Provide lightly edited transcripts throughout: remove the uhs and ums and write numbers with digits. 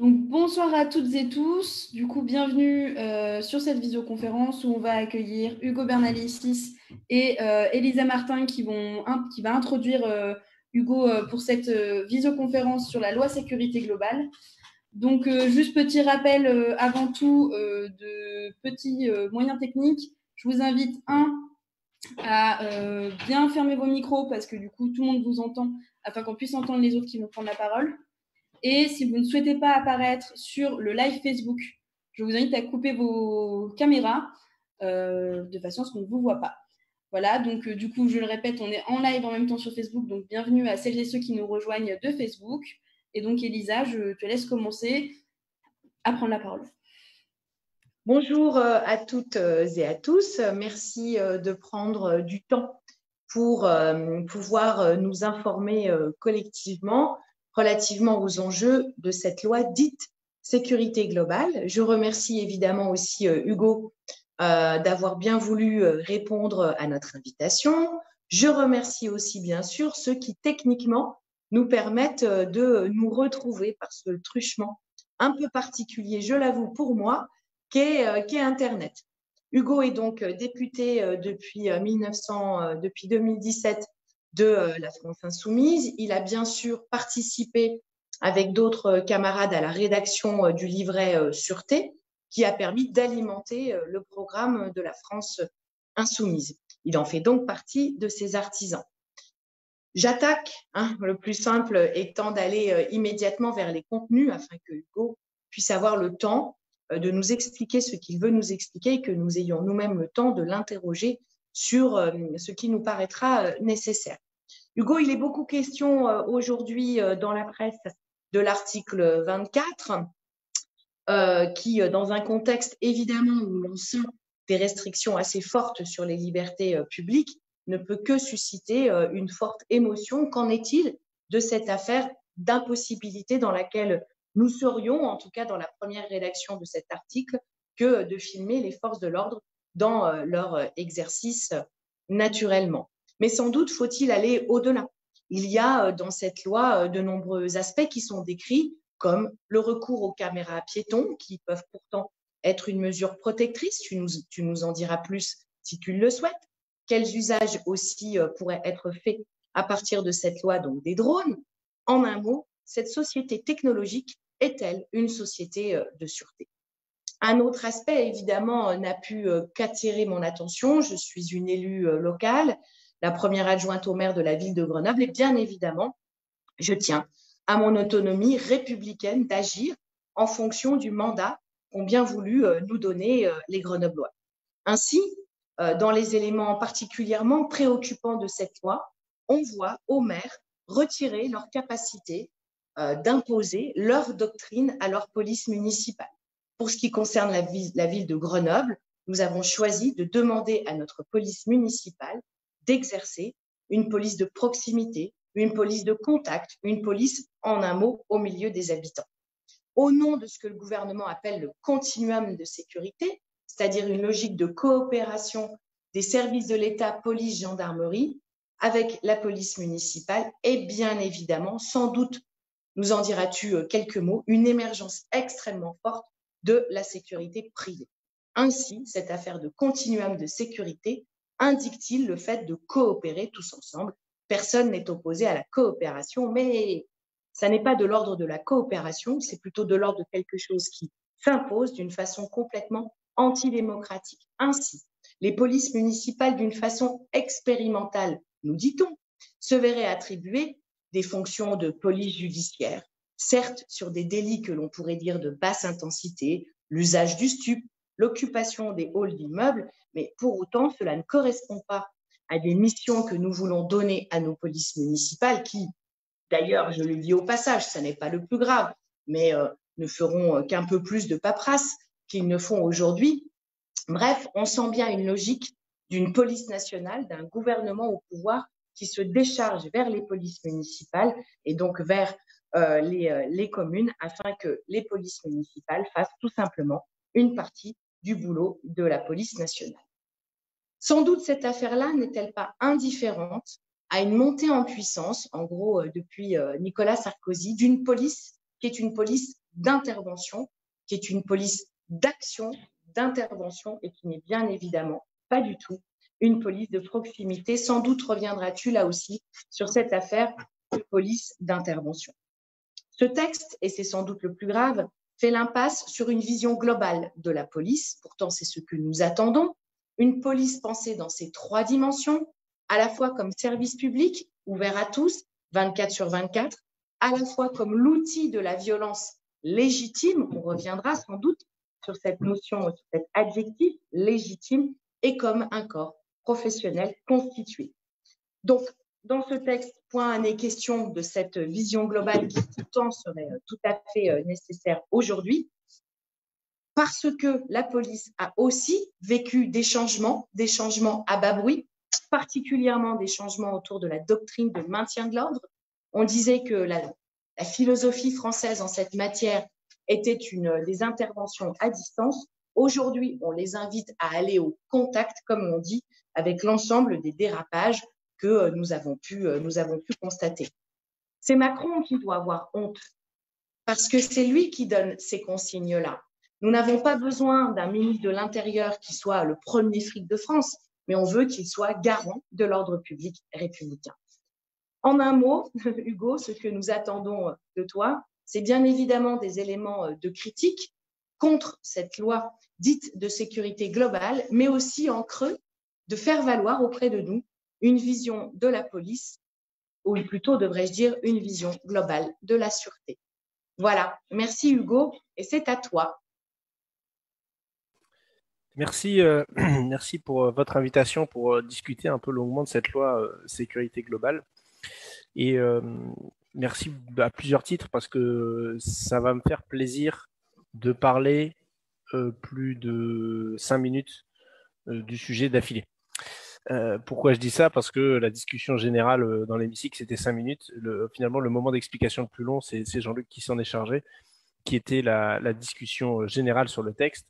Donc, bonsoir à toutes et tous. Du coup, bienvenue sur cette visioconférence où on va accueillir Hugo Bernalicis et Elisa Martin qui va introduire Hugo pour cette visioconférence sur la loi sécurité globale. Donc, juste petit rappel avant tout de petits moyens techniques. Je vous invite à bien fermer vos micros parce que du coup, tout le monde vous entend afin qu'on puisse entendre les autres qui vont prendre la parole. Et si vous ne souhaitez pas apparaître sur le live Facebook, je vous invite à couper vos caméras de façon à ce qu'on ne vous voit pas. Voilà, donc du coup, je le répète, on est en live en même temps sur Facebook, donc bienvenue à celles et ceux qui nous rejoignent de Facebook. Et donc, Elisa, je te laisse commencer à prendre la parole. Bonjour à toutes et à tous. Merci de prendre du temps pour pouvoir nous informer collectivement relativement aux enjeux de cette loi dite sécurité globale. Je remercie évidemment aussi Hugo d'avoir bien voulu répondre à notre invitation. Je remercie aussi bien sûr ceux qui techniquement nous permettent de nous retrouver par ce truchement un peu particulier, je l'avoue pour moi, qu'est Internet. Hugo est donc député depuis 2017 de la France insoumise. Il a bien sûr participé avec d'autres camarades à la rédaction du livret Sûreté qui a permis d'alimenter le programme de la France insoumise. Il en fait donc partie de ses artisans. J'attaque, le plus simple étant d'aller immédiatement vers les contenus afin que Hugo puisse avoir le temps de nous expliquer ce qu'il veut nous expliquer et que nous ayons nous-mêmes le temps de l'interroger sur ce qui nous paraîtra nécessaire. Hugo, il est beaucoup question aujourd'hui dans la presse de l'article 24 qui, dans un contexte évidemment où l'on sent des restrictions assez fortes sur les libertés publiques, ne peut que susciter une forte émotion. Qu'en est-il de cette affaire d'impossibilité dans laquelle nous serions, en tout cas dans la première rédaction de cet article, que de filmer les forces de l'ordre dans leur exercice naturellement. Mais sans doute faut-il aller au-delà. Il y a dans cette loi de nombreux aspects qui sont décrits, comme le recours aux caméras piétons, qui peuvent pourtant être une mesure protectrice, tu nous en diras plus si tu le souhaites, quels usages aussi pourraient être faits à partir de cette loi, donc des drones. En un mot, cette société technologique est-elle une société de sûreté ? Un autre aspect, évidemment, n'a pu qu'attirer mon attention. Je suis une élue locale, la première adjointe au maire de la ville de Grenoble, et bien évidemment, je tiens à mon autonomie républicaine d'agir en fonction du mandat qu'ont bien voulu nous donner les Grenoblois. Ainsi, dans les éléments particulièrement préoccupants de cette loi, on voit aux maires retirer leur capacité d'imposer leur doctrine à leur police municipale. Pour ce qui concerne la ville de Grenoble, nous avons choisi de demander à notre police municipale d'exercer une police de proximité, une police de contact, une police, en un mot, au milieu des habitants. Au nom de ce que le gouvernement appelle le continuum de sécurité, c'est-à-dire une logique de coopération des services de l'État, police, gendarmerie, avec la police municipale, et bien évidemment, sans doute, nous en diras-tu quelques mots, une émergence extrêmement forte de la sécurité privée. Ainsi, cette affaire de continuum de sécurité indique-t-il le fait de coopérer tous ensemble. Personne n'est opposé à la coopération, mais ça n'est pas de l'ordre de la coopération, c'est plutôt de l'ordre de quelque chose qui s'impose d'une façon complètement antidémocratique. Ainsi, les polices municipales, d'une façon expérimentale, nous dit-on, se verraient attribuer des fonctions de police judiciaire, certes sur des délits que l'on pourrait dire de basse intensité, l'usage du stup, l'occupation des halls d'immeubles, mais pour autant, cela ne correspond pas à des missions que nous voulons donner à nos polices municipales qui, d'ailleurs, je le dis au passage, ça n'est pas le plus grave, mais ne feront qu'un peu plus de paperasse qu'ils ne font aujourd'hui. Bref, on sent bien une logique d'une police nationale, d'un gouvernement au pouvoir qui se décharge vers les polices municipales et donc vers les communes afin que les polices municipales fassent tout simplement une partie du boulot de la police nationale. Sans doute cette affaire-là n'est-elle pas indifférente à une montée en puissance, en gros depuis Nicolas Sarkozy, d'une police qui est une police d'intervention, qui est une police d'action, d'intervention, et qui n'est bien évidemment pas du tout une police de proximité. Sans doute reviendras-tu là aussi sur cette affaire de police d'intervention. Ce texte, et c'est sans doute le plus grave, fait l'impasse sur une vision globale de la police, pourtant c'est ce que nous attendons, une police pensée dans ses trois dimensions, à la fois comme service public, ouvert à tous, 24/24, à la fois comme l'outil de la violence légitime, on reviendra sans doute sur cette notion, sur cet adjectif légitime, et comme un corps professionnel constitué. Donc, dans ce texte, point n'est question de cette vision globale qui pourtant serait tout à fait nécessaire aujourd'hui, parce que la police a aussi vécu des changements à bas bruit, particulièrement des changements autour de la doctrine de maintien de l'ordre. On disait que la philosophie française en cette matière était des interventions à distance. Aujourd'hui, on les invite à aller au contact, comme on dit, avec l'ensemble des dérapages que nous avons pu constater. C'est Macron qui doit avoir honte, parce que c'est lui qui donne ces consignes-là. Nous n'avons pas besoin d'un ministre de l'Intérieur qui soit le premier flic de France, mais on veut qu'il soit garant de l'ordre public républicain. En un mot, Hugo, ce que nous attendons de toi, c'est bien évidemment des éléments de critique contre cette loi dite de sécurité globale, mais aussi en creux de faire valoir auprès de nous une vision de la police, ou plutôt devrais-je dire une vision globale de la sûreté. Voilà, merci Hugo, et c'est à toi. Merci pour votre invitation pour discuter un peu longuement de cette loi sécurité globale. Et merci à plusieurs titres, parce que ça va me faire plaisir de parler plus de 5 minutes du sujet d'affilée. Pourquoi je dis ça? Parce que la discussion générale dans l'hémicycle, c'était 5 minutes. Finalement, le moment d'explication le plus long, c'est Jean-Luc qui s'en est chargé, qui était la discussion générale sur le texte.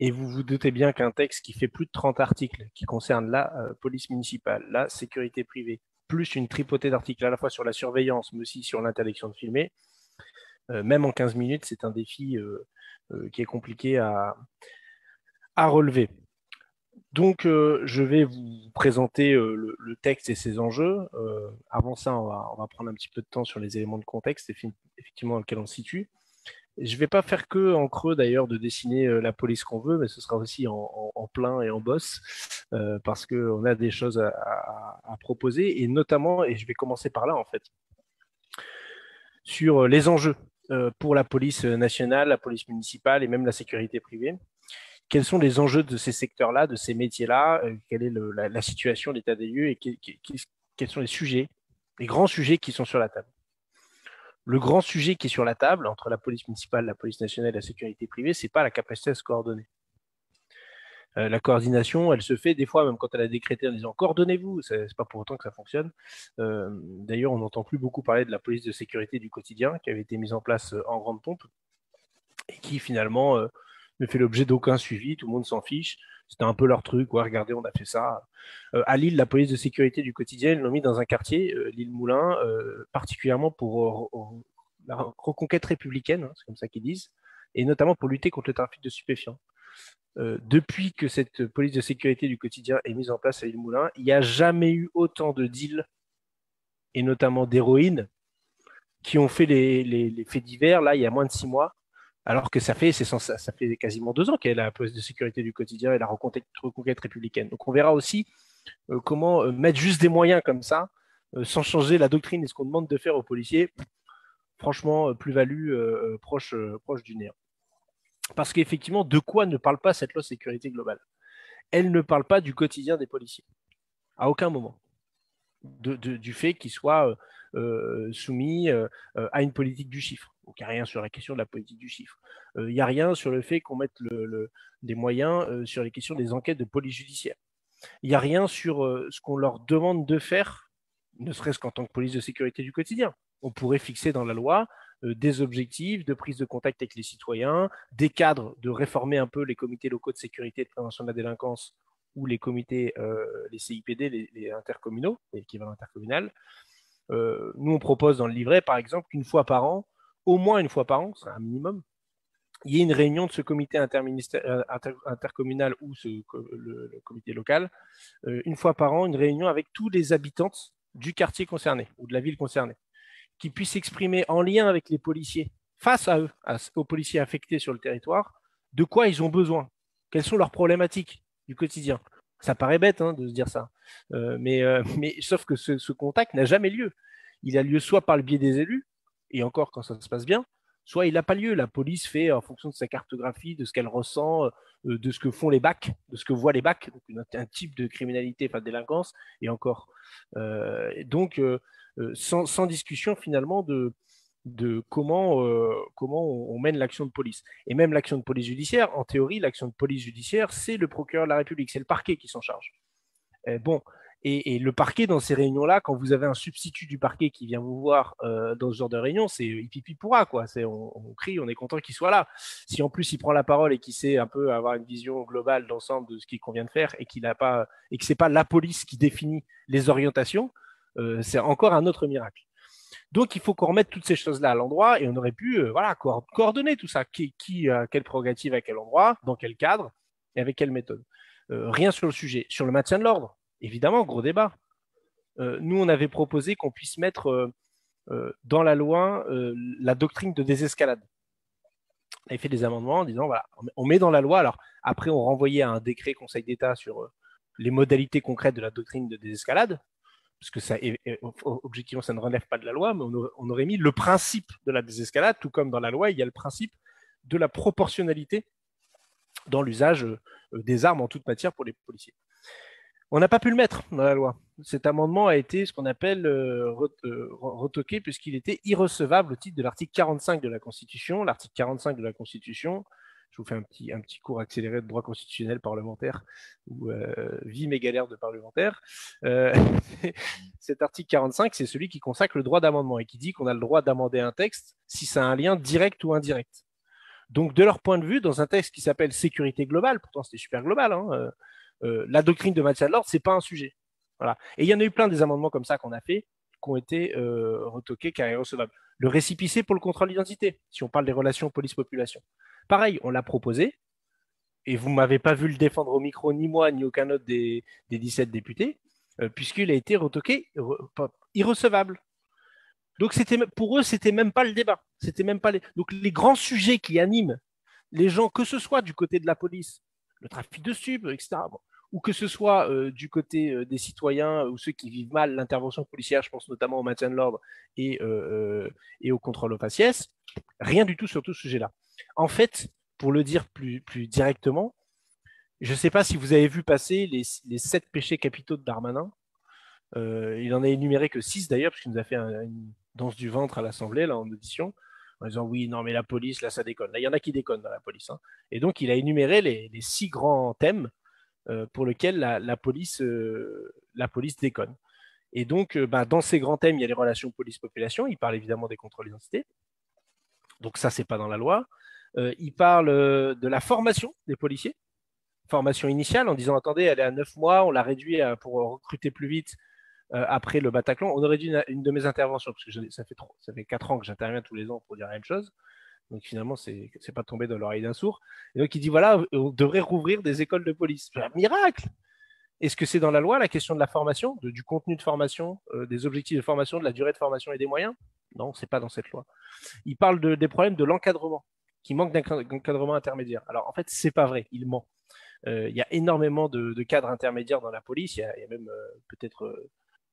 Et vous vous doutez bien qu'un texte qui fait plus de 30 articles, qui concerne la police municipale, la sécurité privée, plus une tripotée d'articles à la fois sur la surveillance, mais aussi sur l'interdiction de filmer, même en 15 minutes, c'est un défi qui est compliqué à relever. Donc, je vais vous présenter le texte et ses enjeux. Avant ça, on va prendre un petit peu de temps sur les éléments de contexte, effectivement, dans lequel on se situe. Je ne vais pas faire que en creux d'ailleurs de dessiner la police qu'on veut, mais ce sera aussi en plein et en bosse, parce qu'on a des choses à proposer, et notamment, et je vais commencer par là en fait, sur les enjeux pour la police nationale, la police municipale et même la sécurité privée. Quels sont les enjeux de ces secteurs-là, de ces métiers-là, quelle est la situation, l'état des lieux, et quels sont les sujets, les grands sujets qui sont sur la table. Le grand sujet qui est sur la table entre la police municipale, la police nationale et la sécurité privée, ce n'est pas la capacité à se coordonner. La coordination, elle se fait des fois, même quand elle a décrété en disant « coordonnez-vous », ce n'est pas pour autant que ça fonctionne. D'ailleurs, on n'entend plus beaucoup parler de la police de sécurité du quotidien qui avait été mise en place en grande pompe et qui finalement ne fait l'objet d'aucun suivi, tout le monde s'en fiche. C'était un peu leur truc, ouais, regardez, on a fait ça. À Lille, la police de sécurité du quotidien, ils l'ont mis dans un quartier, Lille-Moulin, particulièrement pour la reconquête républicaine, hein, c'est comme ça qu'ils disent, et notamment pour lutter contre le trafic de stupéfiants. Depuis que cette police de sécurité du quotidien est mise en place à Lille-Moulin, il n'y a jamais eu autant de deals, et notamment d'héroïnes, qui ont fait les faits divers, là, il y a moins de 6 mois, alors que ça fait quasiment 2 ans qu'elle a la police de sécurité du quotidien et la reconquête républicaine. Donc on verra aussi comment mettre juste des moyens comme ça, sans changer la doctrine et ce qu'on demande de faire aux policiers, franchement, plus-value proche du néant. Parce qu'effectivement, de quoi ne parle pas cette loi sécurité globale? Elle ne parle pas du quotidien des policiers, à aucun moment, du fait qu'ils soient... soumis à une politique du chiffre. Donc, il n'y a rien sur la question de la politique du chiffre. Il n'y a rien sur le fait qu'on mette des moyens sur les questions des enquêtes de police judiciaire. Il n'y a rien sur ce qu'on leur demande de faire, ne serait-ce qu'en tant que police de sécurité du quotidien. On pourrait fixer dans la loi des objectifs de prise de contact avec les citoyens, des cadres de réformer un peu les comités locaux de sécurité et de prévention de la délinquance ou les comités, les CIPD, les intercommunaux, l'équivalent intercommunal. Nous, on propose dans le livret, par exemple, qu'une fois par an, au moins une fois par an, c'est un minimum, il y a une réunion de ce comité intercommunal ou le comité local, une fois par an, une réunion avec tous les habitants du quartier concerné ou de la ville concernée, qui puissent s'exprimer en lien avec les policiers, face à eux, aux policiers affectés sur le territoire, de quoi ils ont besoin, quelles sont leurs problématiques du quotidien. Ça paraît bête hein, de se dire ça, mais sauf que ce contact n'a jamais lieu. Il a lieu soit par le biais des élus, et encore quand ça se passe bien, soit il n'a pas lieu. La police fait en fonction de sa cartographie, de ce qu'elle ressent, de ce que font les BAC, de ce que voient les BAC, donc un type de criminalité, enfin de délinquance, et encore. Sans discussion finalement de comment on mène l'action de police. Et même l'action de police judiciaire, en théorie, l'action de police judiciaire, c'est le procureur de la République, c'est le parquet qui s'en charge. Et le parquet, dans ces réunions-là, quand vous avez un substitut du parquet qui vient vous voir dans ce genre de réunion, c'est hipipi pourra, quoi. On crie, on est content qu'il soit là. Si en plus il prend la parole et qu'il sait un peu avoir une vision globale d'ensemble de ce qu'il convient de faire et que ce n'est pas la police qui définit les orientations, c'est encore un autre miracle. Donc, il faut qu'on remette toutes ces choses-là à l'endroit et on aurait pu coordonner tout ça. Quelle prérogative à quel endroit, dans quel cadre et avec quelle méthode. Rien sur le sujet. Sur le maintien de l'ordre, évidemment, gros débat. Nous, on avait proposé qu'on puisse mettre dans la loi la doctrine de désescalade. On avait fait des amendements en disant, voilà, on met dans la loi. Alors, après, on renvoyait à un décret Conseil d'État sur les modalités concrètes de la doctrine de désescalade, parce que ça, objectivement, ça ne relève pas de la loi, mais on aurait mis le principe de la désescalade, tout comme dans la loi, il y a le principe de la proportionnalité dans l'usage des armes en toute matière pour les policiers. On n'a pas pu le mettre dans la loi. Cet amendement a été ce qu'on appelle retoqué, puisqu'il était irrecevable au titre de l'article 45 de la Constitution. L'article 45 de la Constitution, je vous fais un petit cours accéléré de droit constitutionnel parlementaire ou vie mes galères de parlementaire. Cet article 45, c'est celui qui consacre le droit d'amendement et qui dit qu'on a le droit d'amender un texte si ça a un lien direct ou indirect. Donc, de leur point de vue, dans un texte qui s'appelle sécurité globale, pourtant c'était super global, hein, la doctrine de maintien de l'ordre, ce n'est pas un sujet. Voilà. Et il y en a eu plein des amendements comme ça qu'on a fait, qui ont été retoqués, car irrecevables. Le récépissé pour le contrôle d'identité, si on parle des relations police-population. Pareil, on l'a proposé, et vous ne m'avez pas vu le défendre au micro, ni moi, ni aucun autre des 17 députés, puisqu'il a été retoqué irrecevable. Donc, pour eux, ce n'était même pas le débat. C'était même pas Donc, les grands sujets qui animent les gens, que ce soit du côté de la police, le trafic de stupes, etc., ou que ce soit du côté des citoyens ou ceux qui vivent mal l'intervention policière, je pense notamment au maintien de l'ordre et au contrôle aux faciès, rien du tout sur tout ce sujet-là. En fait, pour le dire plus directement, je ne sais pas si vous avez vu passer les 7 péchés capitaux de Darmanin. Il en a énuméré que 6 d'ailleurs, parce qu'il nous a fait une danse du ventre à l'Assemblée, là, en audition, en disant oui, non, mais la police, là, ça déconne. Là, il y en a qui déconnent dans la police. Hein. Et donc, il a énuméré les 6 grands thèmes pour lesquels la police déconne. Et donc, dans ces grands thèmes, il y a les relations police-population. Il parle évidemment des contrôles d'identité. Donc, ça, c'est pas dans la loi. Il parle de la formation des policiers. Formation initiale, en disant, attendez, elle est à 9 mois, on l'a réduit pour recruter plus vite après le Bataclan. On aurait dû une de mes interventions, parce que ça fait 4 ans que j'interviens tous les ans pour dire la même chose. Donc, finalement, ce n'est pas tombé dans l'oreille d'un sourd. Et donc, il dit, voilà, on devrait rouvrir des écoles de police. C'est un miracle! Est-ce que c'est dans la loi, la question de la formation, du contenu de formation, des objectifs de formation, de la durée de formation et des moyens? Non, ce n'est pas dans cette loi. Il parle des problèmes de l'encadrement, qui manque d'encadrement intermédiaire. Alors, en fait, ce n'est pas vrai, il ment. Il y a énormément de cadres intermédiaires dans la police. Il y a même peut-être,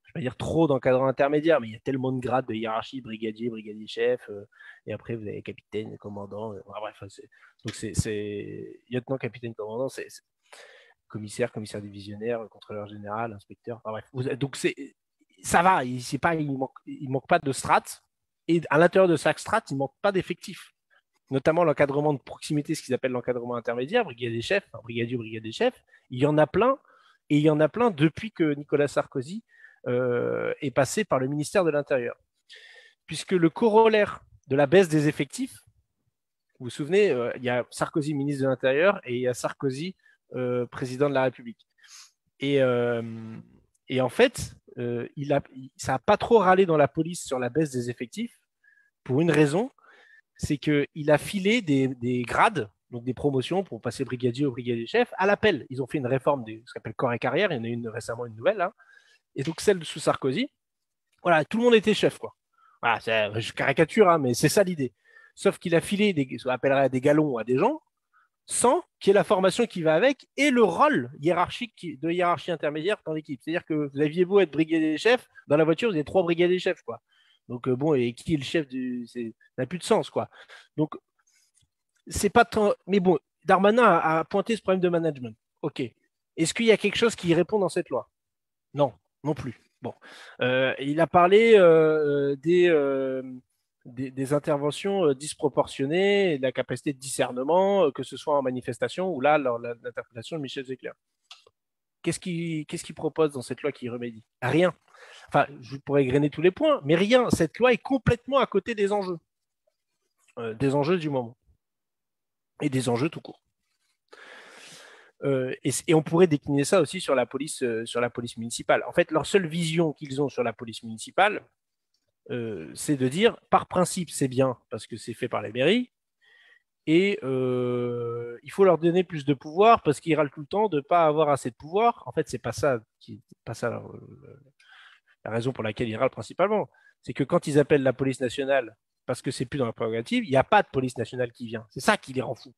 je ne vais pas dire trop d'encadrants intermédiaires, mais il y a tellement de grades de hiérarchie, brigadier-chef, et après vous avez capitaine, commandant, bref, donc c'est lieutenant, capitaine, commandant, c'est commissaire, commissaire divisionnaire, contrôleur général, inspecteur, bref. Donc ça va, il manque pas de strates, et à l'intérieur de chaque strate, il ne manque pas d'effectifs. Notamment l'encadrement de proximité, ce qu'ils appellent l'encadrement intermédiaire, brigadier-chef, il y en a plein, et il y en a plein depuis que Nicolas Sarkozy est passé par le ministère de l'Intérieur. Puisque le corollaire de la baisse des effectifs, vous vous souvenez, il y a Sarkozy, ministre de l'Intérieur, et il y a Sarkozy, président de la République. Et en fait, ça n'a pas trop râlé dans la police sur la baisse des effectifs, pour une raison, c'est qu'il a filé des grades, donc des promotions pour passer brigadier au brigadier-chef, à l'appel. Ils ont fait une réforme de ce qu'on appelle corps et carrière, il y en a une récemment, une nouvelle, hein. Et donc celle sous Sarkozy, voilà, tout le monde était chef, quoi. Voilà, je caricature, hein, mais c'est ça l'idée. Sauf qu'il a filé ce qu'on appellerait des galons à des gens, sans qu'il y ait la formation qui va avec et le rôle hiérarchique de hiérarchie intermédiaire dans l'équipe. C'est-à-dire que vous aviez beau être brigadier-chef, dans la voiture, vous avez 3 brigadiers-chefs, quoi. Donc, bon, et qui est le chef du… Ça n'a plus de sens, quoi. Donc, c'est pas tant… Mais bon, Darmanin a pointé ce problème de management. OK. Est-ce qu'il y a quelque chose qui répond dans cette loi? Non, non plus. Bon. Il a parlé des interventions disproportionnées, de la capacité de discernement, que ce soit en manifestation ou là, l'interprétation de Michel Zécler. Qu'est-ce qu'il propose dans cette loi qui remédie? Rien. Enfin, je pourrais égrener tous les points, mais rien. Cette loi est complètement à côté des enjeux du moment et des enjeux tout court. Et on pourrait décliner ça aussi sur la police municipale. En fait, leur seule vision qu'ils ont sur la police municipale, c'est de dire, par principe, c'est bien parce que c'est fait par les mairies, et il faut leur donner plus de pouvoir parce qu'ils râlent tout le temps de ne pas avoir assez de pouvoir. En fait, ce n'est pas ça, la raison pour laquelle ils râlent principalement. C'est que quand ils appellent la police nationale parce que ce n'est plus dans la prérogative, il n'y a pas de police nationale qui vient. C'est ça qui les rend fous.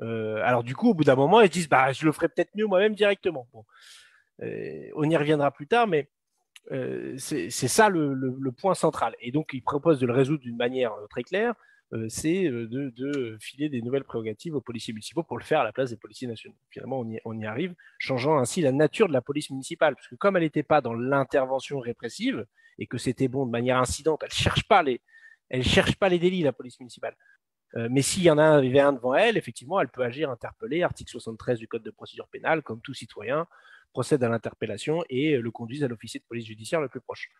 Alors du coup, au bout d'un moment, ils disent, bah, je le ferai peut-être mieux moi-même directement. Bon. On y reviendra plus tard, mais… c'est ça le point central. Et donc, il propose de le résoudre d'une manière très claire, c'est de filer des nouvelles prérogatives aux policiers municipaux pour le faire à la place des policiers nationaux. Finalement, on y arrive, changeant ainsi la nature de la police municipale, parce que comme elle n'était pas dans l'intervention répressive et que c'était bon de manière incidente, elle ne cherche pas les délits, la police municipale. Mais s'il y en a un devant elle, effectivement, elle peut agir, interpeller, article 73 du Code de procédure pénale, comme tout citoyen, procède à l'interpellation et le conduise à l'officier de police judiciaire le plus proche.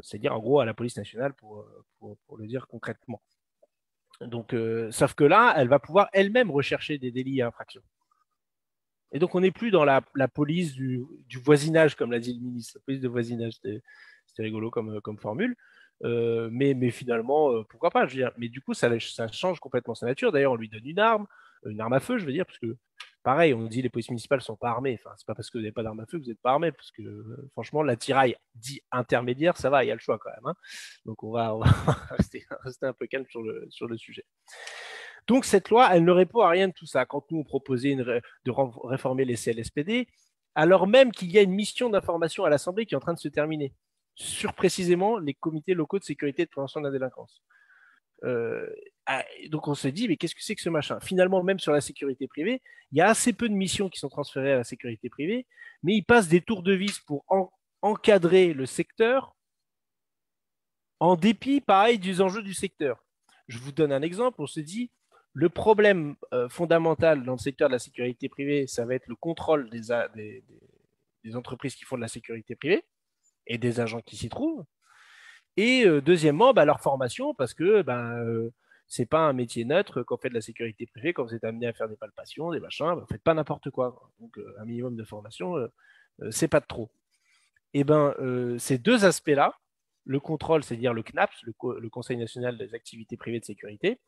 C'est-à-dire, en gros, à la police nationale, pour le dire concrètement. Donc, sauf que là, elle va pouvoir elle-même rechercher des délits et infractions. Et donc, on n'est plus dans la police du voisinage, comme l'a dit le ministre. La police de voisinage, c'était rigolo comme formule. Mais finalement, pourquoi pas, je veux dire. Mais du coup, ça change complètement sa nature. D'ailleurs, on lui donne une arme à feu, je veux dire, parce que pareil, on dit les polices municipales ne sont pas armées. Enfin, c'est pas parce que vous n'avez pas d'arme à feu que vous n'êtes pas armé, parce que franchement, l'attirail dit intermédiaire, ça va, il y a le choix quand même, hein. Donc, on va rester un peu calme sur le sujet. Donc, cette loi, elle ne répond à rien de tout ça. Quand nous, on proposait de réformer les CLSPD, alors même qu'il y a une mission d'information à l'Assemblée qui est en train de se terminer sur précisément les comités locaux de sécurité et de prévention de la délinquance. Donc on se dit, mais qu'est-ce que c'est que ce machin? Finalement, même sur la sécurité privée, il y a assez peu de missions qui sont transférées à la sécurité privée, mais ils passent des tours de vis pour encadrer le secteur, en dépit, pareil, des enjeux du secteur. Je vous donne un exemple, on se dit, le problème fondamental dans le secteur de la sécurité privée, ça va être le contrôle des entreprises qui font de la sécurité privée et des agents qui s'y trouvent. Et deuxièmement, bah, leur formation, parce que ce n'est pas un métier neutre quand on fait de la sécurité privée, quand vous êtes amené à faire des palpations, des machins, bah, vous ne faites pas n'importe quoi. Donc, un minimum de formation, ce n'est pas de trop. Et ces deux aspects-là, le contrôle, c'est-à-dire le CNAPS, le Conseil national des activités privées de sécurité,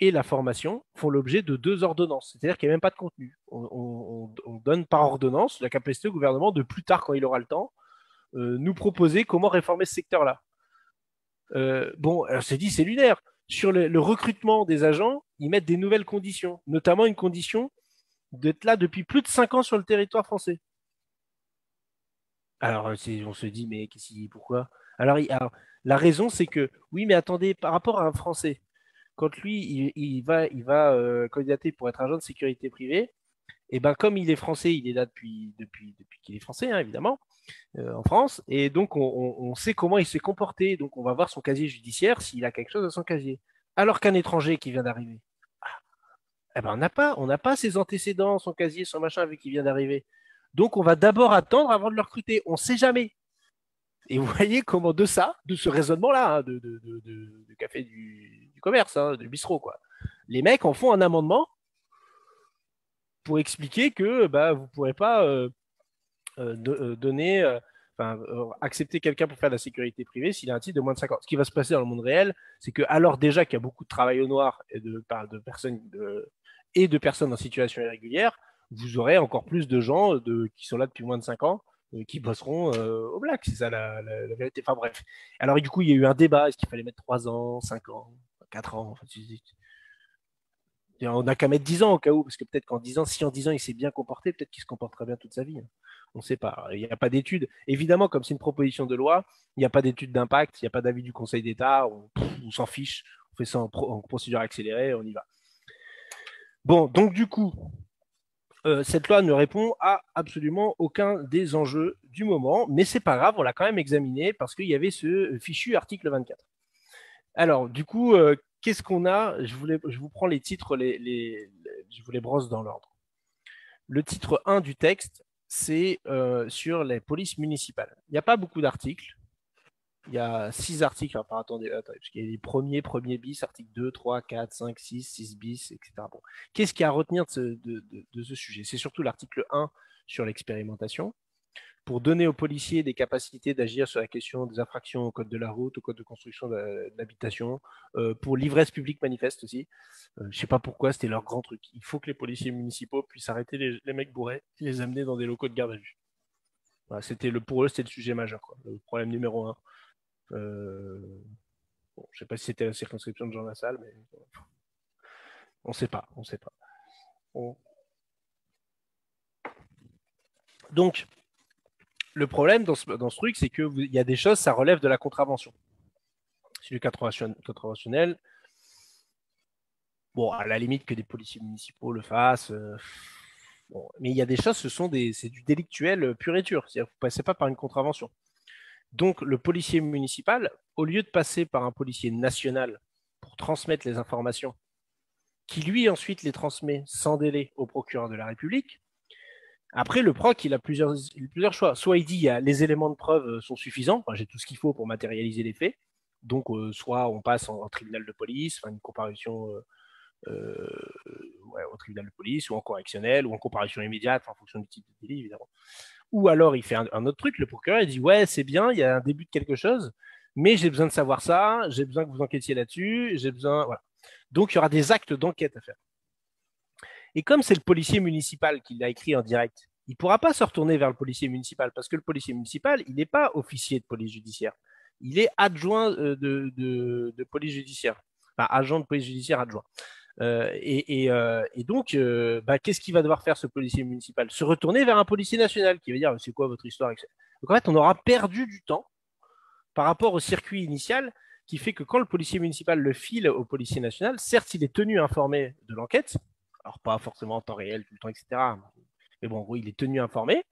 et la formation font l'objet de 2 ordonnances. C'est-à-dire qu'il n'y a même pas de contenu. On donne par ordonnance la capacité au gouvernement de plus tard, quand il aura le temps, nous proposer comment réformer ce secteur-là. Bon, on s'est dit, c'est lunaire. Sur le recrutement des agents, ils mettent des nouvelles conditions, notamment une condition d'être là depuis plus de 5 ans sur le territoire français. Alors, on se dit, mais pourquoi ? Alors, la raison, c'est que, oui, mais attendez, par rapport à un Français, quand lui, il va candidater pour être agent de sécurité privée, et bien, comme il est français, il est là depuis qu'il est français, hein, évidemment, en France, et donc on sait comment il s'est comporté, donc on va voir son casier judiciaire s'il a quelque chose à son casier. Alors qu'un étranger qui vient d'arriver, on n'a pas ses antécédents, son casier, son machin vu qu'il vient d'arriver. Donc on va d'abord attendre avant de le recruter, on ne sait jamais. Et vous voyez comment de ce raisonnement-là, hein, de café du commerce, hein, de bistrot, quoi. Les mecs en font un amendement pour expliquer que vous ne pourrez pas donner enfin, accepter quelqu'un pour faire de la sécurité privée s'il a un titre de moins de 5 ans. Ce qui va se passer dans le monde réel, c'est que alors déjà qu'il y a beaucoup de travail au noir et de personnes en situation irrégulière, vous aurez encore plus de gens qui sont là depuis moins de 5 ans qui bosseront au black. C'est ça la vérité. Enfin bref. Alors du coup, il y a eu un débat. Est-ce qu'il fallait mettre 3 ans, 5 ans, 4 ans enfin, on n'a qu'à mettre 10 ans au cas où, parce que peut-être qu'en 10 ans, si en 10 ans il s'est bien comporté, peut-être qu'il se comportera bien toute sa vie. On ne sait pas. Il n'y a pas d'étude. Évidemment, comme c'est une proposition de loi, il n'y a pas d'étude d'impact, il n'y a pas d'avis du Conseil d'État, on s'en fiche, on fait ça en procédure accélérée, on y va. Bon, donc du coup, cette loi ne répond à absolument aucun des enjeux du moment, mais c'est pas grave, on l'a quand même examinée parce qu'il y avait ce fichu article 24. Alors, du coup, qu'est-ce qu'on a ? Je vous prends les titres, je vous les brosse dans l'ordre. Le titre 1 du texte, c'est sur les polices municipales. Il n'y a pas beaucoup d'articles. Il y a 6 articles. Enfin, attendez, parce qu'il y a les premiers bis, article 2, 3, 4, 5, 6, 6 bis, etc. Bon. Qu'est-ce qu'il y a à retenir de ce sujet ? C'est surtout l'article 1 sur l'expérimentation. Pour donner aux policiers des capacités d'agir sur la question des infractions au code de la route, au code de construction de l'habitation, pour l'ivresse publique manifeste aussi. Je ne sais pas pourquoi, c'était leur grand truc. Il faut que les policiers municipaux puissent arrêter les mecs bourrés et les amener dans des locaux de garde à vue. Voilà, pour eux, c'était le sujet majeur, quoi, le problème numéro 1. Bon, je ne sais pas si c'était la circonscription de Jean Lassalle, mais on ne sait pas. Donc, le problème dans ce truc, c'est qu'il y a des choses, ça relève de la contravention. C'est du contraventionnel. Bon, à la limite que des policiers municipaux le fassent. Bon. Mais il y a des choses, c'est du délictuel pur et dur. C'est-à-dire que vous ne passez pas par une contravention. Donc, le policier municipal, au lieu de passer par un policier national pour transmettre les informations, qui lui ensuite les transmet sans délai au procureur de la République, après, le proc, il a plusieurs choix. Soit il dit les éléments de preuve sont suffisants, enfin, j'ai tout ce qu'il faut pour matérialiser les faits, donc soit on passe en tribunal de police, enfin, une comparution au tribunal de police, ou en correctionnel, ou en comparution immédiate, en fonction du type de délit, évidemment. Ou alors il fait un autre truc, le procureur, il dit « ouais, c'est bien, il y a un début de quelque chose, mais j'ai besoin de savoir ça, j'ai besoin que vous enquêtiez là-dessus, j'ai besoin… » Voilà. Donc, il y aura des actes d'enquête à faire. Et comme c'est le policier municipal qui l'a écrit en direct, il ne pourra pas se retourner vers le policier municipal parce que le policier municipal, il n'est pas officier de police judiciaire. Il est adjoint de police judiciaire, enfin agent de police judiciaire adjoint. Et donc, qu'est-ce qu'il va devoir faire ce policier municipal ? Se retourner vers un policier national qui va dire « c'est quoi votre histoire ?» Donc en fait, on aura perdu du temps par rapport au circuit initial qui fait que quand le policier municipal le file au policier national, certes, il est tenu informé de l'enquête, alors pas forcément en temps réel, tout le temps, etc. Mais bon, en gros, il est tenu informé.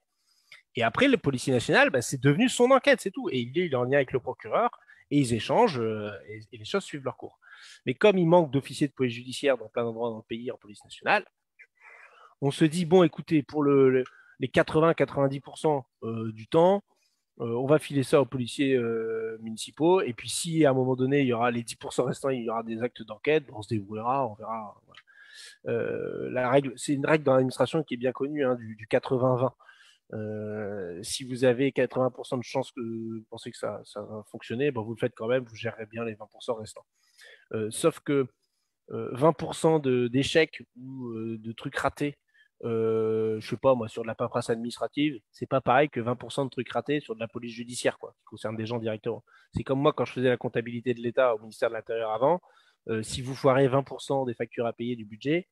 Et après, le policier national, c'est devenu son enquête, c'est tout. Et il est en lien avec le procureur, et ils échangent, et les choses suivent leur cours. Mais comme il manque d'officiers de police judiciaire dans plein d'endroits dans le pays, en police nationale, on se dit, bon, écoutez, pour les 80-90% du temps, on va filer ça aux policiers municipaux, et puis si à un moment donné, il y aura les 10% restants, il y aura des actes d'enquête, on se débrouillera, on verra. Voilà. C'est une règle dans l'administration qui est bien connue, hein, du 80-20. Si vous avez 80% de chances que vous pensez que ça va fonctionner, vous le faites quand même, vous gérez bien les 20% restants. Sauf que 20% d'échecs ou de trucs ratés, je sais pas moi, sur de la paperasse administrative, c'est pas pareil que 20% de trucs ratés sur de la police judiciaire, quoi, qui concerne des gens directement. C'est comme moi quand je faisais la comptabilité de l'État au ministère de l'Intérieur avant. Si vous foirez 20% des factures à payer du budget,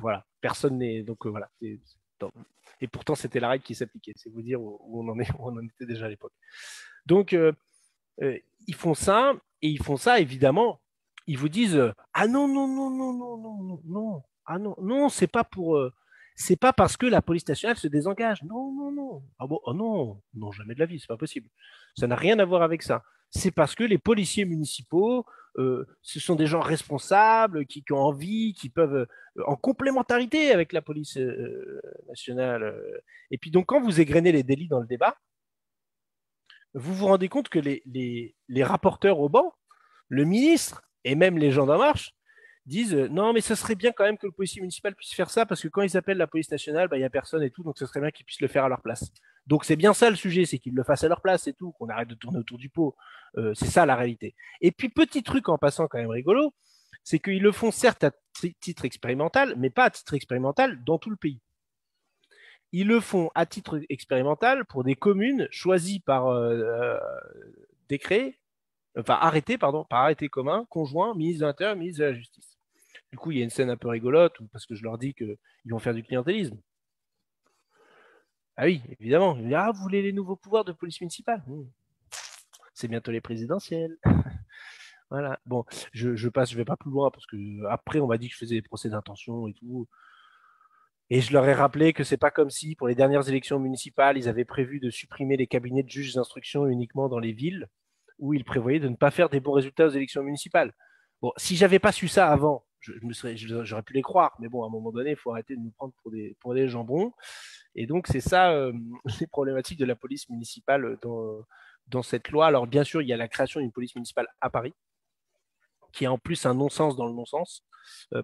voilà, personne n'est. Donc voilà. Et pourtant, c'était la règle qui s'appliquait. C'est vous dire où on en est, où on en était déjà à l'époque. Donc, ils font ça, et ils font ça, évidemment. Ils vous disent ah non, non, non, non, non, non, non, ah non, non, c'est pas pour. C'est pas parce que la police nationale se désengage. Non, non, non. Ah bon, oh non, non, jamais de la vie, c'est pas possible. Ça n'a rien à voir avec ça. C'est parce que les policiers municipaux, ce sont des gens responsables, qui ont envie, qui peuvent, en complémentarité avec la police nationale. Et puis donc, quand vous égrenez les délits dans le débat, vous vous rendez compte que les rapporteurs au banc, le ministre et même les gens d'En Marche, disent « non, mais ce serait bien quand même que le policier municipal puisse faire ça, parce que quand ils appellent la police nationale, il n'y a personne et tout, donc ce serait bien qu'ils puissent le faire à leur place ». Donc c'est bien ça le sujet, c'est qu'ils le fassent à leur place, c'est tout, qu'on arrête de tourner autour du pot. C'est ça la réalité. Et puis petit truc en passant quand même rigolo, c'est qu'ils le font certes à titre expérimental, mais pas à titre expérimental dans tout le pays. Ils le font à titre expérimental pour des communes choisies par décret, enfin arrêté, pardon, par arrêté commun, conjoint, ministre de l'Intérieur, ministre de la Justice. Du coup, il y a une scène un peu rigolote parce que je leur dis qu'ils vont faire du clientélisme. Ah oui, évidemment. Ah, vous voulez les nouveaux pouvoirs de police municipale ? C'est bientôt les présidentielles. Voilà. Bon, je passe, je vais pas plus loin parce que après on m'a dit que je faisais des procès d'intention et tout. Et je leur ai rappelé que c'est pas comme si pour les dernières élections municipales, ils avaient prévu de supprimer les cabinets de juges d'instruction uniquement dans les villes où ils prévoyaient de ne pas faire des bons résultats aux élections municipales. Bon, si j'avais pas su ça avant, j'aurais pu les croire, mais bon, à un moment donné, il faut arrêter de nous prendre pour des jambons. Et donc, c'est ça les problématiques de la police municipale dans cette loi. Alors, bien sûr, il y a la création d'une police municipale à Paris, qui est en plus un non-sens dans le non-sens,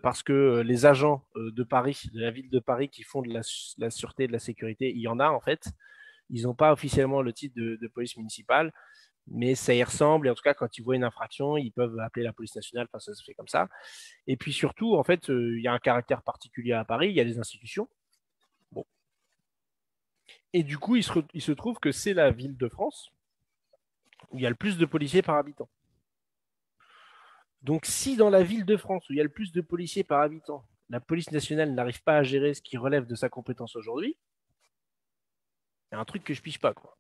parce que les agents de Paris, de la ville de Paris, qui font de la sûreté et de la sécurité, il y en a en fait. Ils n'ont pas officiellement le titre de police municipale, mais ça y ressemble. Et en tout cas, quand ils voient une infraction, ils peuvent appeler la police nationale. Enfin, ça se fait comme ça. Et puis surtout, en fait, il y a un caractère particulier à Paris. Il y a les institutions. Bon. Et du coup, il se trouve que c'est la ville de France où il y a le plus de policiers par habitant. Donc, si dans la ville de France où il y a le plus de policiers par habitant, la police nationale n'arrive pas à gérer ce qui relève de sa compétence aujourd'hui, il y a un truc que je pige pas, quoi.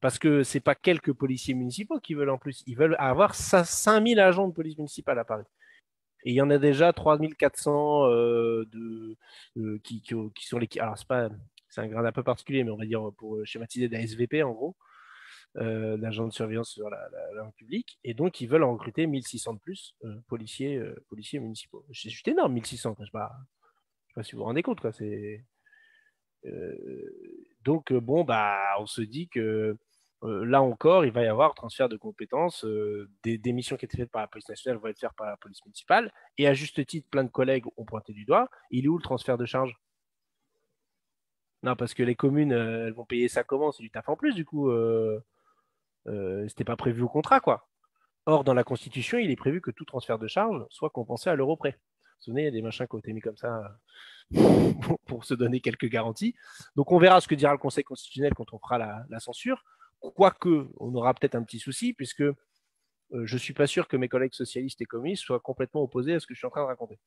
Parce que ce n'est pas quelques policiers municipaux qui veulent en plus. Ils veulent avoir 5000 agents de police municipale à Paris. Et il y en a déjà 3400 qui sont les... Alors, c'est un grade un peu particulier, mais on va dire pour schématiser de la SVP, en gros, d'agents de surveillance sur la République. Et donc, ils veulent en recruter 1600 de plus policiers municipaux. C'est juste énorme, 1600. Je ne sais pas si vous vous rendez compte, quoi. C'est... donc, bon, bah, on se dit que... là encore, il va y avoir transfert de compétences. Des missions qui étaient faites par la police nationale vont être faites par la police municipale. Et à juste titre, plein de collègues ont pointé du doigt. Il est où le transfert de charge? Non, parce que les communes, elles vont payer ça comment? C'est du taf en plus, du coup. C'était pas prévu au contrat, quoi. Or, dans la Constitution, il est prévu que tout transfert de charge soit compensé à l'euro près. Vous vous souvenez, il y a des machins qui ont été mis comme ça pour se donner quelques garanties. Donc, on verra ce que dira le Conseil constitutionnel quand on fera la censure. Quoique, on aura peut-être un petit souci, puisque je ne suis pas sûr que mes collègues socialistes et communistes soient complètement opposés à ce que je suis en train de raconter.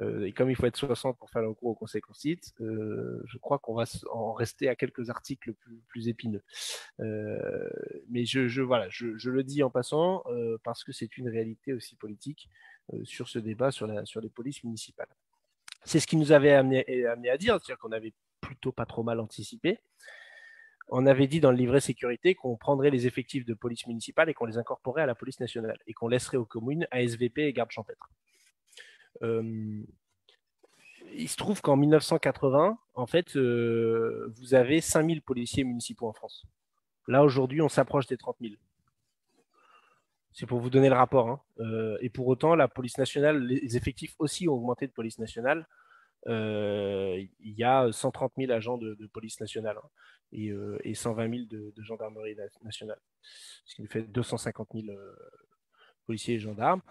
Et comme il faut être 60 pour faire le recours au Conseil constitutionnel, je crois qu'on va en rester à quelques articles plus épineux. Mais je le dis en passant, parce que c'est une réalité aussi politique sur ce débat sur les polices municipales. C'est ce qui nous avait amené à dire, c'est-à-dire qu'on avait plutôt pas trop mal anticipé. On avait dit dans le livret sécurité qu'on prendrait les effectifs de police municipale et qu'on les incorporait à la police nationale et qu'on laisserait aux communes ASVP et gardes champêtres. Il se trouve qu'en 1980, en fait, vous avez 5000 policiers municipaux en France. Là, aujourd'hui, on s'approche des 30 000. C'est pour vous donner le rapport, hein. Et pour autant, la police nationale, les effectifs aussi ont augmenté de police nationale. Il y a 130 000 agents de police nationale, hein, et 120 000 de gendarmerie nationale, ce qui fait 250 000 policiers et gendarmes.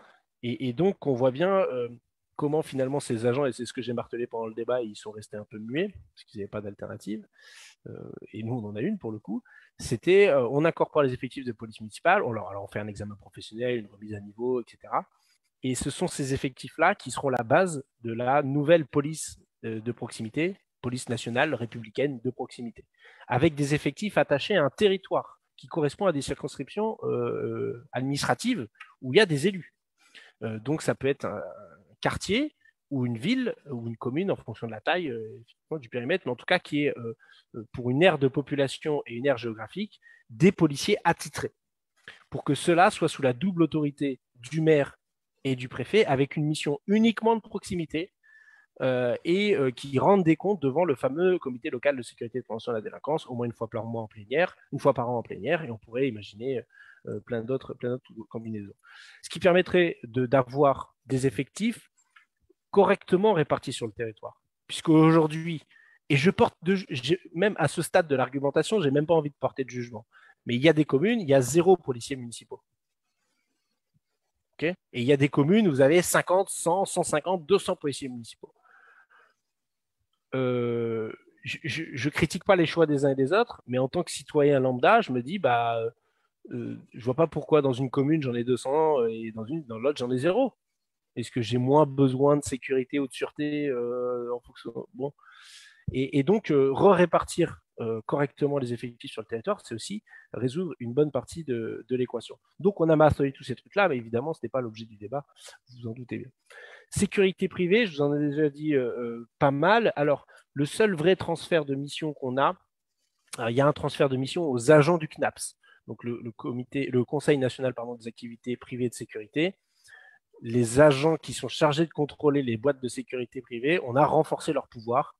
Et donc, on voit bien comment finalement ces agents, et c'est ce que j'ai martelé pendant le débat, ils sont restés un peu muets, parce qu'ils n'avaient pas d'alternative, et nous, on en a une pour le coup, c'était on incorpore les effectifs de police municipale, alors on fait un examen professionnel, une remise à niveau, etc., et ce sont ces effectifs-là qui seront la base de la nouvelle police de proximité, police nationale républicaine de proximité, avec des effectifs attachés à un territoire qui correspond à des circonscriptions administratives où il y a des élus. Donc, ça peut être un quartier ou une ville ou une commune en fonction de la taille du périmètre, mais en tout cas qui est, pour une aire de population et une aire géographique, des policiers attitrés, pour que cela soit sous la double autorité du maire et du préfet, avec une mission uniquement de proximité et qui rendent des comptes devant le fameux comité local de sécurité et de prévention de la délinquance au moins une fois par an en plénière, et on pourrait imaginer plein d'autres combinaisons. Ce qui permettrait d'avoir des effectifs correctement répartis sur le territoire, puisque aujourd'hui, Et je porte, même à ce stade de l'argumentation, je n'ai même pas envie de porter de jugement. Mais il y a des communes, il y a 0 policiers municipaux. Okay ? Et il y a des communes où vous avez 50, 100, 150, 200 policiers municipaux. Je ne critique pas les choix des uns et des autres, mais en tant que citoyen lambda, je me dis, je ne vois pas pourquoi dans une commune, j'en ai 200 et dans l'autre, j'en ai 0. Est-ce que j'ai moins besoin de sécurité ou de sûreté en fonction... Bon. Et donc, répartir correctement les effectifs sur le territoire, c'est aussi résoudre une bonne partie de l'équation. Donc, on a massé tous ces trucs-là, mais évidemment, ce n'est pas l'objet du débat, vous vous en doutez bien. Sécurité privée, je vous en ai déjà dit pas mal. Alors, le seul vrai transfert de mission qu'on a, il y a un transfert de mission aux agents du CNAPS, donc le Conseil national des activités privées de sécurité. Les agents qui sont chargés de contrôler les boîtes de sécurité privée, on a renforcé leur pouvoir.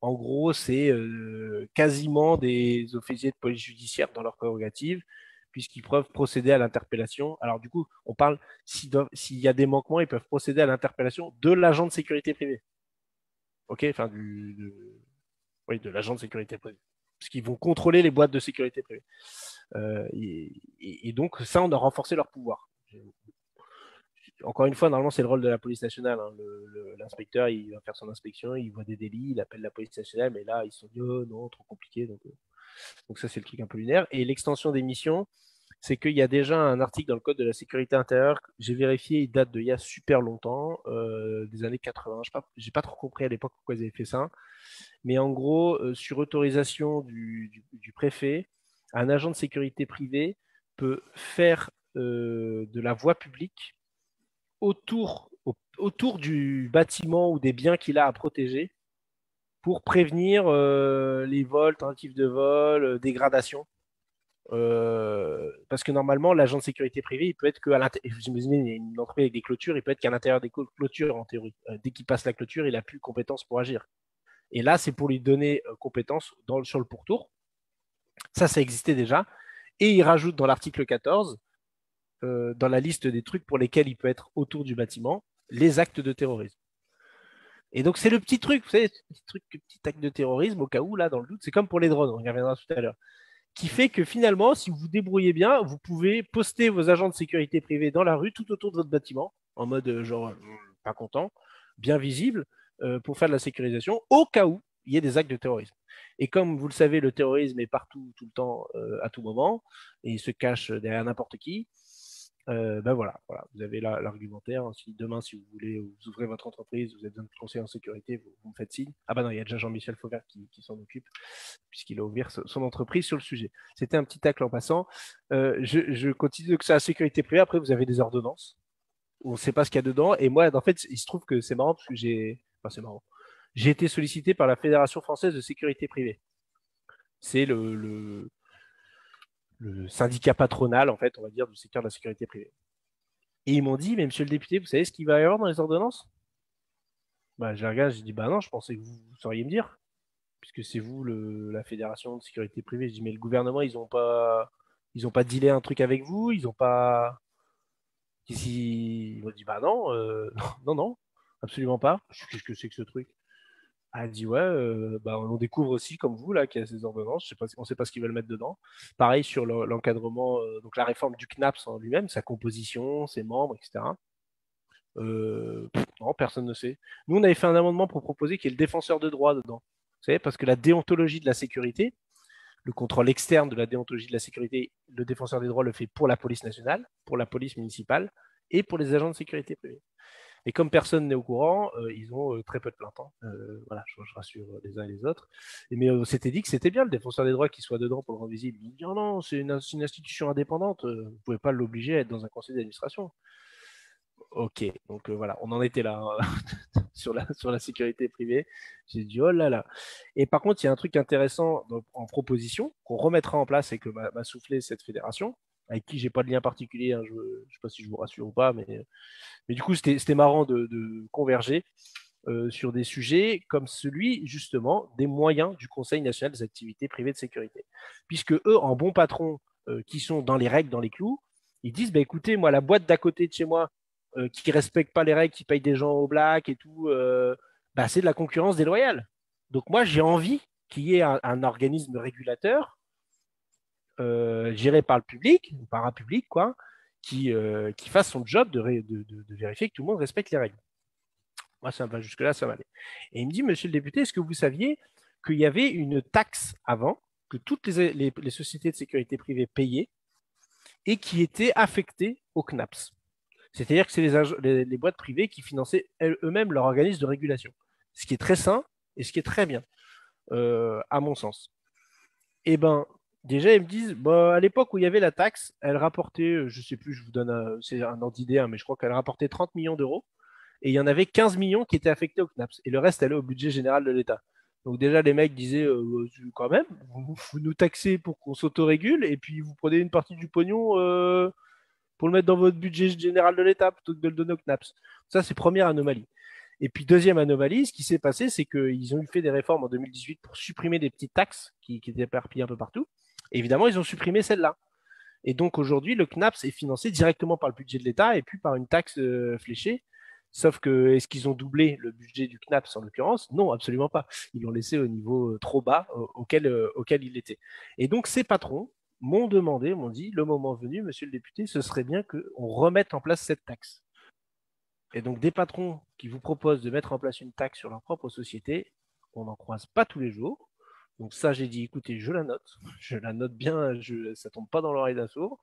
En gros, c'est quasiment des officiers de police judiciaire dans leurs prérogatives, puisqu'ils peuvent procéder à l'interpellation. Alors du coup, on parle, s'il y a des manquements, ils peuvent procéder à l'interpellation de l'agent de sécurité privée. Ok, enfin, de l'agent de sécurité privée. Parce qu'ils vont contrôler les boîtes de sécurité privée. Et donc, ça, on a renforcé leur pouvoir. Encore une fois, normalement, c'est le rôle de la police nationale. Hein. L'inspecteur, il va faire son inspection, il voit des délits, il appelle la police nationale, mais là, ils se sont dit « Oh non, trop compliqué ». Donc ça, c'est le truc un peu lunaire. Et l'extension des missions, c'est qu'il y a déjà un article dans le Code de la sécurité intérieure. J'ai vérifié, il date d'il y a super longtemps, des années 80. Je n'ai pas trop compris à l'époque pourquoi ils avaient fait ça. Mais en gros, sur autorisation du préfet, un agent de sécurité privée peut faire de la voie publique autour du bâtiment ou des biens qu'il a à protéger pour prévenir les vols, tentatives de vol, dégradations. Parce que normalement, l'agent de sécurité privée, il peut être qu'à l'intérieur. Vous imaginez une entrée avec des clôtures, il peut être qu'à l'intérieur des clôtures en théorie. Dès qu'il passe la clôture, il n'a plus compétence pour agir. Et là, c'est pour lui donner compétence sur le pourtour. Ça existait déjà. Et il rajoute dans l'article 14, dans la liste des trucs pour lesquels il peut être autour du bâtiment, les actes de terrorisme. Et donc, c'est le petit truc, vous savez, ce petit acte de terrorisme, au cas où, là, dans le doute, c'est comme pour les drones, on y reviendra tout à l'heure, qui fait que finalement, si vous vous débrouillez bien, vous pouvez poster vos agents de sécurité privée dans la rue, tout autour de votre bâtiment, en mode, genre, pas content, bien visible, pour faire de la sécurisation, au cas où il y ait des actes de terrorisme. Et comme vous le savez, le terrorisme est partout, tout le temps, à tout moment, et il se cache derrière n'importe qui. Voilà, vous avez là l'argumentaire. Demain, si vous voulez, vous ouvrez votre entreprise, vous avez besoin de conseil en sécurité, vous me faites signe. Ah bah non, il y a déjà Jean-Michel Fauvergue qui s'en occupe, puisqu'il a ouvert son entreprise sur le sujet. C'était un petit tacle en passant. Je continue donc ça à la sécurité privée. Après, vous avez des ordonnances où on ne sait pas ce qu'il y a dedans. Et moi, en fait, il se trouve que c'est marrant parce que j'ai été sollicité par la Fédération française de sécurité privée. C'est le syndicat patronal, en fait, on va dire, du secteur de la sécurité privée. Et ils m'ont dit, mais monsieur le député, vous savez ce qu'il va y avoir dans les ordonnances ? Je regarde, j'ai dit, non, je pensais que vous sauriez me dire, puisque c'est vous, la Fédération de sécurité privée. Je dis, mais le gouvernement, ils n'ont pas dealé un truc avec vous, ils n'ont pas... Ils m'ont dit, non, absolument pas. Qu'est-ce que c'est que ce truc ? Elle dit, ouais, on découvre aussi, comme vous, là, qu'il y a ces ordonnances. On ne sait pas ce qu'ils veulent mettre dedans. Pareil sur l'encadrement, donc la réforme du CNAPS en lui-même, sa composition, ses membres, etc. Non, personne ne sait. Nous, on avait fait un amendement pour proposer qu'il y ait le défenseur des droits dedans. Vous savez, parce que la déontologie de la sécurité, le contrôle externe de la déontologie de la sécurité, le défenseur des droits le fait pour la police nationale, pour la police municipale et pour les agents de sécurité privée. Et comme personne n'est au courant, ils ont très peu de plaintes. Je rassure les uns et les autres. Mais on s'était dit que c'était bien le défenseur des droits qui soit dedans pour le rendre visible. Il dit, non, c'est une institution indépendante, vous ne pouvez pas l'obliger à être dans un conseil d'administration. Ok, donc on en était là, hein, sur la sécurité privée. J'ai dit, oh là là. Et par contre, il y a un truc intéressant en proposition qu'on remettra en place et que m'a soufflé cette fédération, avec qui j'ai pas de lien particulier, hein, je ne sais pas si je vous rassure ou pas, mais du coup c'était marrant de converger sur des sujets comme celui justement des moyens du Conseil national des activités privées de sécurité, puisque eux, en bons patrons qui sont dans les règles, dans les clous, ils disent, écoutez, moi la boîte d'à côté de chez moi qui respecte pas les règles, qui paye des gens au black et tout, c'est de la concurrence déloyale. Donc moi, j'ai envie qu'il y ait un organisme régulateur géré par le public, ou par un public, quoi, qui fasse son job de vérifier que tout le monde respecte les règles. Moi, ça me va jusque-là, ça m'allait. Et il me dit, monsieur le député, est-ce que vous saviez qu'il y avait une taxe avant, que toutes les sociétés de sécurité privée payaient, et qui était affectée au CNAPS. C'est-à-dire que c'est les boîtes privées qui finançaient eux-mêmes leur organisme de régulation. Ce qui est très sain et ce qui est très bien, à mon sens. Eh bien, déjà, ils me disent, bah, à l'époque où il y avait la taxe, elle rapportait, je ne sais plus, je vous donne un ordre d'idée, hein, mais je crois qu'elle rapportait 30 millions d'euros, et il y en avait 15 millions qui étaient affectés au CNAPS, et le reste allait au budget général de l'État. Donc déjà, les mecs disaient, quand même, vous nous taxez pour qu'on s'autorégule, et puis vous prenez une partie du pognon pour le mettre dans votre budget général de l'État, plutôt que de le donner au CNAPS. Ça, c'est première anomalie. Et puis, deuxième anomalie, ce qui s'est passé, c'est qu'ils ont fait des réformes en 2018 pour supprimer des petites taxes qui étaient éparpillées un peu partout. Et évidemment, ils ont supprimé celle-là. Et donc, aujourd'hui, le CNAPS est financé directement par le budget de l'État et puis par une taxe fléchée. Sauf que, est-ce qu'ils ont doublé le budget du CNAPS en l'occurrence? Non, absolument pas. Ils l'ont laissé au niveau trop bas auquel il était. Et donc, ces patrons m'ont dit, le moment venu, monsieur le député, ce serait bien qu'on remette en place cette taxe. Et donc, des patrons qui vous proposent de mettre en place une taxe sur leur propre société, on n'en croise pas tous les jours. Donc ça, j'ai dit, écoutez, je la note bien, ça ne tombe pas dans l'oreille d'un sourd.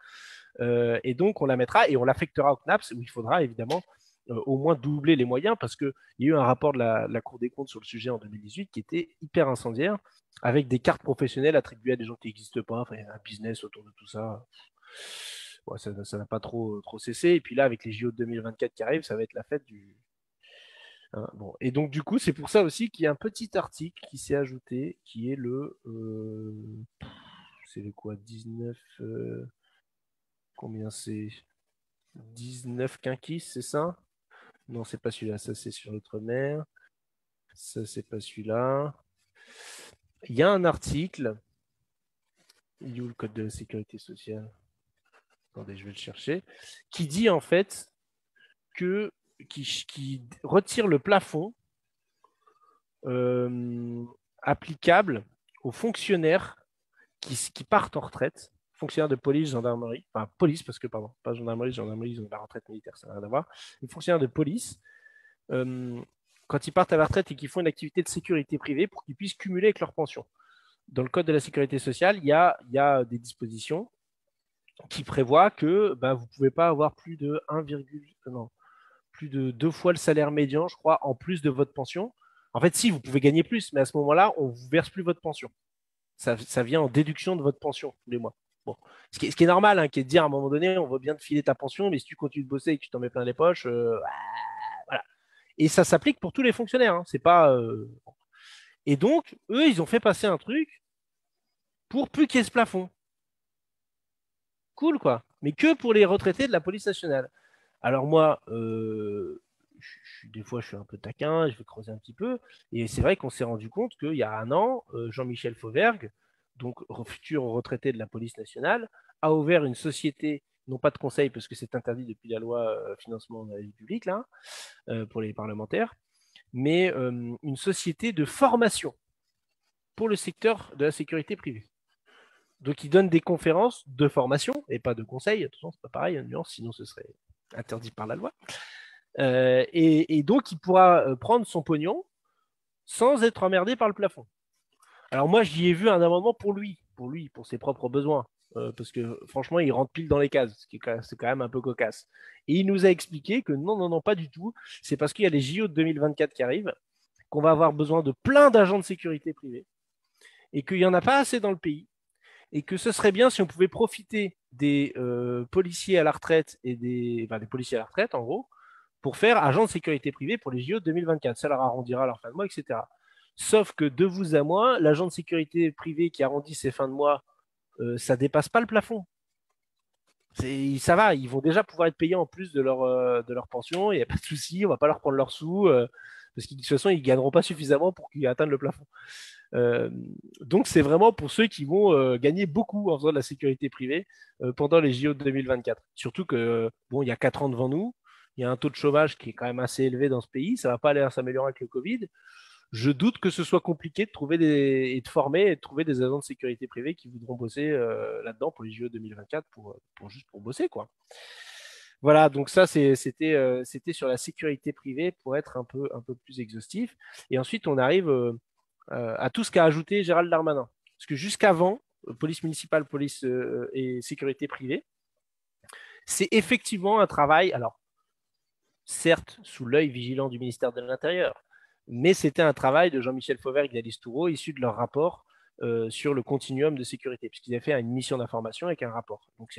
Et donc, on la mettra et on l'affectera au CNAPS, où il faudra évidemment au moins doubler les moyens, parce qu'il y a eu un rapport de la Cour des comptes sur le sujet en 2018 qui était hyper incendiaire, avec des cartes professionnelles attribuées à des gens qui n'existent pas, enfin, un business autour de tout ça. Bon, ça n'a pas trop cessé. Et puis là, avec les JO de 2024 qui arrivent, ça va être la fête du... Hein, bon. Et donc, du coup, c'est pour ça aussi qu'il y a un petit article qui s'est ajouté, qui est le... c'est le quoi 19... combien c'est 19 quinquis, c'est ça? Non, c'est pas celui-là. Ça, c'est sur l'outre-mer. Ça, c'est pas celui-là. Il y a un article. Il y a où le code de la sécurité sociale? Attendez, je vais le chercher. Qui dit en fait qui retire le plafond applicable aux fonctionnaires qui partent en retraite, fonctionnaires de police, gendarmerie, enfin police parce que, pardon, pas gendarmerie, ils ont la retraite militaire, ça n'a rien à voir, les fonctionnaires de police, quand ils partent à la retraite et qu'ils font une activité de sécurité privée pour qu'ils puissent cumuler avec leur pension. Dans le code de la sécurité sociale, il y a des dispositions qui prévoient que vous ne pouvez pas avoir plus de 2 fois le salaire médian, je crois, en plus de votre pension. En fait, si, vous pouvez gagner plus, mais à ce moment-là, on ne vous verse plus votre pension. Ça vient en déduction de votre pension tous les mois. Bon. Ce qui est normal, hein, qui est de dire à un moment donné, on va bien te filer ta pension, mais si tu continues de bosser et que tu t'en mets plein les poches, voilà. Et ça s'applique pour tous les fonctionnaires. Hein, c'est pas, Et donc, eux, ils ont fait passer un truc pour plus qu'il y ait ce plafond. Cool, quoi. Mais que pour les retraités de la police nationale. Alors moi, des fois, je suis un peu taquin, je vais creuser un petit peu. Et c'est vrai qu'on s'est rendu compte qu'il y a un an, Jean-Michel Fauvergue, donc futur retraité de la police nationale, a ouvert une société, non pas de conseil, parce que c'est interdit depuis la loi financement de la vie publique, là, pour les parlementaires, mais une société de formation pour le secteur de la sécurité privée. Donc, il donne des conférences de formation et pas de conseil. Attention, c'est pas pareil, une nuance, sinon ce serait interdit par la loi. Et donc, il pourra prendre son pognon sans être emmerdé par le plafond. Alors moi, j'y ai vu un amendement pour lui, pour ses propres besoins, parce que franchement, il rentre pile dans les cases, ce qui est quand même un peu cocasse. Et il nous a expliqué que non, pas du tout. C'est parce qu'il y a les JO de 2024 qui arrivent, qu'on va avoir besoin de plein d'agents de sécurité privée, et qu'il n'y en a pas assez dans le pays, et que ce serait bien si on pouvait profiter des policiers à la retraite, des policiers à la retraite en gros, pour faire agents de sécurité privée pour les JO de 2024. Ça leur arrondira leur fin de mois, etc. Sauf que de vous à moi, l'agent de sécurité privée qui arrondit ses fins de mois, ça ne dépasse pas le plafond. Ça va, ils vont déjà pouvoir être payés en plus de leur pension, il n'y a pas de souci, on ne va pas leur prendre leurs sous, parce que de toute façon, ils ne gagneront pas suffisamment pour qu'ils atteignent le plafond. Donc, c'est vraiment pour ceux qui vont gagner beaucoup en faisant de la sécurité privée pendant les JO de 2024. Surtout que, il y a 4 ans devant nous, il y a un taux de chômage qui est quand même assez élevé dans ce pays, ça ne va pas aller s'améliorer avec le Covid. je doute que ce soit compliqué de trouver et de former et de trouver des agents de sécurité privée qui voudront bosser là-dedans pour les JO 2024 pour bosser, quoi. Voilà, donc ça, c'était sur la sécurité privée pour être un peu plus exhaustif. Et ensuite, on arrive à tout ce qu'a ajouté Gérald Darmanin. Parce que jusqu'avant, police municipale, police et sécurité privée, c'est effectivement un travail, alors certes sous l'œil vigilant du ministère de l'Intérieur, mais c'était un travail de Jean-Michel Fauvergue et d'Alice Toureau, issu de leur rapport sur le continuum de sécurité, puisqu'ils avaient fait une mission d'information avec un rapport. Donc,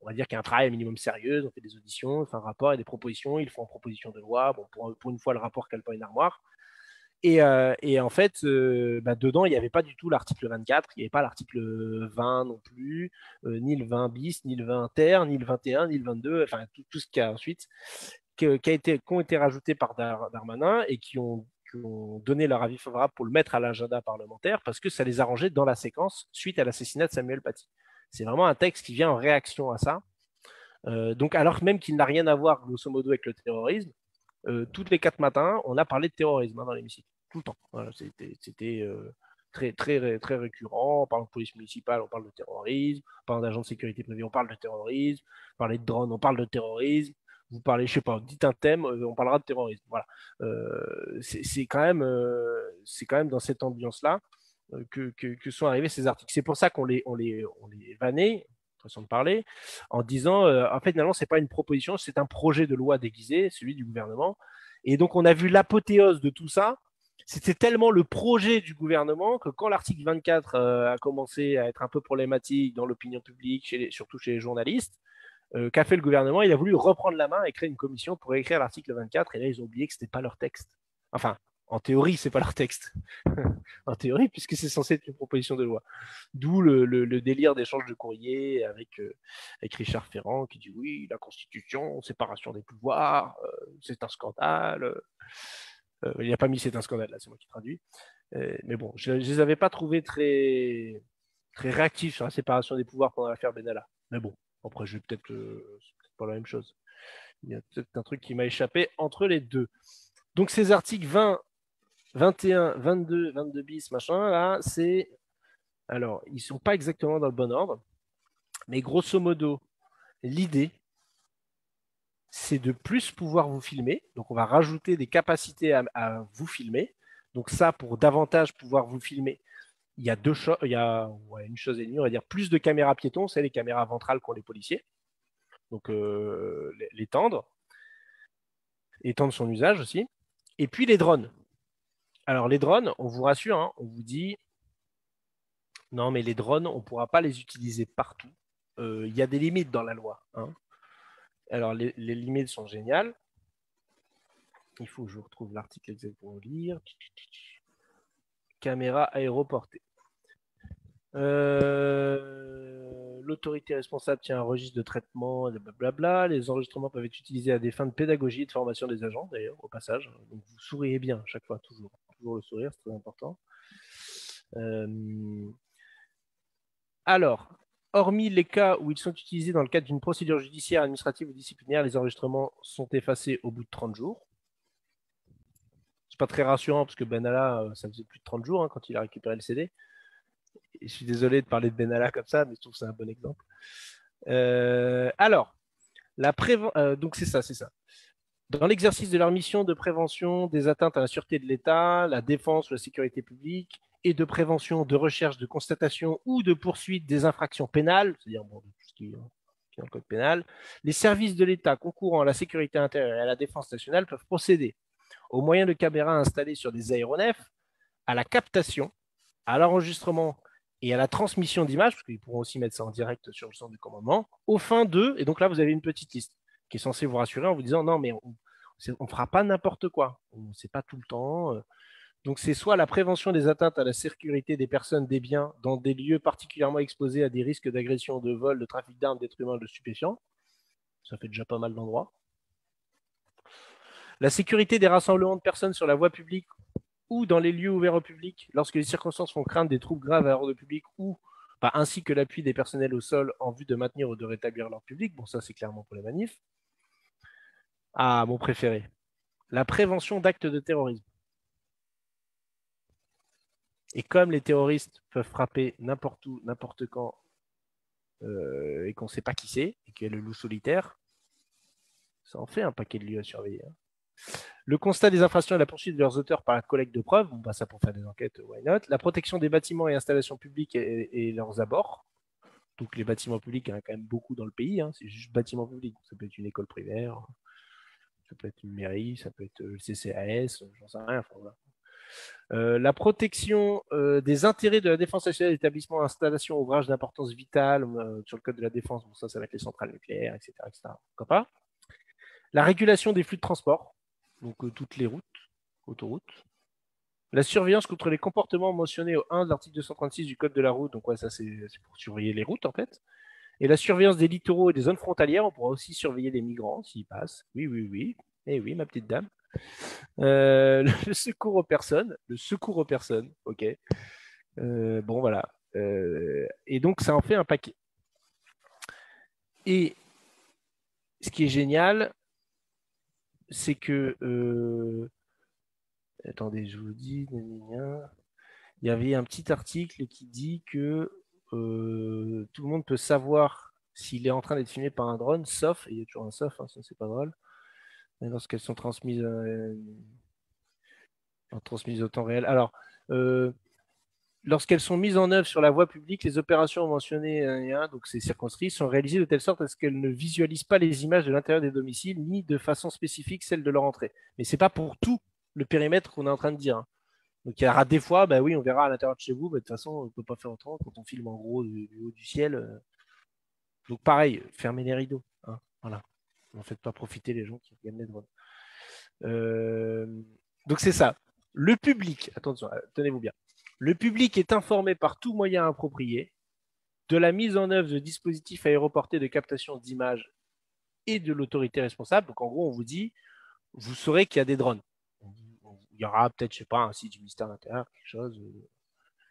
on va dire qu'il y a un travail un minimum sérieux, on fait des auditions, on fait un rapport et des propositions, ils font une proposition de loi, bon, pour une fois le rapport cale pas une armoire. Et en fait, dedans, il n'y avait pas du tout l'article 24, il n'y avait pas l'article 20 non plus, ni le 20 bis, ni le 20 ter, ni le 21, ni le 22, enfin tout ce qu'il y a ensuite, qu'ont été rajoutés par Darmanin et qui ont donné leur avis favorable pour le mettre à l'agenda parlementaire parce que ça les arrangeait dans la séquence suite à l'assassinat de Samuel Paty. C'est vraiment un texte qui vient en réaction à ça. Donc, alors même qu'il n'a rien à voir, grosso modo, avec le terrorisme, toutes les 4 matins, on a parlé de terrorisme dans l'hémicycle, tout le temps. Voilà, c'était très, très, très récurrent. On parle de police municipale, on parle de terrorisme. On parle d'agents de sécurité privée, on parle de terrorisme. On parle de drones, on parle de terrorisme. Vous parlez, je sais pas, dites un thème, on parlera de terrorisme. Voilà, c'est quand même dans cette ambiance-là que sont arrivés ces articles. C'est pour ça qu'on les vannait, façon de parler, en disant, en fait, finalement, c'est pas une proposition, c'est un projet de loi déguisé, celui du gouvernement. Et donc, on a vu l'apothéose de tout ça. C'était tellement le projet du gouvernement que quand l'article 24 a commencé à être un peu problématique dans l'opinion publique, surtout chez les journalistes, qu'a fait le gouvernement? Il a voulu reprendre la main et créer une commission pour écrire l'article 24. Et là, ils ont oublié que ce n'était pas leur texte. Enfin, en théorie, ce n'est pas leur texte. En théorie, puisque c'est censé être une proposition de loi. D'où le délire d'échange de courrier avec Richard Ferrand qui dit « Oui, la Constitution, séparation des pouvoirs, c'est un scandale. » Il n'a pas mis « c'est un scandale », là, c'est moi qui traduis. Mais bon, je ne les avais pas trouvés très, très réactifs sur la séparation des pouvoirs pendant l'affaire Benalla. Mais bon. Après, je vais peut-être pas la même chose. Il y a peut-être un truc qui m'a échappé entre les deux. Donc, ces articles 20, 21, 22, 22 bis, machin, là, c'est... Alors, ils ne sont pas exactement dans le bon ordre, mais grosso modo, l'idée, c'est de plus pouvoir vous filmer. Donc, on va rajouter des capacités à vous filmer. Donc, ça, pour davantage pouvoir vous filmer, il y a deux choses, il y a une chose et demie, on va dire plus de caméras piétons, c'est les caméras ventrales qu'ont les policiers, donc étendre son usage aussi, et puis les drones. Alors les drones, on vous rassure, on vous dit, non mais les drones, on ne pourra pas les utiliser partout, il y a des limites dans la loi. Alors les limites sont géniales, il faut que je retrouve l'article exact pour lire, caméra aéroportée. L'autorité responsable tient un registre de traitement, blablabla. Les enregistrements peuvent être utilisés à des fins de pédagogie et de formation des agents, d'ailleurs, au passage. Donc, vous souriez bien à chaque fois, toujours. Toujours le sourire, c'est très important. Alors, hormis les cas où ils sont utilisés dans le cadre d'une procédure judiciaire, administrative ou disciplinaire, les enregistrements sont effacés au bout de 30 jours. Pas très rassurant parce que Benalla, ça faisait plus de 30 jours quand il a récupéré le CD. Et je suis désolé de parler de Benalla comme ça, mais je trouve que c'est un bon exemple. Alors, donc c'est ça. Dans l'exercice de leur mission de prévention des atteintes à la sûreté de l'État, la défense ou la sécurité publique et de prévention, de recherche, de constatation ou de poursuite des infractions pénales, c'est-à-dire tout ce qui est dans le code pénal, les services de l'État concourant à la sécurité intérieure et à la défense nationale peuvent procéder au moyen de caméras installées sur des aéronefs, à la captation, à l'enregistrement et à la transmission d'images, parce qu'ils pourront aussi mettre ça en direct sur le centre de commandement, aux fins de, et donc là vous avez une petite liste qui est censée vous rassurer en vous disant non mais on ne fera pas n'importe quoi, on ne sait pas tout le temps. Donc c'est soit la prévention des atteintes à la sécurité des personnes, des biens, dans des lieux particulièrement exposés à des risques d'agression, de vol, de trafic d'armes, d'êtres humains, de stupéfiants, ça fait déjà pas mal d'endroits. La sécurité des rassemblements de personnes sur la voie publique ou dans les lieux ouverts au public, lorsque les circonstances font craindre des troubles graves à l'ordre public ou ainsi que l'appui des personnels au sol en vue de maintenir ou de rétablir l'ordre public. Bon, ça, c'est clairement pour les manifs. Ah, mon préféré. La prévention d'actes de terrorisme. Et comme les terroristes peuvent frapper n'importe où, n'importe quand, et qu'on ne sait pas qui c'est, et qu'il y a le loup solitaire, ça en fait un paquet de lieux à surveiller. Hein. Le constat des infractions et la poursuite de leurs auteurs par la collecte de preuves, bon, bah, ça pour faire des enquêtes, why not. La protection des bâtiments et installations publiques et leurs abords. Donc les bâtiments publics, il y en a quand même beaucoup dans le pays, hein, c'est juste bâtiments publics. Ça peut être une école primaire, ça peut être une mairie, ça peut être le CCAS, j'en sais rien. Enfin, voilà. La protection des intérêts de la défense nationale, établissements, installations, ouvrages d'importance vitale sur le code de la défense, bon, ça va être les centrales nucléaires, etc. etc. Pourquoi pas. La régulation des flux de transport, donc toutes les routes, autoroutes. La surveillance contre les comportements mentionnés au 1 de l'article 236 du Code de la route, donc ouais, ça c'est pour surveiller les routes en fait. Et la surveillance des littoraux et des zones frontalières, on pourra aussi surveiller les migrants s'ils passent. Oui, oui, oui, eh oui, ma petite dame. Le secours aux personnes, ok. Bon, voilà. Et donc ça en fait un paquet. Et ce qui est génial, c'est que... Attendez, je vous dis, il y avait un petit article qui dit que tout le monde peut savoir s'il est en train d'être filmé par un drone, sauf, et il y a toujours un sauf, hein, ça c'est pas drôle, mais lorsqu'elles sont transmises, au temps réel. Alors, lorsqu'elles sont mises en œuvre sur la voie publique, les opérations mentionnées, donc ces circonscrits, sont réalisées de telle sorte à ce qu'elles ne visualisent pas les images de l'intérieur des domiciles, ni de façon spécifique celles de leur entrée. Mais ce n'est pas pour tout le périmètre qu'on est en train de dire. Donc il y aura des fois, bah oui, on verra à l'intérieur de chez vous, mais de toute façon, on ne peut pas faire autrement quand on filme en gros du haut du ciel. Donc pareil, fermez les rideaux. Hein, voilà. N'en faites pas profiter les gens qui regardent les drones. Donc c'est ça. Le public, attention, tenez-vous bien. Le public est informé par tout moyen approprié de la mise en œuvre de dispositifs aéroportés de captation d'images et de l'autorité responsable. Donc en gros, on vous dit, vous saurez qu'il y a des drones. Il y aura peut-être, je sais pas, un site du ministère de l'Intérieur, quelque chose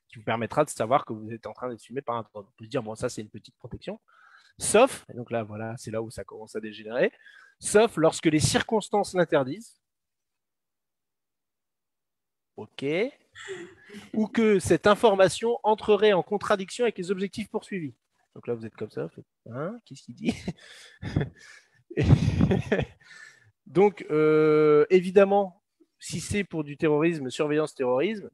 qui vous permettra de savoir que vous êtes en train d'être filmé par un drone. On peut se dire, bon, ça, c'est une petite protection. Sauf, et donc là, voilà, c'est là où ça commence à dégénérer, sauf lorsque les circonstances l'interdisent, ok, ou que cette information entrerait en contradiction avec les objectifs poursuivis. Donc là, vous êtes comme ça, hein, qu'est-ce qu'il dit? Donc, évidemment, si c'est pour du terrorisme, surveillance terrorisme,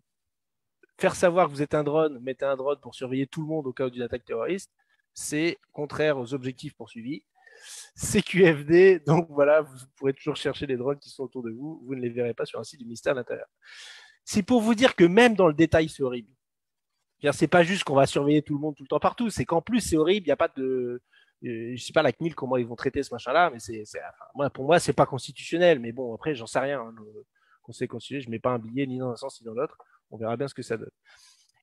faire savoir que vous êtes un drone, mettez un drone pour surveiller tout le monde au cas d'une attaque terroriste, c'est contraire aux objectifs poursuivis. CQFD, donc voilà, vous pourrez toujours chercher les drones qui sont autour de vous, vous ne les verrez pas sur un site du ministère de l'Intérieur. C'est pour vous dire que même dans le détail, c'est horrible. C'est pas juste qu'on va surveiller tout le monde tout le temps partout, c'est qu'en plus, c'est horrible, il n'y a pas de... je sais pas la CNIL comment ils vont traiter ce machin-là, mais pour moi, c'est pas constitutionnel. Mais bon, après, j'en sais rien. Hein, le Conseil constitutionnel, je mets pas un billet ni dans un sens ni dans l'autre. On verra bien ce que ça donne.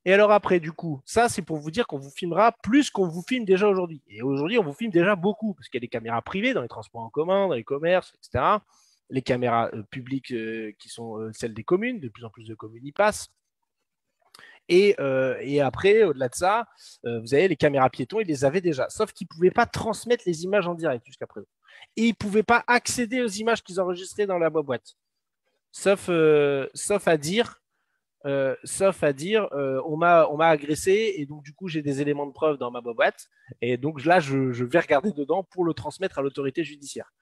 Et alors après, du coup, ça, c'est pour vous dire qu'on vous filmera plus qu'on vous filme déjà aujourd'hui. Et aujourd'hui, on vous filme déjà beaucoup, parce qu'il y a des caméras privées dans les transports en commun, dans les commerces, etc. Les caméras publiques qui sont celles des communes. De plus en plus de communes y passent. Et après, au-delà de ça, vous avez les caméras piétons, ils les avaient déjà. Sauf qu'ils ne pouvaient pas transmettre les images en direct jusqu'à présent. Et ils ne pouvaient pas accéder aux images qu'ils enregistraient dans la boîte. Sauf à dire, on m'a agressé et donc du coup, j'ai des éléments de preuve dans ma boîte. Et donc là, je vais regarder dedans pour le transmettre à l'autorité judiciaire.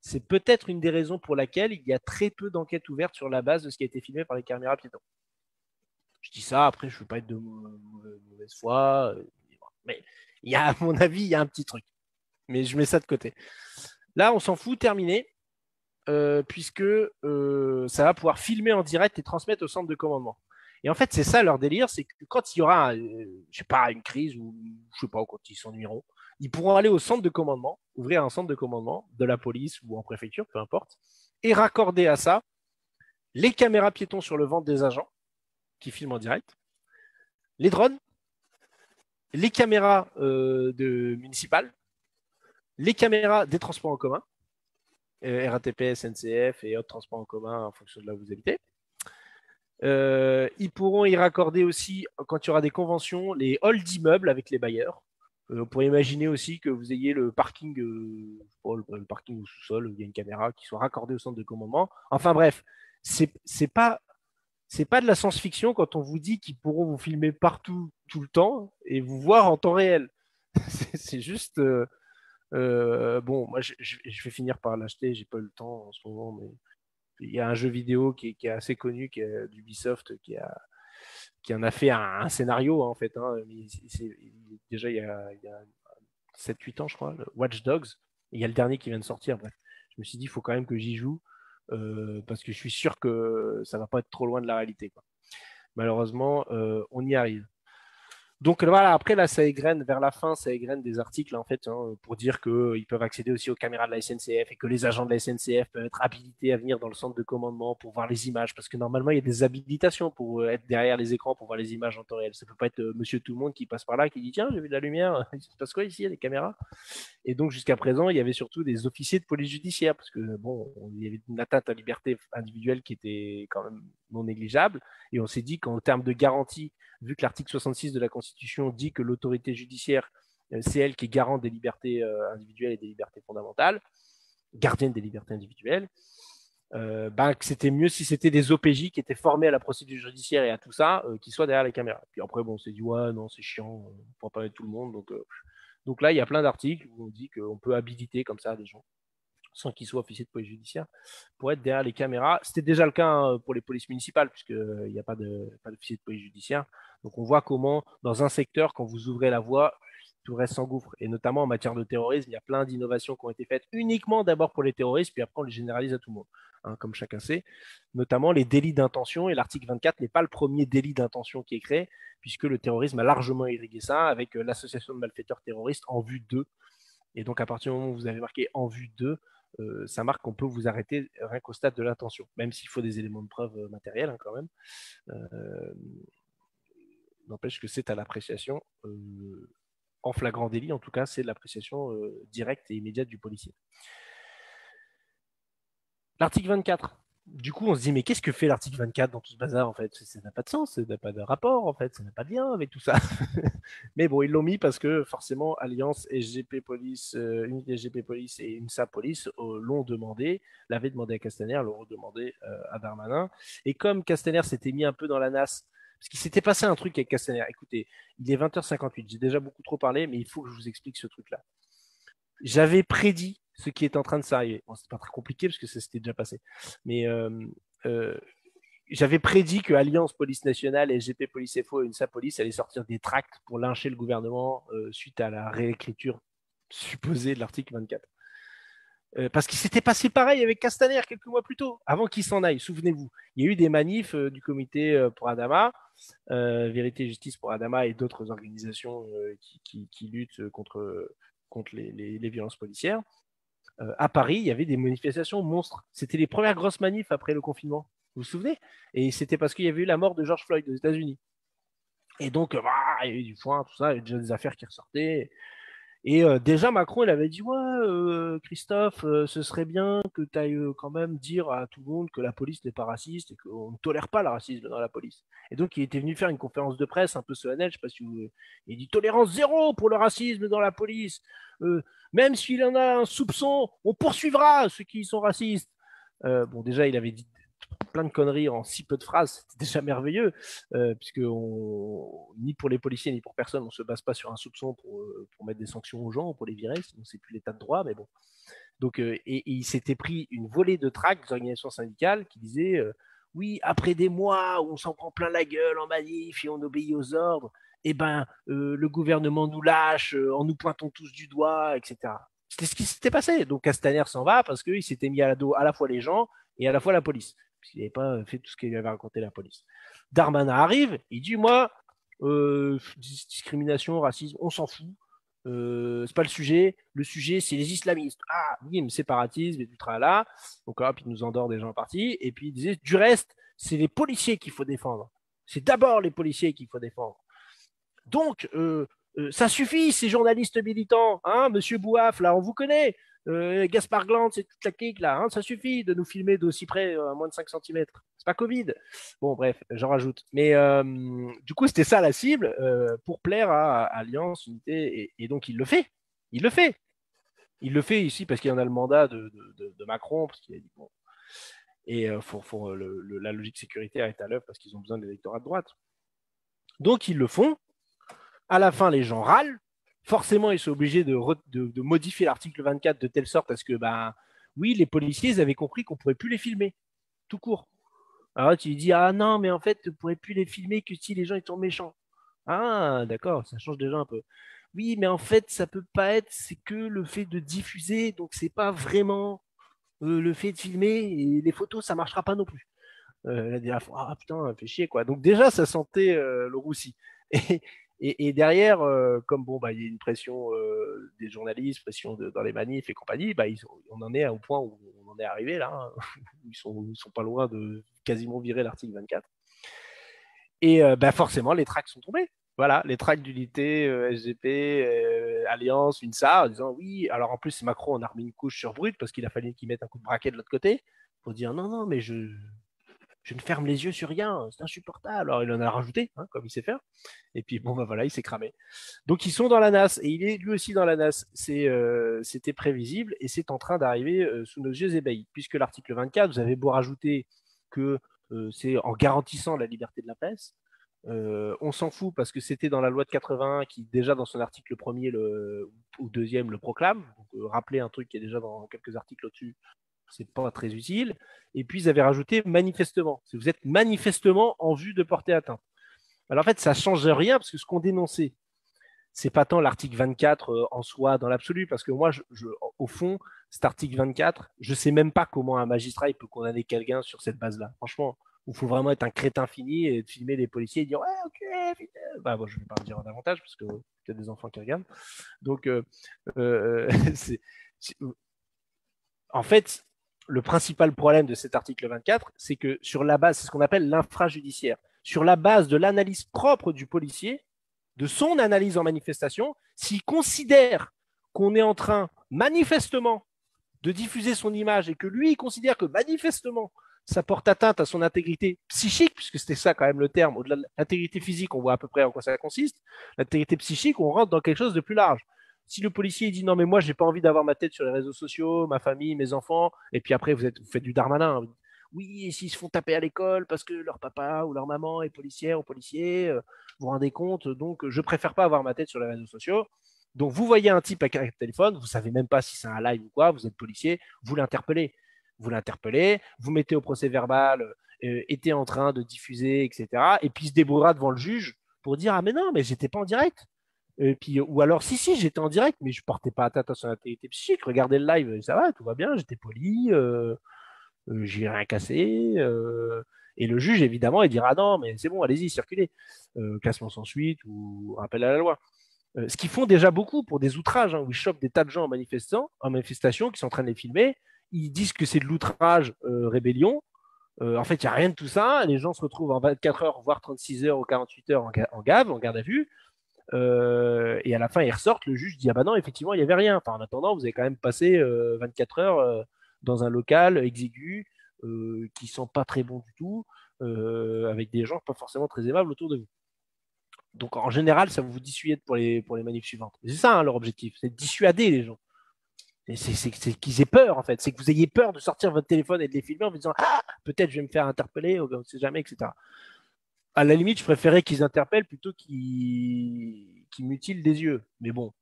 C'est peut-être une des raisons pour laquelle il y a très peu d'enquêtes ouvertes sur la base de ce qui a été filmé par les caméras piétons. Je dis ça, après, je ne veux pas être de mauvaise foi. Mais il y a, à mon avis, il y a un petit truc. Mais je mets ça de côté. Là, on s'en fout, terminé, puisque ça va pouvoir filmer en direct et transmettre au centre de commandement. Et en fait, c'est ça leur délire, c'est que quand il y aura, je sais pas, une crise ou je sais pas, quand ils s'ennuieront, ils pourront aller au centre de commandement, ouvrir un centre de commandement de la police ou en préfecture, peu importe, et raccorder à ça les caméras piétons sur le ventre des agents, qui filment en direct, les drones, les caméras municipales, les caméras des transports en commun, RATP, SNCF et autres transports en commun en fonction de là où vous habitez. Ils pourront y raccorder aussi, quand il y aura des conventions, les halls d'immeubles avec les bailleurs. On pourrait imaginer aussi que vous ayez le parking, le parking au sous-sol où il y a une caméra qui soit raccordée au centre de commandement. Enfin bref, c'est pas... c'est pas de la science-fiction quand on vous dit qu'ils pourront vous filmer partout, tout le temps, et vous voir en temps réel. C'est juste... bon, moi, je vais finir par l'acheter, j'ai pas eu le temps en ce moment, mais il y a un jeu vidéo qui est assez connu, qui est d'Ubisoft, qui en a fait un scénario, hein, en fait. Hein. Déjà, il y a 7-8 ans, je crois, Watch Dogs. Il y a le dernier qui vient de sortir. Bref. Je me suis dit, il faut quand même que j'y joue, parce que je suis sûr que ça ne va pas être trop loin de la réalité, quoi. Malheureusement, on y arrive. Donc voilà, après, là, ça égrène vers la fin, ça égrène des articles, en fait, hein, pour dire qu'ils peuvent accéder aussi aux caméras de la SNCF et que les agents de la SNCF peuvent être habilités à venir dans le centre de commandement pour voir les images, parce que normalement, il y a des habilitations pour être derrière les écrans pour voir les images en temps réel. Ça ne peut pas être monsieur tout le monde qui passe par là, qui dit « Tiens, j'ai vu de la lumière, il se passe quoi ici, il y a des caméras ?» Et donc, jusqu'à présent, il y avait surtout des officiers de police judiciaire, parce que, bon, il y avait une atteinte à la liberté individuelle qui était quand même non négligeable, et on s'est dit qu'en termes de garantie, vu que l'article 66 de la Constitution dit que l'autorité judiciaire, c'est elle qui est garante des libertés individuelles et des libertés fondamentales, gardienne des libertés individuelles, que c'était mieux si c'était des OPJ qui étaient formés à la procédure judiciaire et à tout ça, qui soient derrière les caméras. Puis après, bon, on s'est dit, ouais, non, c'est chiant, on ne pourra pas mettre tout le monde. Donc là, il y a plein d'articles où on dit qu'on peut habiliter comme ça des gens, sans qu'ils soient officiers de police judiciaire, pour être derrière les caméras. C'était déjà le cas, hein, pour les polices municipales, puisqu'il n'y a pas d'officier de police judiciaire. Donc on voit comment, dans un secteur, quand vous ouvrez la voie, tout le reste s'engouffre. Et notamment en matière de terrorisme, il y a plein d'innovations qui ont été faites uniquement d'abord pour les terroristes, puis après on les généralise à tout le monde, hein, comme chacun sait. Notamment les délits d'intention, et l'article 24 n'est pas le premier délit d'intention qui est créé, puisque le terrorisme a largement irrigué ça, avec l'association de malfaiteurs terroristes en vue 2. Et donc à partir du moment où vous avez marqué en vue 2, ça marque qu'on peut vous arrêter rien qu'au stade de l'intention, même s'il faut des éléments de preuve matériels, hein, quand même. N'empêche que c'est à l'appréciation, en flagrant délit, en tout cas, c'est de l'appréciation directe et immédiate du policier. L'article 24. Du coup, on se dit, mais qu'est-ce que fait l'article 24 dans tout ce bazar, en fait? Ça n'a pas de sens, ça n'a pas de rapport, en fait, ça n'a pas de lien avec tout ça. Mais bon, ils l'ont mis parce que forcément, Alliance, SGP Police, Unité SGP Police et UNSA Police l'ont demandé, l'avaient demandé à Castaner, l'ont redemandé à Darmanin. Et comme Castaner s'était mis un peu dans la nasse, parce qu'il s'était passé un truc avec Castaner. Écoutez, il est 20h58, j'ai déjà beaucoup trop parlé, mais il faut que je vous explique ce truc-là. J'avais prédit ce qui est en train de s'arriver. Bon, c'est pas très compliqué parce que ça s'était déjà passé. Mais j'avais prédit que Alliance Police Nationale, SGP Police FO et UNSA Police allaient sortir des tracts pour lyncher le gouvernement suite à la réécriture supposée de l'article 24. Parce qu'il s'était passé pareil avec Castaner quelques mois plus tôt, avant qu'il s'en aille, souvenez-vous. Il y a eu des manifs du Comité pour Adama, Vérité et Justice pour Adama et d'autres organisations qui luttent contre les violences policières. À Paris, il y avait des manifestations monstres. C'était les premières grosses manifs après le confinement. Vous vous souvenez? Et c'était parce qu'il y avait eu la mort de George Floyd aux États-Unis. Et donc, il y avait du foin, tout ça, il y avait déjà des affaires qui ressortaient. Et déjà, Macron, il avait dit « Ouais, Christophe, ce serait bien que tu ailles quand même dire à tout le monde que la police n'est pas raciste et qu'on ne tolère pas le racisme dans la police. » Et donc, il était venu faire une conférence de presse un peu solennelle, je ne sais pas si vous... Il dit « Tolérance zéro pour le racisme dans la police. Même s'il en a un soupçon, on poursuivra ceux qui sont racistes. » Bon, déjà, il avait dit plein de conneries en si peu de phrases, c'était déjà merveilleux, puisque ni pour les policiers ni pour personne, on ne se base pas sur un soupçon pour mettre des sanctions aux gens ou pour les virer, sinon c'est plus l'état de droit, mais bon. Donc, et il s'était pris une volée de tracts des organisations syndicales qui disaient « Oui, après des mois où on s'en prend plein la gueule en manif et on obéit aux ordres, eh ben, le gouvernement nous lâche en nous pointant tous du doigt, etc. » C'était ce qui s'était passé. Donc Castaner s'en va parce qu'il s'était mis à dos à la fois les gens et à la fois la police. Il n'avait pas fait tout ce qu'il avait raconté la police. Darmanin arrive, il dit « Moi, discrimination, racisme, on s'en fout. Ce n'est pas le sujet. Le sujet, c'est les islamistes. Ah, bim, séparatisme et du tralala. » Donc hop, il nous endort déjà en partie. Et puis il disait « Du reste, c'est les policiers qu'il faut défendre. C'est d'abord les policiers qu'il faut défendre. Donc, ça suffit, ces journalistes militants. Hein, Monsieur Bouaf, là, on vous connaît. » Gaspard Glande, c'est toute la clique là, hein, ça suffit de nous filmer d'aussi près, à moins de 5 cm. C'est pas Covid. Bon, bref, j'en rajoute. Mais du coup, c'était ça la cible pour plaire à Alliance, Unité, et donc il le fait. Il le fait. Il le fait ici parce qu'il en a le mandat de Macron. Parce qu'il a dit, bon. Et la logique sécuritaire est à l'œuvre parce qu'ils ont besoin de l'électorat de droite. Donc, ils le font. À la fin, les gens râlent. Forcément, ils sont obligés de modifier l'article 24 de telle sorte à ce que, oui, les policiers ils avaient compris qu'on ne pourrait plus les filmer, tout court. Alors, tu lui dis, ah non, mais en fait, tu ne pourrais plus les filmer que si les gens ils sont méchants. Ah, d'accord, ça change déjà un peu. Oui, mais en fait, ça ne peut pas être, c'est que le fait de diffuser, donc ce n'est pas vraiment le fait de filmer, et les photos, ça ne marchera pas non plus. La dernière fois, ah putain, fait chier, quoi. Donc déjà, ça sentait le roussi. Et derrière, comme il y a une pression des journalistes, pression dans les manifs et compagnie, on en est au point où on en est arrivé là, hein. Ils sont pas loin de quasiment virer l'article 24. Et forcément, les tracts sont tombés. Voilà, les tracts d'unité, SGP, Alliance, UNSA, en disant oui. Alors en plus, Macron en a remis une couche sur Brut parce qu'il a fallu qu'il mette un coup de braquet de l'autre côté pour dire non, mais je ne ferme les yeux sur rien, c'est insupportable. Alors, il en a rajouté, hein, comme il sait faire. Et puis, il s'est cramé. Donc, ils sont dans la nasse. Et il est lui aussi dans la nasse. C'était prévisible et c'est en train d'arriver sous nos yeux ébahis. Puisque l'article 24, vous avez beau rajouter que c'est en garantissant la liberté de la presse. On s'en fout parce que c'était dans la loi de 81 qui, déjà dans son article premier ou deuxième, le proclame. Donc, rappeler un truc qui est déjà dans quelques articles au-dessus. C'est pas très utile. Et puis, ils avaient rajouté manifestement. Vous êtes manifestement en vue de porter atteinte. Alors, en fait, ça ne change rien parce que ce qu'on dénonçait, c'est pas tant l'article 24 en soi dans l'absolu. Parce que moi, au fond, cet article 24, je ne sais même pas comment un magistrat il peut condamner quelqu'un sur cette base-là. Franchement, il faut vraiment être un crétin fini et filmer les policiers et dire « Ouais, ok, putain !» Je ne vais pas en dire davantage parce qu'il y a des enfants qui regardent. Donc, en fait, le principal problème de cet article 24, c'est que sur la base, c'est ce qu'on appelle l'infrajudiciaire, sur la base de l'analyse propre du policier, de son analyse en manifestation, s'il considère qu'on est en train manifestement de diffuser son image et que lui, il considère que manifestement, ça porte atteinte à son intégrité psychique, puisque c'était ça quand même le terme, au-delà de l'intégrité physique, on voit à peu près en quoi ça consiste, l'intégrité psychique, on rentre dans quelque chose de plus large. Si le policier dit « Non, mais moi, je n'ai pas envie d'avoir ma tête sur les réseaux sociaux, ma famille, mes enfants. » Et puis après, vous faites du Darmanin. Hein. Oui, et s'ils se font taper à l'école parce que leur papa ou leur maman est policière ou policier, vous vous rendez compte. Donc, je préfère pas avoir ma tête sur les réseaux sociaux. Donc, vous voyez un type avec un téléphone, vous ne savez même pas si c'est un live ou quoi, vous êtes policier, vous l'interpellez. Vous l'interpellez, vous mettez au procès verbal, était en train de diffuser, etc. Et puis, il se débrouillera devant le juge pour dire « Ah, mais non, mais je n'étais pas en direct. » Et puis, ou alors, si, j'étais en direct, mais je ne portais pas atteinte à son intégrité psychique. Regardez le live, ça va, tout va bien, j'étais poli, j'ai rien cassé. Et le juge, évidemment, il dira, ah non, mais c'est bon, allez-y, circulez. Classement sans suite ou rappel à la loi. Ce qu'ils font déjà beaucoup pour des outrages, hein, où ils chopent des tas de gens en manifestation qui sont en train de les filmer. Ils disent que c'est de l'outrage rébellion. En fait, il n'y a rien de tout ça. Les gens se retrouvent en 24 heures, voire 36 heures ou 48 heures en garde à vue. Et à la fin ils ressortent, le juge dit ah bah non effectivement il n'y avait rien, enfin, en attendant vous avez quand même passé 24 heures dans un local exigu qui sent pas très bon du tout avec des gens pas forcément très aimables autour de vous, donc en général ça vous dissuade pour les manifs suivantes. C'est ça hein, leur objectif, c'est de dissuader les gens, c'est qu'ils aient peur en fait, c'est que vous ayez peur de sortir votre téléphone et de les filmer en vous disant ah peut-être je vais me faire interpeller, on ne sait jamais, etc. À la limite, je préférais qu'ils interpellent plutôt qu'ils mutilent des yeux. Mais bon,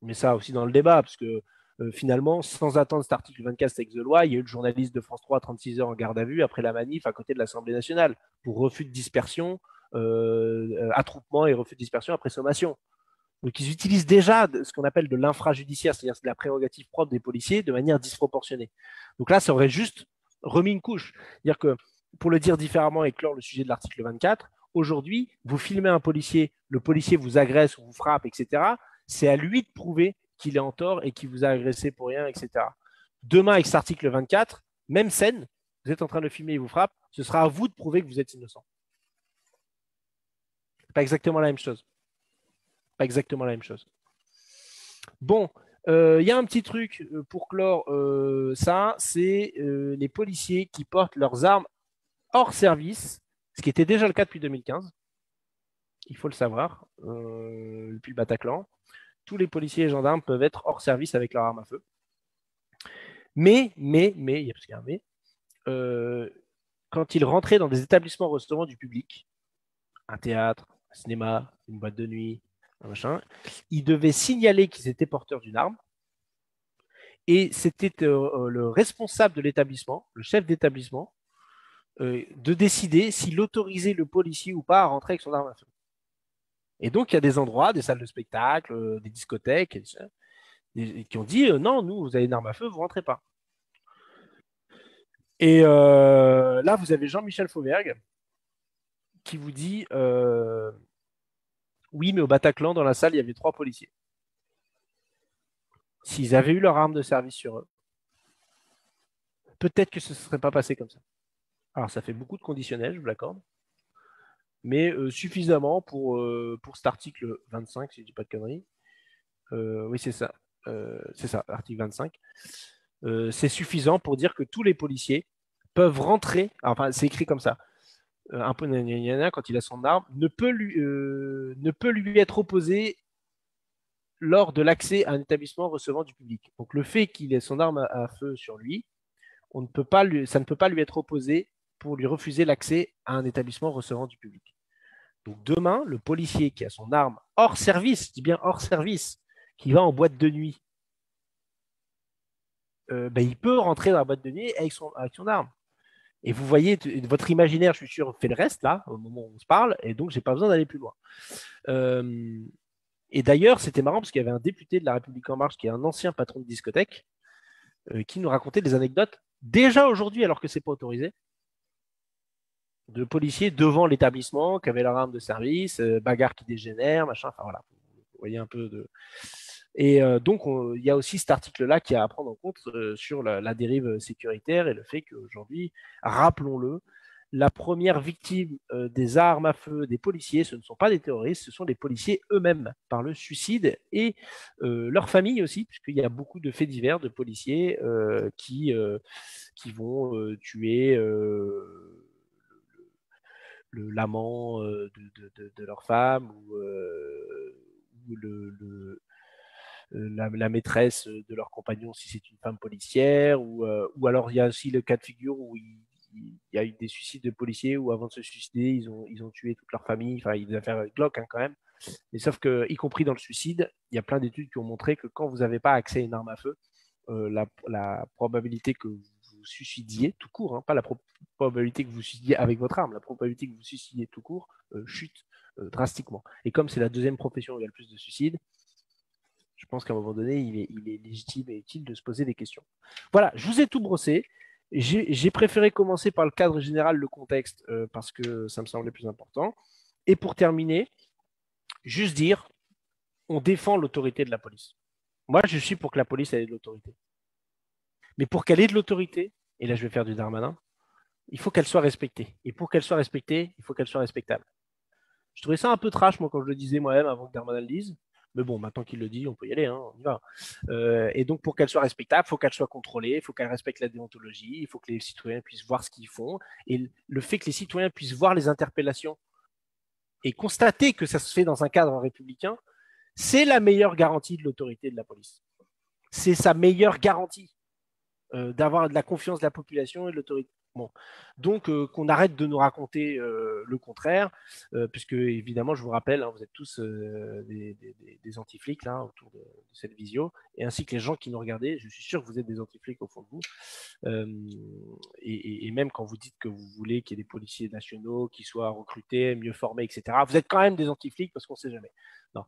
mais ça aussi dans le débat, parce que finalement, sans attendre cet article 24 texte de loi, il y a eu le journaliste de France 3 à 36 heures en garde à vue après la manif à côté de l'Assemblée nationale pour refus de dispersion, attroupement et refus de dispersion après sommation. Donc, ils utilisent déjà ce qu'on appelle de l'infrajudiciaire, c'est-à-dire la prérogative propre des policiers de manière disproportionnée. Donc là, ça aurait juste remis une couche. C'est-à-dire que pour le dire différemment et clore le sujet de l'article 24, aujourd'hui, vous filmez un policier, le policier vous agresse ou vous frappe, etc. C'est à lui de prouver qu'il est en tort et qu'il vous a agressé pour rien, etc. Demain, avec cet article 24, même scène, vous êtes en train de filmer, il vous frappe, ce sera à vous de prouver que vous êtes innocent. Pas exactement la même chose. Pas exactement la même chose. Bon, y a un petit truc pour clore ça, c'est les policiers qui portent leurs armes hors service, ce qui était déjà le cas depuis 2015, il faut le savoir, depuis le Bataclan, tous les policiers et gendarmes peuvent être hors service avec leur arme à feu. Mais, parce qu'il y a un mais, quand il rentrait dans des établissements recevant du public, un théâtre, un cinéma, une boîte de nuit, un machin, il devait signaler qu'ils étaient porteurs d'une arme. Et c'était le responsable de l'établissement, le chef d'établissement, de décider s'il autorisait le policier ou pas à rentrer avec son arme à feu. Et donc, il y a des endroits, des salles de spectacle, des discothèques, qui ont dit non, nous, vous avez une arme à feu, vous ne rentrez pas. Et là, vous avez Jean-Michel Fauvergue qui vous dit oui, mais au Bataclan, dans la salle, il y avait 3 policiers. S'ils avaient eu leur arme de service sur eux, peut-être que ce ne serait pas passé comme ça. Alors, ça fait beaucoup de conditionnels, je vous l'accorde, mais suffisamment pour cet article 25, si je ne dis pas de conneries. Oui, c'est ça. C'est ça, article 25. C'est suffisant pour dire que tous les policiers peuvent rentrer, enfin, c'est écrit comme ça, un peu quand il a son arme, ne peut lui être opposé lors de l'accès à un établissement recevant du public. Donc, le fait qu'il ait son arme à feu sur lui, ça ne peut pas lui être opposé pour lui refuser l'accès à un établissement recevant du public. Donc, demain, le policier qui a son arme hors service, je dis bien hors service, qui va en boîte de nuit, il peut rentrer dans la boîte de nuit avec son arme. Et vous voyez, votre imaginaire, je suis sûr, fait le reste, là, au moment où on se parle, et donc, je n'ai pas besoin d'aller plus loin. Et d'ailleurs, c'était marrant parce qu'il y avait un député de La République En Marche qui est un ancien patron de discothèque qui nous racontait des anecdotes, déjà aujourd'hui, alors que ce n'est pas autorisé, de policiers devant l'établissement qui avaient leur arme de service, bagarre qui dégénère, machin, enfin voilà, vous voyez un peu de... Et donc, il y a aussi cet article-là qui a à prendre en compte sur la dérive sécuritaire et le fait qu'aujourd'hui, rappelons-le, la première victime des armes à feu des policiers, ce ne sont pas des terroristes, ce sont les policiers eux-mêmes, par le suicide et leur famille aussi, puisqu'il y a beaucoup de faits divers de policiers qui vont tuer l'amant de leur femme ou la maîtresse de leur compagnon si c'est une femme policière, ou alors il y a aussi le cas de figure où il y a eu des suicides de policiers où avant de se suicider, ils ont tué toute leur famille. Enfin, il y a des affaires glauques quand même. Mais sauf que, y compris dans le suicide, il y a plein d'études qui ont montré que quand vous n'avez pas accès à une arme à feu, la probabilité que vous suicidiez tout court, pas la probabilité que vous suicidiez avec votre arme, la probabilité que vous suicidiez tout court chute drastiquement. Et comme c'est la deuxième profession où il y a le plus de suicides, je pense qu'à un moment donné, il est légitime et utile de se poser des questions. Voilà, je vous ai tout brossé. J'ai préféré commencer par le cadre général, le contexte, parce que ça me semblait plus important. Et pour terminer, juste dire, on défend l'autorité de la police. Moi, je suis pour que la police ait de l'autorité. Mais pour qu'elle ait de l'autorité, et là je vais faire du Darmanin, il faut qu'elle soit respectée. Et pour qu'elle soit respectée, il faut qu'elle soit respectable. Je trouvais ça un peu trash, moi, quand je le disais moi-même, avant que Darmanin le dise. Mais bon, maintenant qu'il le dit, on peut y aller, hein, on y va. Et donc, pour qu'elle soit respectable, il faut qu'elle soit contrôlée, il faut qu'elle respecte la déontologie, il faut que les citoyens puissent voir ce qu'ils font. Et le fait que les citoyens puissent voir les interpellations et constater que ça se fait dans un cadre républicain, c'est la meilleure garantie de l'autorité de la police. C'est sa meilleure garantie d'avoir de la confiance de la population et de l'autorité. Bon. Donc, qu'on arrête de nous raconter le contraire, puisque évidemment, je vous rappelle, hein, vous êtes tous des anti-flics là, autour de cette visio, et ainsi que les gens qui nous regardaient, je suis sûr que vous êtes des anti-flics au fond de vous. Et même quand vous dites que vous voulez qu'il y ait des policiers nationaux qui soient recrutés, mieux formés, etc., vous êtes quand même des anti-flics parce qu'on ne sait jamais. Non.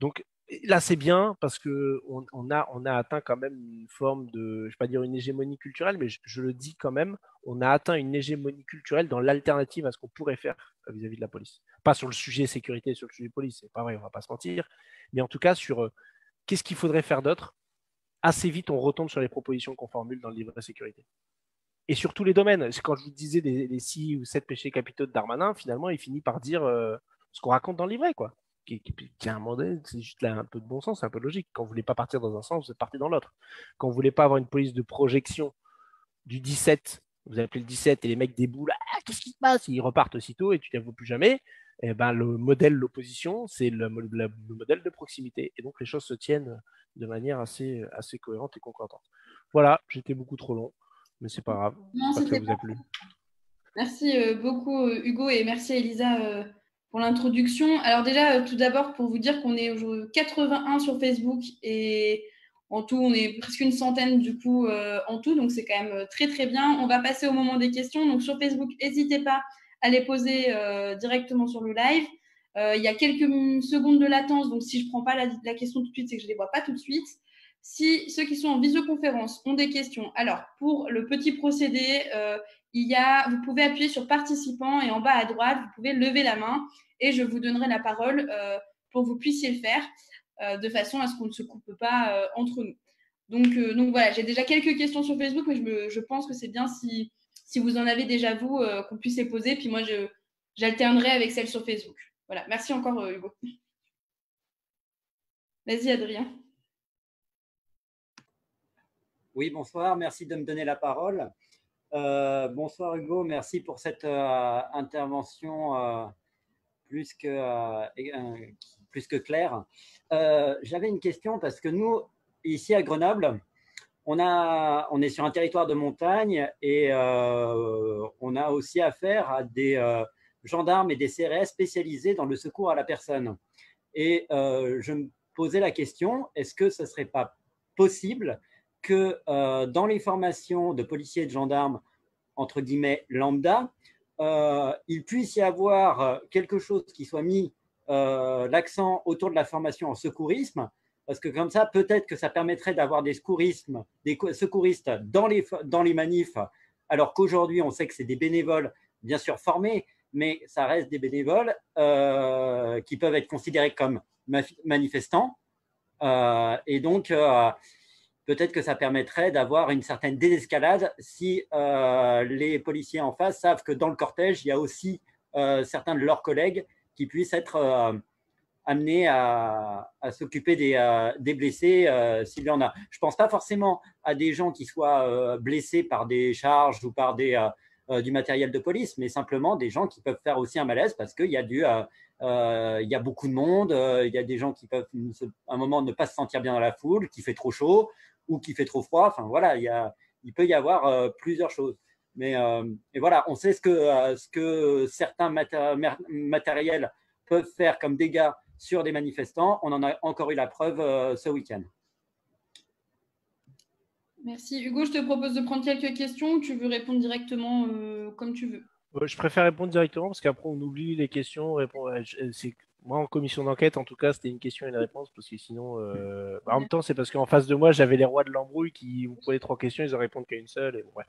Donc, là, c'est bien parce qu'on a atteint quand même une forme de, je ne vais pas dire une hégémonie culturelle, mais je le dis quand même, on a atteint une hégémonie culturelle dans l'alternative à ce qu'on pourrait faire vis-à-vis de la police. Pas sur le sujet sécurité, sur le sujet police, c'est pas vrai, on ne va pas se mentir, mais en tout cas sur qu'est-ce qu'il faudrait faire d'autre. Assez vite, on retombe sur les propositions qu'on formule dans le livre de sécurité. Et sur tous les domaines, quand je vous disais les 6 ou 7 péchés capitaux de Darmanin, finalement, il finit par dire ce qu'on raconte dans le livret, quoi. Qui a un modèle, c'est juste là un peu de bon sens, c'est un peu logique. Quand vous ne voulez pas partir dans un sens, vous êtes parti dans l'autre. Quand vous ne voulez pas avoir une police de projection du 17, vous appelez le 17 et les mecs déboulent, ah, qu'est-ce qui se passe? Ils repartent aussitôt et tu ne les vois plus jamais. Et ben, le modèle, l'opposition, c'est le modèle de proximité. Et donc les choses se tiennent de manière assez cohérente et concordante. Voilà, j'étais beaucoup trop long. mais c'est pas grave. Non, ça vous a plu. Merci beaucoup Hugo et merci Elisa pour l'introduction. Alors déjà, tout d'abord pour vous dire qu'on est 81 sur Facebook et en tout, on est presque une centaine du coup en tout, donc c'est quand même très très bien. On va passer au moment des questions. Donc sur Facebook, n'hésitez pas à les poser directement sur le live. Il y a quelques secondes de latence, donc si je ne prends pas la question tout de suite, c'est que je ne les vois pas tout de suite. Si ceux qui sont en visioconférence ont des questions, alors pour le petit procédé, vous pouvez appuyer sur participant et en bas à droite, vous pouvez lever la main et je vous donnerai la parole pour que vous puissiez le faire de façon à ce qu'on ne se coupe pas entre nous. Donc voilà, j'ai déjà quelques questions sur Facebook, mais je pense que c'est bien si vous en avez déjà vous, qu'on puisse les poser. Puis moi, j'alternerai avec celles sur Facebook. Voilà, merci encore Hugo. Vas-y Adrien. Oui, bonsoir, merci de me donner la parole. Bonsoir Hugo, merci pour cette intervention plus que claire. J'avais une question parce que nous, ici à Grenoble, on est sur un territoire de montagne et on a aussi affaire à des... gendarmes et des CRS spécialisés dans le secours à la personne. Et je me posais la question, est-ce que ce ne serait pas possible que dans les formations de policiers et de gendarmes, entre guillemets lambda, il puisse y avoir quelque chose qui soit mis l'accent autour de la formation en secourisme, parce que comme ça, peut-être que ça permettrait d'avoir des secouristes dans les manifs, alors qu'aujourd'hui, on sait que c'est des bénévoles bien sûr formés, mais ça reste des bénévoles qui peuvent être considérés comme manifestants. Et donc, peut-être que ça permettrait d'avoir une certaine désescalade si les policiers en face savent que dans le cortège, il y a aussi certains de leurs collègues qui puissent être amenés à s'occuper des blessés s'il y en a. Je ne pense pas forcément à des gens qui soient blessés par des charges ou par des… du matériel de police, mais simplement des gens qui peuvent faire aussi un malaise parce qu'il y a il y a beaucoup de monde, il y a des gens qui peuvent à un moment ne pas se sentir bien dans la foule, qui fait trop chaud ou qui fait trop froid. Enfin voilà, il peut y avoir plusieurs choses. Mais et voilà, on sait ce que certains matériels peuvent faire comme dégâts sur des manifestants. On en a encore eu la preuve ce week-end. Merci. Hugo, je te propose de prendre quelques questions ou tu veux répondre directement comme tu veux? Je préfère répondre directement parce qu'après, on oublie les questions. Moi, en commission d'enquête, en tout cas, c'était une question et une réponse parce que sinon… en même temps, c'est parce qu'en face de moi, j'avais les rois de l'embrouille qui vous posaient trois questions, ils en répondent qu'à une seule. Et bon, ouais.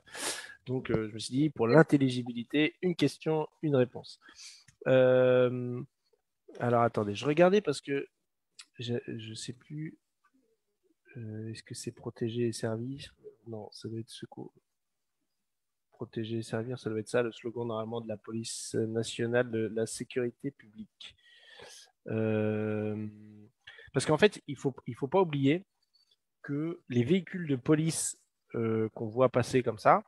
Donc, je me suis dit, pour l'intelligibilité, une question, une réponse. Alors, attendez, je regardais parce que je ne sais plus… est-ce que c'est protéger et servir? Non, ça doit être secours. Protéger et servir, ça doit être ça, le slogan normalement de la police nationale de la sécurité publique. Parce qu'en fait, il faut pas oublier que les véhicules de police qu'on voit passer comme ça,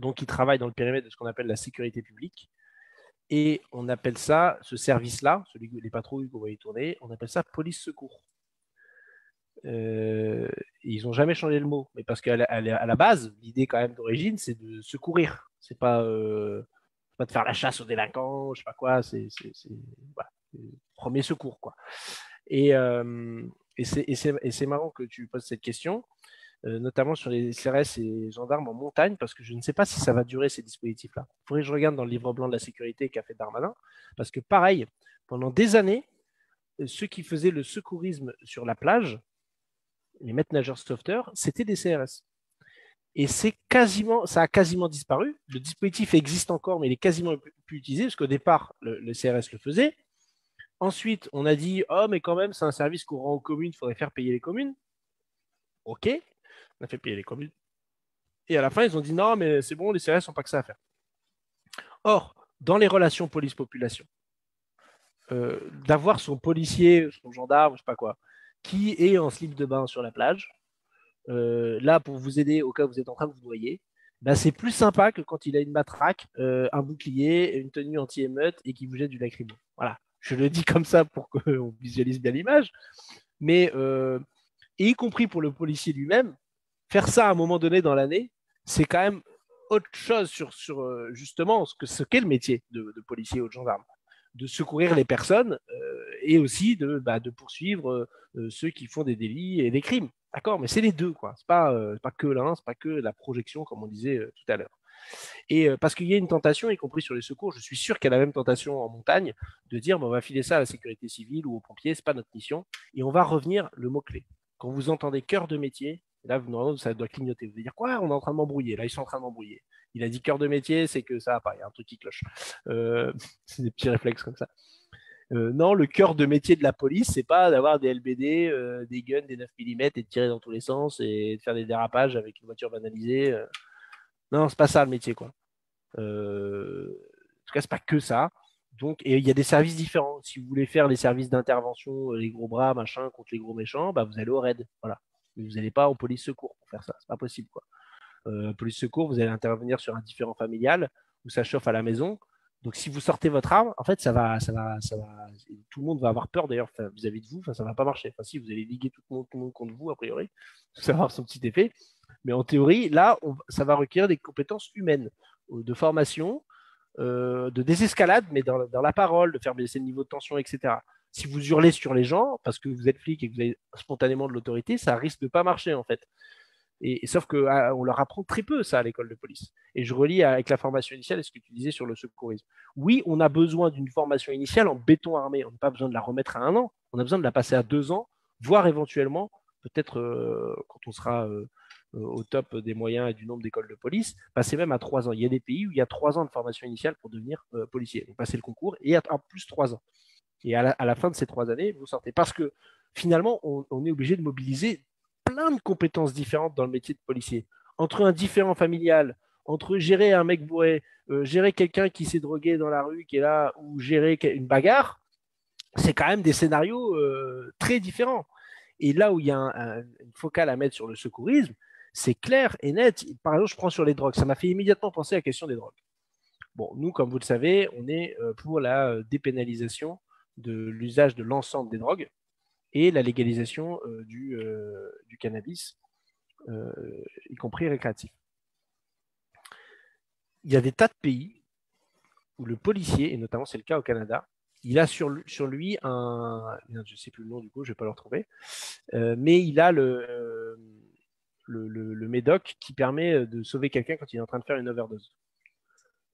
donc qui travaillent dans le périmètre de ce qu'on appelle la sécurité publique, et on appelle ça, ce service-là, celui que les patrouilles qu'on voyait tourner, on appelle ça police-secours. Ils n'ont jamais changé le mot, mais parce qu'à la base, l'idée quand même d'origine, c'est de secourir. C'est pas de faire la chasse aux délinquants, je sais pas quoi. C'est voilà, premier secours quoi. Et c'est marrant que tu poses cette question, notamment sur les CRS et les gendarmes en montagne, parce que je ne sais pas si ça va durer ces dispositifs-là. Il faudrait que je regarde dans le livre blanc de la sécurité qu'a fait Darmanin, parce que pareil, pendant des années, ceux qui faisaient le secourisme sur la plage, les maîtres nageurs sauveteurs, c'était des CRS. Et ça a quasiment disparu. Le dispositif existe encore, mais il est quasiment plus utilisé, parce qu'au départ, le CRS le faisait. Ensuite, on a dit « Oh, mais quand même, c'est un service qu'on rend aux communes, il faudrait faire payer les communes. » Ok, on a fait payer les communes. Et à la fin, ils ont dit « Non, mais c'est bon, les CRS n'ont pas que ça à faire. » Or, dans les relations police-population, d'avoir son policier, son gendarme, je sais pas quoi, qui est en slip de bain sur la plage, là pour vous aider au cas où vous êtes en train de vous noyer, bah c'est plus sympa que quand il a une matraque, un bouclier, une tenue anti-émeute et qui vous jette du lacrymo. Voilà, je le dis comme ça pour qu'on visualise bien l'image, mais y compris pour le policier lui-même, faire ça à un moment donné dans l'année, c'est quand même autre chose sur justement ce qu'est le métier de policier ou de gendarme, de secourir les personnes et aussi de poursuivre ceux qui font des délits et des crimes. D'accord, mais c'est les deux, quoi. C'est pas que l'un, c'est pas que la projection, comme on disait tout à l'heure. Et parce qu'il y a une tentation, y compris sur les secours, je suis sûr qu'il y a la même tentation en montagne, de dire on va filer ça à la sécurité civile ou aux pompiers, c'est pas notre mission, et on va revenir le mot-clé. Quand vous entendez cœur de métier, là ça doit clignoter, vous allez dire quoi, on est en train de m'embrouiller, là ils sont en train de m'embrouiller. Il a dit cœur de métier, c'est que ça va pas, il y a un truc qui cloche. C'est des petits réflexes comme ça. Non, le cœur de métier de la police, c'est pas d'avoir des LBD, des guns, des 9 mm et de tirer dans tous les sens et de faire des dérapages avec une voiture banalisée. Non, c'est pas ça le métier, quoi. En tout cas, c'est pas que ça. Donc, et il y a des services différents. Si vous voulez faire les services d'intervention, les gros bras, machin, contre les gros méchants, vous allez au raid. Voilà. Mais vous n'allez pas en police secours pour faire ça. C'est pas possible, quoi. Police secours, vous allez intervenir sur un différend familial où ça chauffe à la maison. Donc, si vous sortez votre arme, en fait, ça va. Tout le monde va avoir peur d'ailleurs vis-à-vis de vous. Ça va pas marcher. Enfin, si vous allez liguer tout le monde contre vous, a priori, ça va avoir son petit effet. Mais en théorie, là, ça va requérir des compétences humaines, de formation, de désescalade, mais dans la parole, de faire baisser le niveau de tension, etc. Si vous hurlez sur les gens parce que vous êtes flic et que vous avez spontanément de l'autorité, ça risque de pas marcher, en fait. Et sauf qu'on leur apprend très peu ça à l'école de police. Et je relie avec la formation initiale à ce que tu disais sur le secourisme. Oui, on a besoin d'une formation initiale en béton armé. On n'a pas besoin de la remettre à 1 an. On a besoin de la passer à 2 ans, voire éventuellement, peut-être quand on sera au top des moyens et du nombre d'écoles de police, passer même à 3 ans. Il y a des pays où il y a 3 ans de formation initiale pour devenir policier. Donc, passer le concours et en plus 3 ans. Et à la fin de ces 3 années, vous sortez. Parce que finalement, on est obligé de mobiliser plein de compétences différentes dans le métier de policier. Entre un différend familial, entre gérer un mec bourré, gérer quelqu'un qui s'est drogué dans la rue, qui est là, ou gérer une bagarre, c'est quand même des scénarios très différents. Et là où il y a une focale à mettre sur le secourisme, c'est clair et net. Par exemple, je prends sur les drogues. Ça m'a fait immédiatement penser à la question des drogues. Bon, nous, comme vous le savez, on est pour la dépénalisation de l'usage de l'ensemble des drogues et la légalisation du cannabis, y compris récréatif. Il y a des tas de pays où le policier, et notamment c'est le cas au Canada, il a sur lui je ne sais plus le nom du coup, je ne vais pas le retrouver, mais il a le médoc qui permet de sauver quelqu'un quand il est en train de faire une overdose.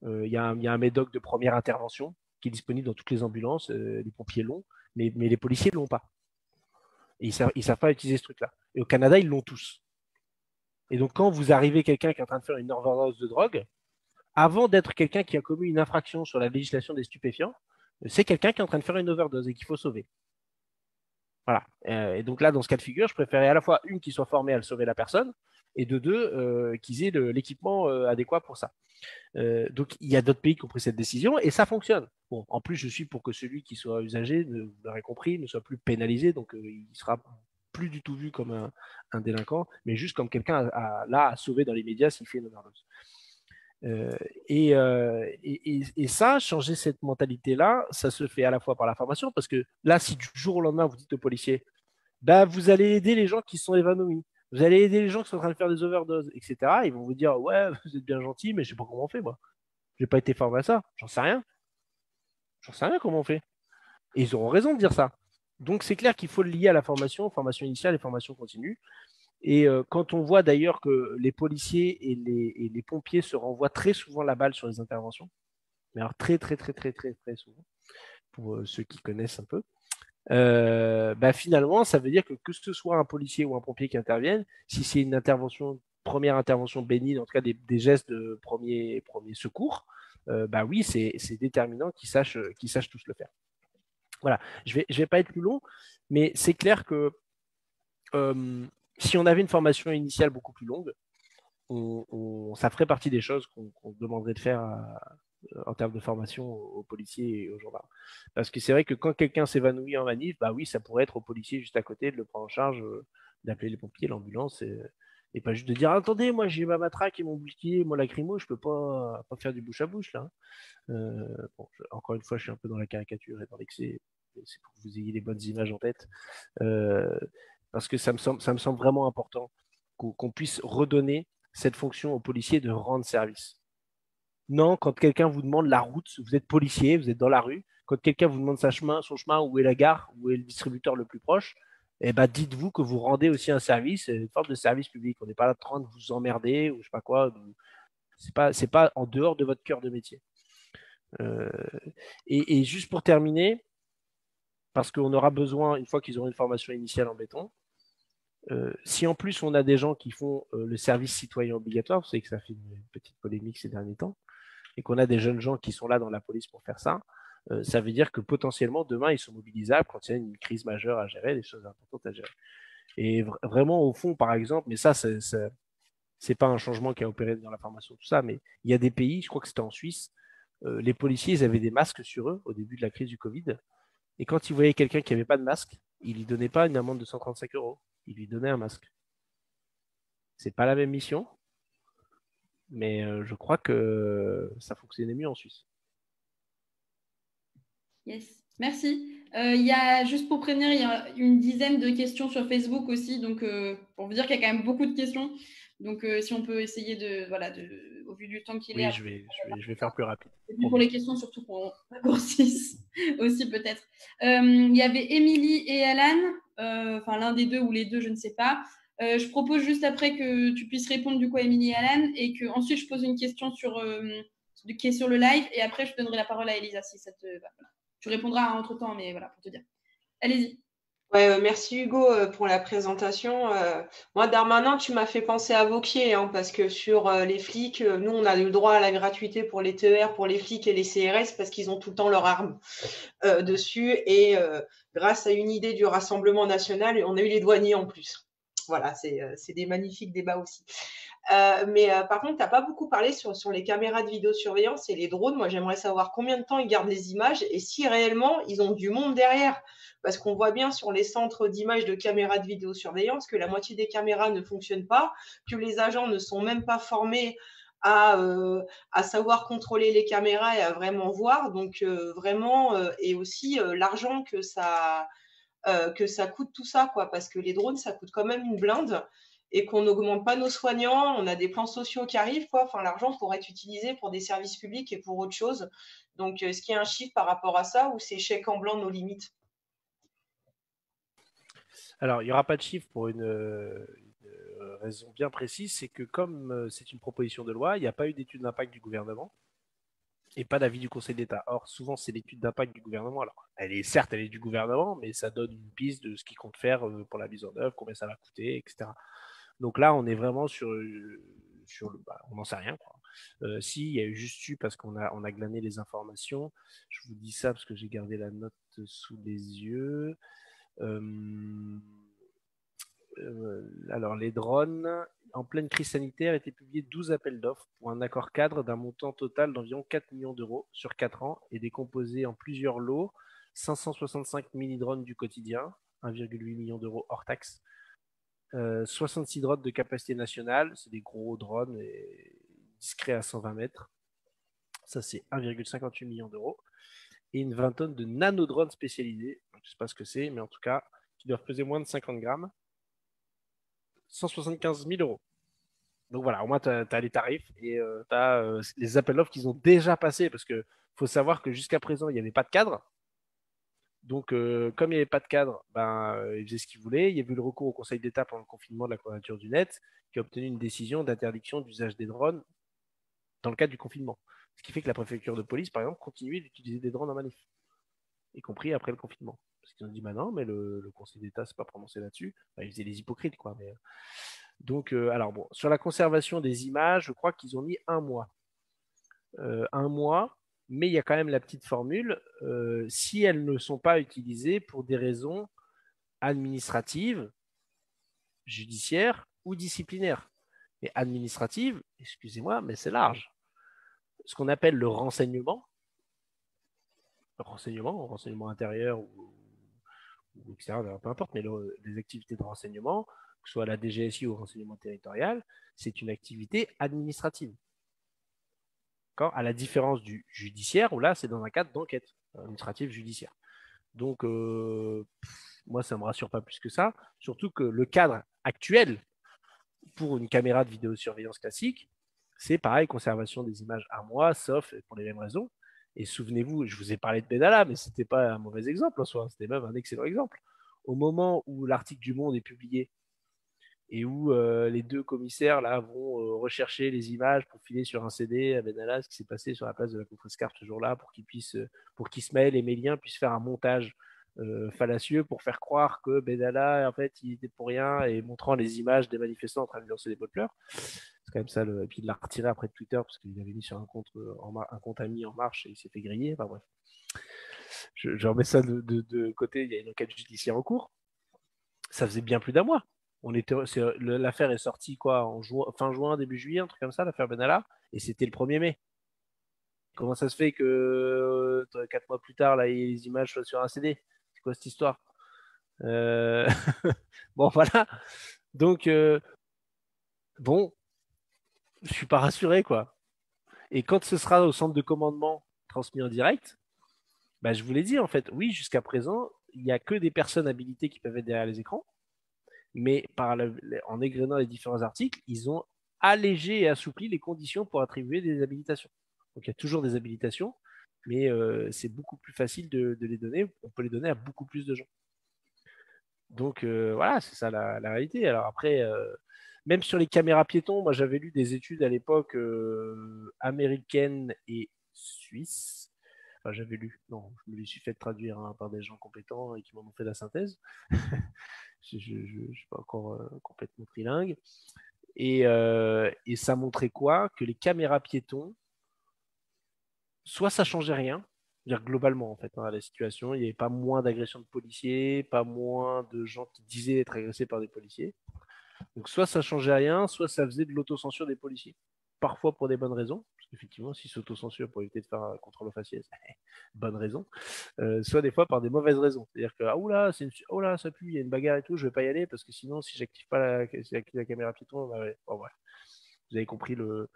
Il y a un médoc de première intervention qui est disponible dans toutes les ambulances, les pompiers l'ont, mais les policiers ne l'ont pas. Et ils ne savent pas utiliser ce truc-là. Et au Canada, ils l'ont tous. Et donc, quand vous arrivez quelqu'un qui est en train de faire une overdose de drogue, avant d'être quelqu'un qui a commis une infraction sur la législation des stupéfiants, c'est quelqu'un qui est en train de faire une overdose et qu'il faut sauver. Voilà. Et donc là, dans ce cas de figure, je préférais à la fois une qui soit formée à sauver la personne et de deux, qu'ils aient l'équipement adéquat pour ça. Donc, il y a d'autres pays qui ont pris cette décision et ça fonctionne. Bon, en plus, je suis pour que celui qui soit usagé, vous l'aurez compris, ne soit plus pénalisé. Donc, il ne sera plus du tout vu comme un délinquant, mais juste comme quelqu'un à sauver dans les médias s'il fait une overdose. Et ça, changer cette mentalité-là, ça se fait à la fois par la formation, parce que là, si du jour au lendemain, vous dites aux policiers, vous allez aider les gens qui se sont évanouis, vous allez aider les gens qui sont en train de faire des overdoses, etc. Ils vont vous dire, ouais, vous êtes bien gentil, mais je ne sais pas comment on fait, moi. Je n'ai pas été formé à ça, j'en sais rien. J'en sais rien comment on fait. Et ils auront raison de dire ça. Donc, c'est clair qu'il faut le lier à la formation initiale et formation continue. Et quand on voit d'ailleurs que les policiers et les pompiers se renvoient très souvent la balle sur les interventions, mais alors très, très, très, très, très, très souvent, pour ceux qui connaissent un peu, finalement, ça veut dire que ce soit un policier ou un pompier qui intervienne, si c'est une première intervention bénie, en tout cas des gestes de premier secours, oui, c'est déterminant qu'ils sachent tous le faire. Voilà, je vais pas être plus long, mais c'est clair que... si on avait une formation initiale beaucoup plus longue, ça ferait partie des choses qu'on demanderait de faire en termes de formation aux policiers et aux gendarmes. Parce que c'est vrai que quand quelqu'un s'évanouit en manif, oui, ça pourrait être au policier juste à côté de le prendre en charge, d'appeler les pompiers, l'ambulance, et pas juste de dire « Attendez, moi j'ai ma matraque et mon bouclier, mon lacrymo, je ne peux pas faire du bouche à bouche. » là. Encore une fois, je suis un peu dans la caricature et dans l'excès, c'est pour que vous ayez les bonnes images en tête. Parce que ça me semble vraiment important qu'on puisse redonner cette fonction aux policiers de rendre service. Non, quand quelqu'un vous demande la route, vous êtes policier, vous êtes dans la rue, quand quelqu'un vous demande son chemin, où est la gare, où est le distributeur le plus proche, eh ben, dites-vous que vous rendez aussi un service, une forme de service public. On n'est pas là en train de vous emmerder ou je sais pas quoi. C'est pas en dehors de votre cœur de métier. Et juste pour terminer, parce qu'on aura besoin, une fois qu'ils auront une formation initiale en béton, si en plus on a des gens qui font le service citoyen obligatoire, vous savez que ça fait une petite polémique ces derniers temps, et qu'on a des jeunes gens qui sont là dans la police pour faire ça, ça veut dire que potentiellement demain ils sont mobilisables quand il y a une crise majeure à gérer, des choses importantes à gérer. Et vraiment au fond, par exemple, mais ça c'est pas un changement qui a opéré dans la formation, tout ça, mais il y a des pays, je crois que c'était en Suisse, les policiers ils avaient des masques sur eux au début de la crise du Covid, et quand ils voyaient quelqu'un qui n'avait pas de masque, ils lui donnaient pas une amende de 135 €, ils lui donnaient un masque. C'est pas la même mission, mais je crois que ça fonctionnait mieux en Suisse. Yes, merci. Il y a, juste pour prévenir, il y a une dizaine de questions sur Facebook aussi, donc pour vous dire qu'il y a quand même beaucoup de questions. Donc si on peut essayer de, voilà, de, au vu du temps qu'il est. Oui, je vais faire plus rapide. Et puis pour les questions, surtout qu'on raccourcisse aussi peut-être. Il y avait Émilie et Alan, enfin l'un des deux ou les deux, je ne sais pas. Je propose juste après que tu puisses répondre du coup à Émilie et Alan, et que ensuite je pose une question qui est sur le live, et après je donnerai la parole à Elisa si ça te va. Voilà. Tu répondras entre-temps, mais voilà, pour te dire. Allez-y. Ouais, merci Hugo pour la présentation. Moi, Darmanin, tu m'as fait penser à Wauquiez, hein, parce que sur les flics, nous, on a eu le droit à la gratuité pour les TER, pour les flics et les CRS, parce qu'ils ont tout le temps leur arme dessus. Et grâce à une idée du Rassemblement national, on a eu les douaniers en plus. Voilà, c'est des magnifiques débats aussi. Mais par contre, tu n'as pas beaucoup parlé sur les caméras de vidéosurveillance et les drones. Moi, j'aimerais savoir combien de temps ils gardent les images et si réellement, ils ont du monde derrière. Parce qu'on voit bien sur les centres d'images de caméras de vidéosurveillance que la moitié des caméras ne fonctionnent pas, que les agents ne sont même pas formés à savoir contrôler les caméras et à vraiment voir. Donc, et aussi l'argent que ça coûte tout ça, quoi, parce que les drones, ça coûte quand même une blinde. Et qu'on n'augmente pas nos soignants, on a des plans sociaux qui arrivent, quoi. Enfin, l'argent pourrait être utilisé pour des services publics et pour autre chose. Donc, est-ce qu'il y a un chiffre par rapport à ça ou c'est chèque en blanc nos limites? Alors, il n'y aura pas de chiffre pour une raison bien précise, c'est que comme c'est une proposition de loi, il n'y a pas eu d'étude d'impact du gouvernement et pas d'avis du Conseil d'État. Or, souvent, c'est l'étude d'impact du gouvernement. Alors, elle est du gouvernement, mais ça donne une piste de ce qu'ils comptent faire pour la mise en œuvre, combien ça va coûter, etc. Donc là, on est vraiment on n'en sait rien, quoi. Si, il y a eu juste eu, parce qu'on a glané les informations. Je vous dis ça parce que j'ai gardé la note sous les yeux. Alors, les drones, en pleine crise sanitaire, étaient publiés 12 appels d'offres pour un accord cadre d'un montant total d'environ 4 millions € sur 4 ans et décomposé en plusieurs lots, 565 mini-drones du quotidien, 1,8 million d'euros hors taxe. 66 drones de capacité nationale, c'est des gros drones discrets à 120 mètres, ça c'est 1,58 million d'euros, et une vingtaine de nanodrones spécialisés, je ne sais pas ce que c'est, mais en tout cas, qui doivent peser moins de 50 grammes, 175 000 €. Donc voilà, au moins tu as les tarifs et tu as les appels d'offres qu'ils ont déjà passés, parce qu'il faut savoir que jusqu'à présent, il n'y avait pas de cadre. Donc, comme il n'y avait pas de cadre, ils faisaient ce qu'ils voulaient. Il y a eu le recours au Conseil d'État pendant le confinement de la Quadrature du Net, qui a obtenu une décision d'interdiction d'usage des drones dans le cadre du confinement. Ce qui fait que la préfecture de police, par exemple, continuait d'utiliser des drones en manif, y compris après le confinement. Parce qu'ils ont dit, non, mais le Conseil d'État ne s'est pas prononcé là-dessus. Ils faisaient les hypocrites, quoi. Mais... Donc, sur la conservation des images, je crois qu'ils ont mis 1 mois. Mais il y a quand même la petite formule, si elles ne sont pas utilisées pour des raisons administratives, judiciaires ou disciplinaires. Mais administratives, excusez-moi, mais c'est large. Ce qu'on appelle le renseignement intérieur ou extérieur, peu importe, mais les activités de renseignement, que ce soit la DGSI ou le renseignement territorial, c'est une activité administrative. À la différence du judiciaire, où là, c'est dans un cadre d'enquête administrative judiciaire. Donc, moi, ça ne me rassure pas plus que ça. Surtout que le cadre actuel pour une caméra de vidéosurveillance classique, c'est pareil, conservation des images à moi, sauf pour les mêmes raisons. Et souvenez-vous, je vous ai parlé de Benalla, mais ce n'était pas un mauvais exemple en soi, c'était même un excellent exemple. Au moment où l'article du Monde est publié et où les deux commissaires là, vont rechercher les images pour filer sur un CD à Benalla ce qui s'est passé sur la place de la Contrescarpe ce jour-là pour qu'Ismaël et Mélien puissent faire un montage fallacieux pour faire croire que Benalla, en fait, il était pour rien et montrant les images des manifestants en train de lancer des pots de fleurs. C'est quand même ça. Et puis il l'a retiré après de Twitter parce qu'il avait mis sur un compte ami En Marche et il s'est fait griller. Enfin bref, je remets ça de côté. Il y a une enquête judiciaire en cours. Ça faisait bien plus d'un mois. L'affaire est sortie quoi, fin juin, début juillet, un truc comme ça, l'affaire Benalla, et c'était le 1er mai. Comment ça se fait que 4 mois plus tard, là, les images soient sur un CD ? C'est quoi cette histoire ? Bon, voilà. Donc, bon, je ne suis pas rassuré, quoi. Et quand ce sera au centre de commandement transmis en direct, bah, je vous l'ai dit, en fait, oui, jusqu'à présent, il n'y a que des personnes habilitées qui peuvent être derrière les écrans. Mais en égrenant les différents articles, ils ont allégé et assoupli les conditions pour attribuer des habilitations. Donc, il y a toujours des habilitations, mais c'est beaucoup plus facile de les donner. On peut les donner à beaucoup plus de gens. Donc, voilà, c'est ça la réalité. Alors après, même sur les caméras piétons, moi, j'avais lu des études à l'époque américaines et suisses. Enfin, j'avais lu, non, je me les suis fait traduire hein, par des gens compétents et qui m'en ont fait la synthèse. Je ne suis pas encore complètement trilingue. Et ça montrait quoi ? Que les caméras piétons, soit ça ne changeait rien, c'est-à-dire globalement en fait, hein, la situation, il n'y avait pas moins d'agressions de policiers, pas moins de gens qui disaient être agressés par des policiers. Donc soit ça ne changeait rien, soit ça faisait de l'autocensure des policiers. Parfois pour des bonnes raisons, parce qu'effectivement, s'ils s'autocensurent pour éviter de faire un contrôle aux faciès, bonne raison, soit des fois par des mauvaises raisons. C'est-à-dire que, ah, oula, ça pue, il y a une bagarre et tout, je ne vais pas y aller, parce que sinon, si je n'active pas la caméra piéton, bah, ouais. Bon, voilà. Vous avez compris le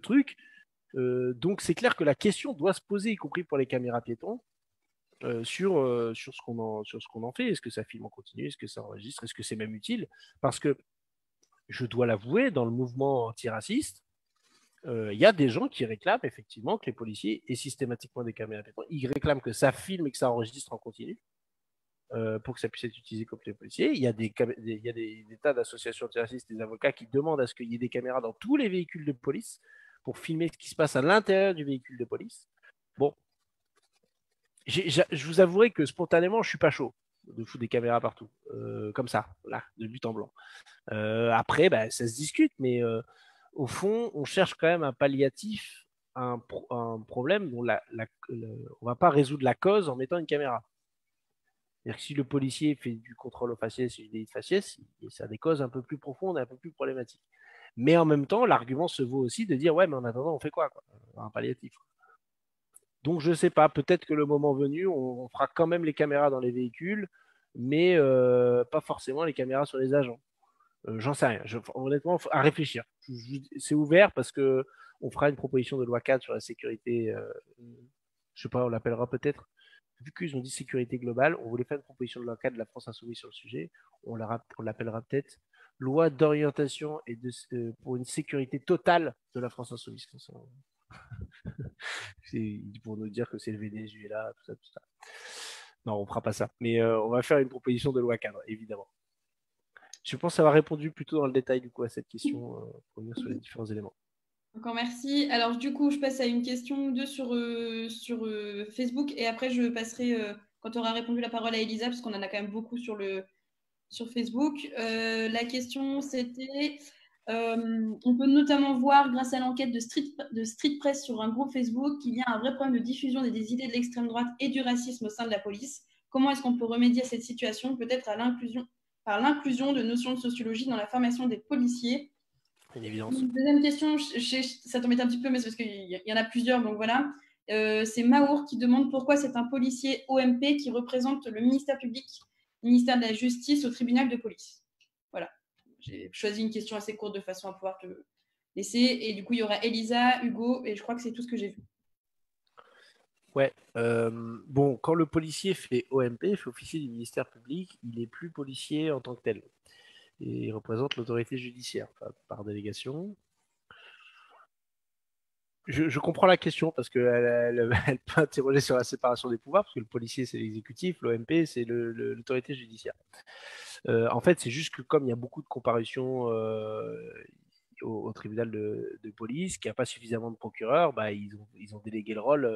truc. Donc, c'est clair que la question doit se poser, y compris pour les caméras piétons, sur ce qu'on en fait. Est-ce que ça filme en continu ? Est-ce que ça enregistre ? Est-ce que c'est même utile ? Parce que, je dois l'avouer, dans le mouvement antiraciste, il y a des gens qui réclament effectivement que les policiers aient systématiquement des caméras piétons. Ils réclament que ça filme et que ça enregistre en continu pour que ça puisse être utilisé contre les policiers. Il y a des tas d'associations antiracistes, des avocats qui demandent à ce qu'il y ait des caméras dans tous les véhicules de police pour filmer ce qui se passe à l'intérieur du véhicule de police. Bon, je vous avouerai que spontanément, je ne suis pas chaud de foutre des caméras partout, comme ça, là, de but en blanc. Après, bah, ça se discute, mais... au fond, on cherche quand même un palliatif à un problème dont on ne va pas résoudre la cause en mettant une caméra. C'est-à-dire que si le policier fait du contrôle aux faciès et du délit de faciès, ça a des causes un peu plus profondes et un peu plus problématiques. Mais en même temps, l'argument se vaut aussi de dire « Ouais, mais en attendant, on fait quoi ? Un palliatif. » Donc, je ne sais pas, peut-être que le moment venu, on fera quand même les caméras dans les véhicules, mais pas forcément les caméras sur les agents. J'en sais rien. Honnêtement, à réfléchir. C'est ouvert parce que on fera une proposition de loi 4 sur la sécurité. Je sais pas, on l'appellera peut-être. Vu qu'ils ont dit sécurité globale, on voulait faire une proposition de loi 4 de la France insoumise sur le sujet. On l'appellera peut-être loi d'orientation et pour une sécurité totale de la France insoumise. C'est pour nous dire que c'est le Venezuela, tout ça. Non, on fera pas ça. Mais on va faire une proposition de loi cadre, évidemment. Je pense avoir répondu plutôt dans le détail du coup, à cette question pour revenir sur les différents éléments. Encore merci. Alors du coup, je passe à une question ou deux sur Facebook et après je passerai, quand tu auras répondu la parole à Elisa, parce qu'on en a quand même beaucoup sur Facebook. La question c'était, on peut notamment voir grâce à l'enquête de Street Press sur un groupe Facebook qu'il y a un vrai problème de diffusion des idées de l'extrême droite et du racisme au sein de la police. Comment est-ce qu'on peut remédier à cette situation, peut-être par l'inclusion de notions de sociologie dans la formation des policiers. Une évidence. Une deuxième question, ça t'embête un petit peu, mais c'est parce qu'il y en a plusieurs, donc voilà. C'est Maour qui demande pourquoi c'est un policier OMP qui représente le ministère public, le ministère de la Justice au tribunal de police. Voilà. J'ai choisi une question assez courte de façon à pouvoir te laisser. Et du coup, il y aura Elisa, Hugo, et je crois que c'est tout ce que j'ai vu. Ouais, bon, quand le policier fait OMP, fait officier du ministère public, il n'est plus policier en tant que tel. et il représente l'autorité judiciaire par délégation. Je comprends la question parce qu'elle peut interroger sur la séparation des pouvoirs, parce que le policier, c'est l'exécutif, l'OMP, c'est l'autorité judiciaire. En fait, c'est juste que comme il y a beaucoup de comparutions au tribunal de police, qu'il n'y a pas suffisamment de procureurs, bah, ils ont délégué le rôle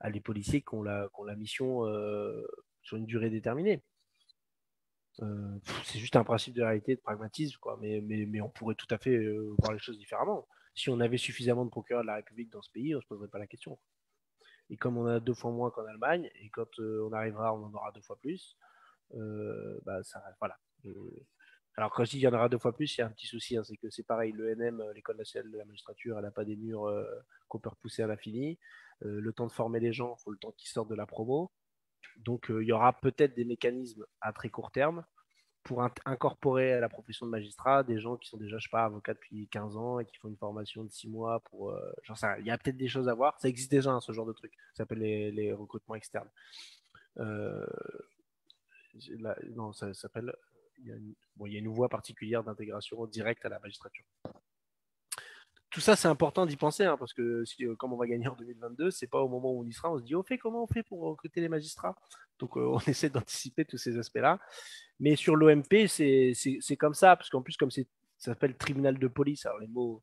à les policiers qui ont la mission sur une durée déterminée. C'est juste un principe de réalité, de pragmatisme, quoi. Mais on pourrait tout à fait voir les choses différemment. Si on avait suffisamment de procureurs de la République dans ce pays, on ne se poserait pas la question. Et comme on a 2 fois moins qu'en Allemagne, et quand on arrivera, on en aura 2 fois plus, bah ça, voilà. Alors quand je dis qu'il y en aura 2 fois plus, il y a un petit souci, hein, c'est que c'est pareil, l'ENM, l'École nationale de la magistrature, elle n'a pas des murs qu'on peut repousser à l'infini. Le temps de former les gens, il faut le temps qu'ils sortent de la promo. Donc il y aura peut-être des mécanismes à très court terme pour incorporer à la profession de magistrat des gens qui sont déjà, je sais pas, avocats depuis 15 ans et qui font une formation de 6 mois pour... genre ça, il y a peut-être des choses à voir. Ça existe déjà, hein, ce genre de truc. Ça s'appelle les recrutements externes. Non, ça s'appelle... il y a une voie particulière d'intégration directe à la magistrature. Tout ça, c'est important d'y penser, hein, parce que comme on va gagner en 2022, c'est pas au moment où on y sera, on se dit comment on fait pour recruter les magistrats. Donc on essaie d'anticiper tous ces aspects-là. Mais sur l'OMP, c'est comme ça, parce qu'en plus, comme ça s'appelle tribunal de police, alors les mots...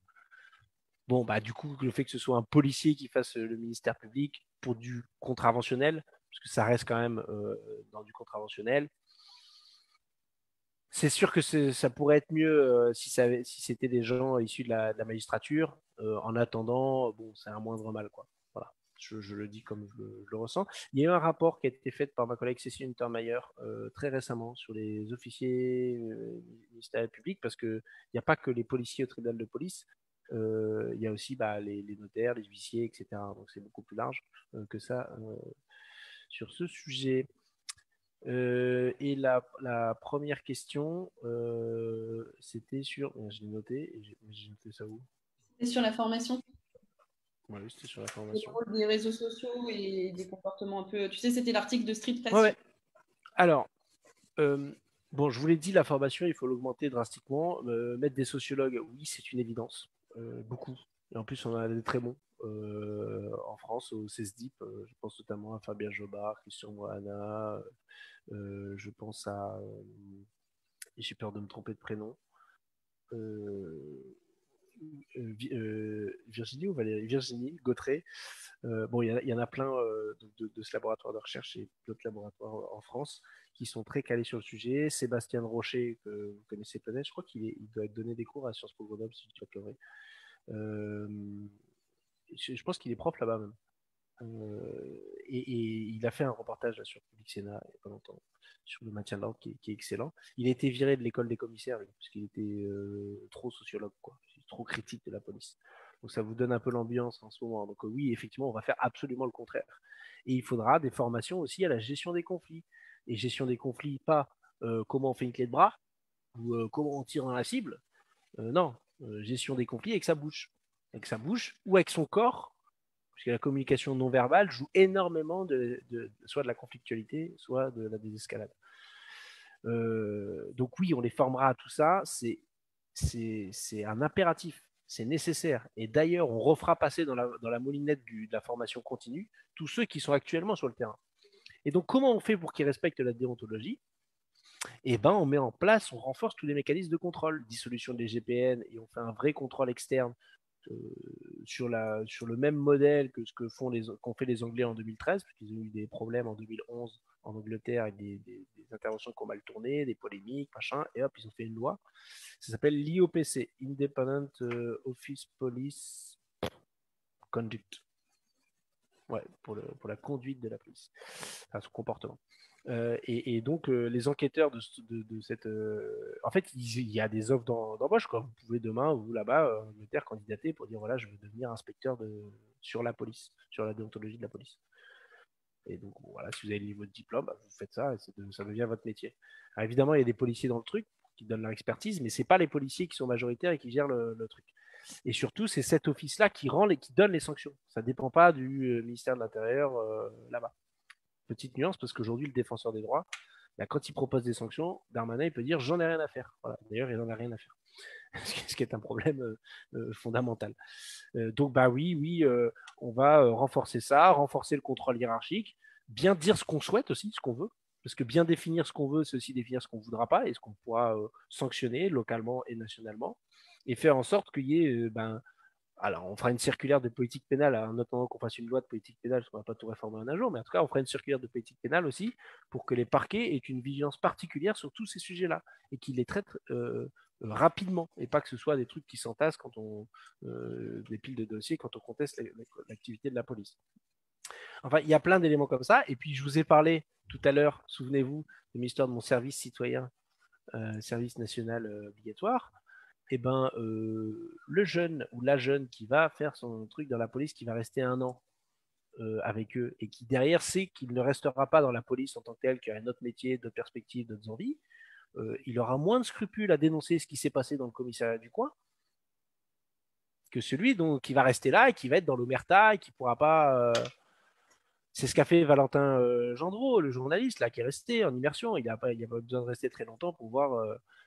Bon, bah du coup, le fait que ce soit un policier qui fasse le ministère public pour du contraventionnel, parce que ça reste quand même dans du contraventionnel, c'est sûr que ça pourrait être mieux si c'était des gens issus de la magistrature. En attendant, bon, c'est un moindre mal, quoi. Voilà. Je le dis comme je le ressens. Il y a eu un rapport qui a été fait par ma collègue Cécile Untermeyer très récemment sur les officiers ministériels publics, parce qu'il n'y a pas que les policiers au tribunal de police. Il y a aussi les notaires, les huissiers, etc. Donc c'est beaucoup plus large que ça sur ce sujet. Et la première question, c'était sur... Je l'ai noté, j'ai noté ça où ? C'était sur la formation. Oui, c'était sur la formation. Le rôle des réseaux sociaux et des comportements un peu... Tu sais, c'était l'article de Street Press. Ouais. Alors, bon, je vous l'ai dit, la formation, il faut l'augmenter drastiquement. Mettre des sociologues, oui, c'est une évidence. Beaucoup. Et en plus, on a des très bons en France, au CESDIP. Je pense notamment à Fabien Jobard, Christian Moana. Je pense à... j'ai peur de me tromper de prénom. Virginie ou Valérie ? Virginie Gautré. Bon, il y en a plein de ce laboratoire de recherche et d'autres laboratoires en France qui sont très calés sur le sujet. Sébastien Rocher, que vous connaissez peut-être, je crois qu'il doit donner des cours à Sciences Po Grenoble, si tu as pleuré. Je pense qu'il est prof là-bas même. Et il a fait un reportage là, sur Public Sénat il n'y a pas longtemps, sur le maintien de l'ordre qui est excellent. Il a été viré de l'école des commissaires, lui, parce qu'il était trop sociologue, quoi, trop critique de la police. Donc ça vous donne un peu l'ambiance en ce moment. Donc oui, effectivement, on va faire absolument le contraire. Et il faudra des formations aussi à la gestion des conflits. Et gestion des conflits, pas comment on fait une clé de bras ou comment on tire dans la cible. Non, gestion des conflits avec sa bouche. Avec sa bouche ou avec son corps, puisque la communication non verbale joue énormément soit de la conflictualité, soit de la désescalade. Donc oui, on les formera à tout ça, c'est un impératif, c'est nécessaire. Et d'ailleurs, on refera passer dans la moulinette de la formation continue tous ceux qui sont actuellement sur le terrain. Et donc, comment on fait pour qu'ils respectent la déontologie ? Eh ben, on met en place, on renforce tous les mécanismes de contrôle, dissolution des GPN, et on fait un vrai contrôle externe sur le même modèle que ce qu'ont fait les Anglais en 2013, parce qu'ils ont eu des problèmes en 2011 en Angleterre avec des interventions qui ont mal tourné, des polémiques, machin, et hop, ils ont fait une loi. Ça s'appelle l'IOPC, Independent Office Police Conduct. Ouais, pour la conduite de la police, enfin, son comportement. Et donc, les enquêteurs de cette... en fait, il y a des offres d'embauche. Vous pouvez demain, vous là-bas, en Angleterre, candidater pour dire, voilà, je veux devenir inspecteur sur la police, sur la déontologie de la police. Et donc, voilà, si vous avez le niveau de diplôme, bah, vous faites ça, et ça devient votre métier. Alors, évidemment, il y a des policiers dans le truc qui donnent leur expertise, mais ce n'est pas les policiers qui sont majoritaires et qui gèrent le truc. Et surtout, c'est cet office-là qui donne les sanctions. Ça ne dépend pas du ministère de l'Intérieur là-bas. Petite nuance, parce qu'aujourd'hui, le défenseur des droits, Là, quand il propose des sanctions, Darmanin, il peut dire « j'en ai rien à faire ». Voilà. D'ailleurs, il n'en a rien à faire, ce qui est un problème fondamental. Donc, bah oui, on va renforcer ça, renforcer le contrôle hiérarchique, bien dire ce qu'on souhaite aussi, ce qu'on veut, parce que bien définir ce qu'on veut, c'est aussi définir ce qu'on ne voudra pas et ce qu'on pourra sanctionner localement et nationalement, et faire en sorte qu'il y ait… Alors, on fera une circulaire de politique pénale, en attendant qu'on fasse une loi de politique pénale, parce qu'on ne va pas tout réformer en un jour, mais en tout cas, on fera une circulaire de politique pénale aussi pour que les parquets aient une vigilance particulière sur tous ces sujets-là et qu'ils les traitent rapidement et pas que ce soit des trucs qui s'entassent quand on des piles de dossiers quand on conteste l'activité de la police. Enfin, il y a plein d'éléments comme ça. Et puis, je vous ai parlé tout à l'heure, souvenez-vous, de l'histoire de mon service citoyen, service national obligatoire. Eh ben, le jeune ou la jeune qui va faire son truc dans la police, qui va rester 1 an avec eux et qui derrière sait qu'il ne restera pas dans la police en tant que tel, qu'il y a un autre métier, d'autres perspectives, d'autres envies, il aura moins de scrupules à dénoncer ce qui s'est passé dans le commissariat du coin que celui qui va rester là et qui va être dans l'omerta et qui ne pourra pas… C'est ce qu'a fait Valentin Gendreau, le journaliste, là, qui est resté en immersion. Il n'a pas besoin de rester très longtemps pour voir…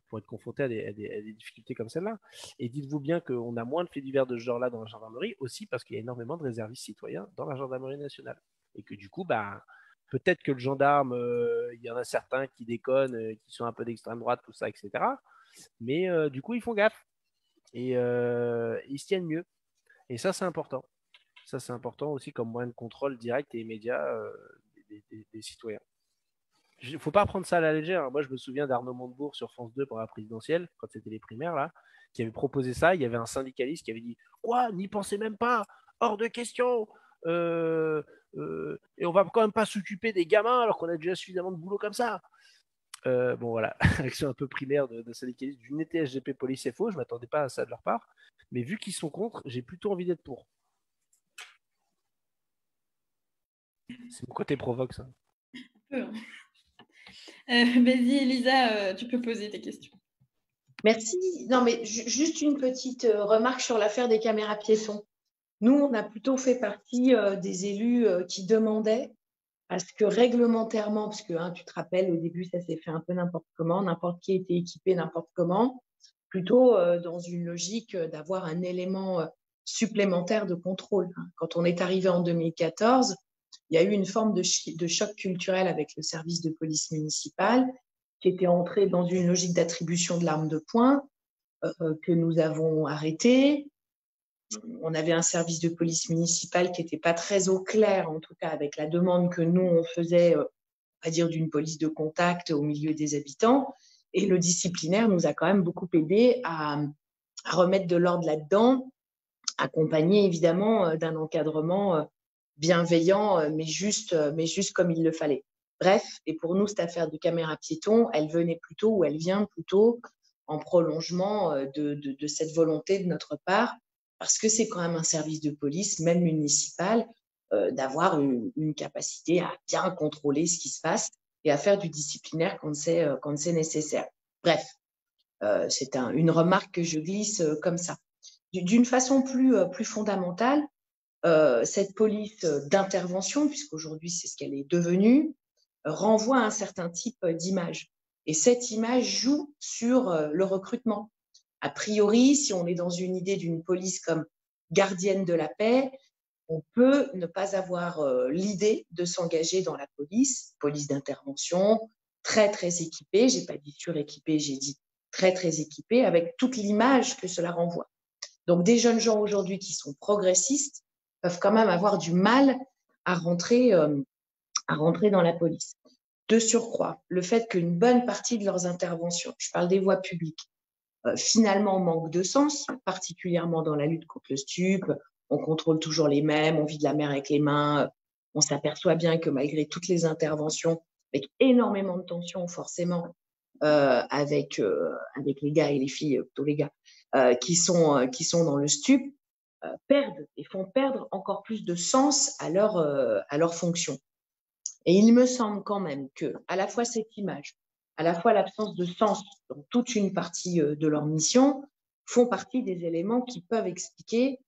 pour être confronté à des difficultés comme celle-là. Et dites-vous bien qu'on a moins de faits divers de ce genre-là dans la gendarmerie, aussi parce qu'il y a énormément de réservistes citoyens dans la gendarmerie nationale. Et que du coup, bah, peut-être que le gendarme, il y en a certains qui déconnent, qui sont un peu d'extrême droite, tout ça, etc. Mais du coup, ils font gaffe. Et ils se tiennent mieux. Et ça, c'est important. Ça, c'est important aussi comme moyen de contrôle direct et immédiat des citoyens. Il ne faut pas prendre ça à la légère. Moi, je me souviens d'Arnaud Montebourg sur France 2 pour la présidentielle, quand c'était les primaires, là, qui avait proposé ça. Il y avait un syndicaliste qui avait dit « Quoi ? N'y pensez même pas ! Hors de question ! Et on ne va quand même pas s'occuper des gamins alors qu'on a déjà suffisamment de boulot comme ça !» Bon, voilà. Action un peu primaire de syndicalistes d'une SGP Police, c'est faux. Je ne m'attendais pas à ça de leur part. Mais vu qu'ils sont contre, j'ai plutôt envie d'être pour. C'est mon côté provoque, ça. Vas-y Elisa, tu peux poser tes questions. Merci. Non mais juste une petite remarque sur l'affaire des caméras piétons. Nous, on a plutôt fait partie des élus qui demandaient à ce que réglementairement, parce que hein, tu te rappelles, au début, ça s'est fait un peu n'importe comment, n'importe qui était équipé n'importe comment, plutôt dans une logique d'avoir un élément supplémentaire de contrôle. Quand on est arrivé en 2014, il y a eu une forme de choc culturel avec le service de police municipale qui était entré dans une logique d'attribution de l'arme de poing que nous avons arrêtée. On avait un service de police municipale qui n'était pas très au clair, en tout cas avec la demande que nous, on faisait, à dire d'une police de contact au milieu des habitants. Et le disciplinaire nous a quand même beaucoup aidé à remettre de l'ordre là-dedans, accompagné évidemment d'un encadrement bienveillant, mais juste comme il le fallait. Bref, et pour nous, cette affaire de caméra piéton, elle venait plutôt ou elle vient plutôt en prolongement de cette volonté de notre part, parce que c'est quand même un service de police, même municipal, d'avoir une capacité à bien contrôler ce qui se passe et à faire du disciplinaire quand c'est nécessaire. Bref, c'est une remarque que je glisse comme ça. D'une façon plus fondamentale, cette police d'intervention, puisqu'aujourd'hui c'est ce qu'elle est devenue, renvoie à un certain type d'image. Et cette image joue sur le recrutement. A priori, si on est dans une idée d'une police comme gardienne de la paix, on peut ne pas avoir l'idée de s'engager dans la police d'intervention, très très équipée, j'ai pas dit suréquipée, j'ai dit très très équipée, avec toute l'image que cela renvoie. Donc des jeunes gens aujourd'hui qui sont progressistes, peuvent quand même avoir du mal à rentrer dans la police. De surcroît, le fait qu'une bonne partie de leurs interventions, je parle des voies publiques, finalement manque de sens, particulièrement dans la lutte contre le stup, on contrôle toujours les mêmes, on vide la mer avec les mains, on s'aperçoit bien que malgré toutes les interventions, avec énormément de tensions forcément, avec les gars et les filles, plutôt les gars, qui sont dans le stup, perdent et font perdre encore plus de sens à leur fonction. Et il me semble quand même que, à la fois cette image, à la fois l'absence de sens dans toute une partie de leur mission, font partie des éléments qui peuvent expliquer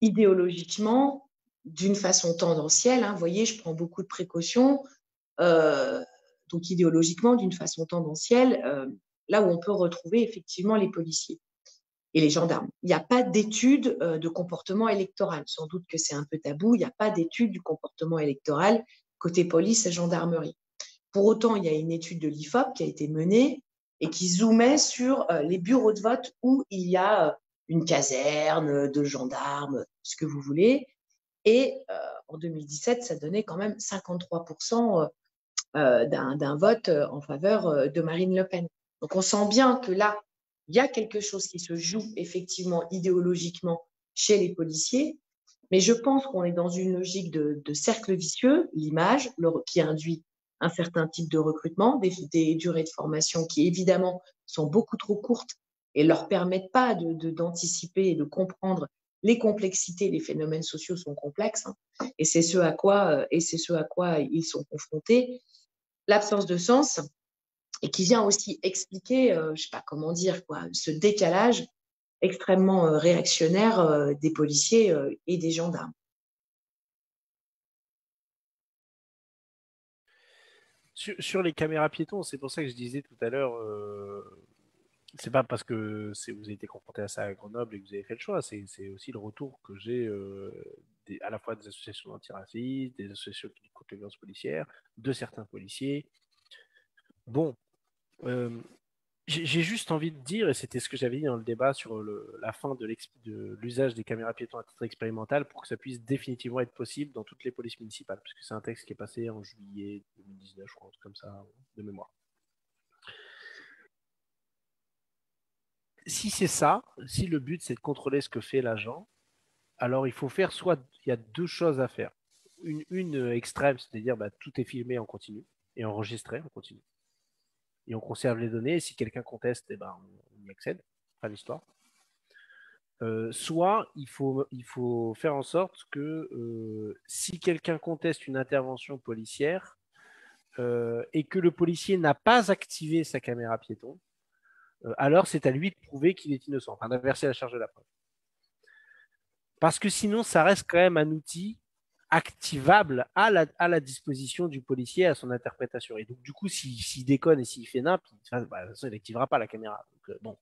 idéologiquement, d'une façon tendancielle, hein, vous voyez, je prends beaucoup de précautions, donc idéologiquement, d'une façon tendancielle, là où on peut retrouver effectivement les policiers et les gendarmes. Il n'y a pas d'étude de comportement électoral. Sans doute que c'est un peu tabou, il n'y a pas d'étude du comportement électoral côté police et gendarmerie. Pour autant, il y a une étude de l'IFOP qui a été menée et qui zoomait sur les bureaux de vote où il y a une caserne, de gendarmes, ce que vous voulez. Et en 2017, ça donnait quand même 53% d'un vote en faveur de Marine Le Pen. Donc, on sent bien que là, il y a quelque chose qui se joue effectivement idéologiquement chez les policiers, mais je pense qu'on est dans une logique de cercle vicieux, l'image qui induit un certain type de recrutement, des durées de formation qui évidemment sont beaucoup trop courtes et ne leur permettent pas d'anticiper et de comprendre les complexités, les phénomènes sociaux sont complexes hein, et c'est ce à quoi ils sont confrontés. L'absence de sens et qui vient aussi expliquer, je sais pas comment dire quoi, ce décalage extrêmement réactionnaire des policiers et des gendarmes. Sur les caméras piétons, c'est pour ça que je disais tout à l'heure. C'est pas parce que vous avez été confronté à ça à Grenoble et que vous avez fait le choix, c'est aussi le retour que j'ai à la fois des associations antiracistes, des associations qui luttent contre les violences policières, de certains policiers. Bon, j'ai juste envie de dire, et c'était ce que j'avais dit dans le débat sur la fin de l'usage des caméras piétons à titre expérimental pour que ça puisse définitivement être possible dans toutes les polices municipales, parce que c'est un texte qui est passé en juillet 2019, je crois, un truc comme ça, de mémoire. Si c'est ça, si le but c'est de contrôler ce que fait l'agent, alors il faut faire soit, il y a deux choses à faire. Une extrême, c'est-à-dire tout est filmé en continu et enregistré en continu. Et on conserve les données, et si quelqu'un conteste, on y accède, pas l'histoire. Soit il faut faire en sorte que si quelqu'un conteste une intervention policière et que le policier n'a pas activé sa caméra piéton, alors c'est à lui de prouver qu'il est innocent, enfin d'inverser la charge de la preuve. Parce que sinon, ça reste quand même un outil activable à la disposition du policier, à son interprétation. Et donc, du coup, s'il déconne et s'il fait n'importe quoi, de toute façon, il n'activera pas la caméra. Donc, bon,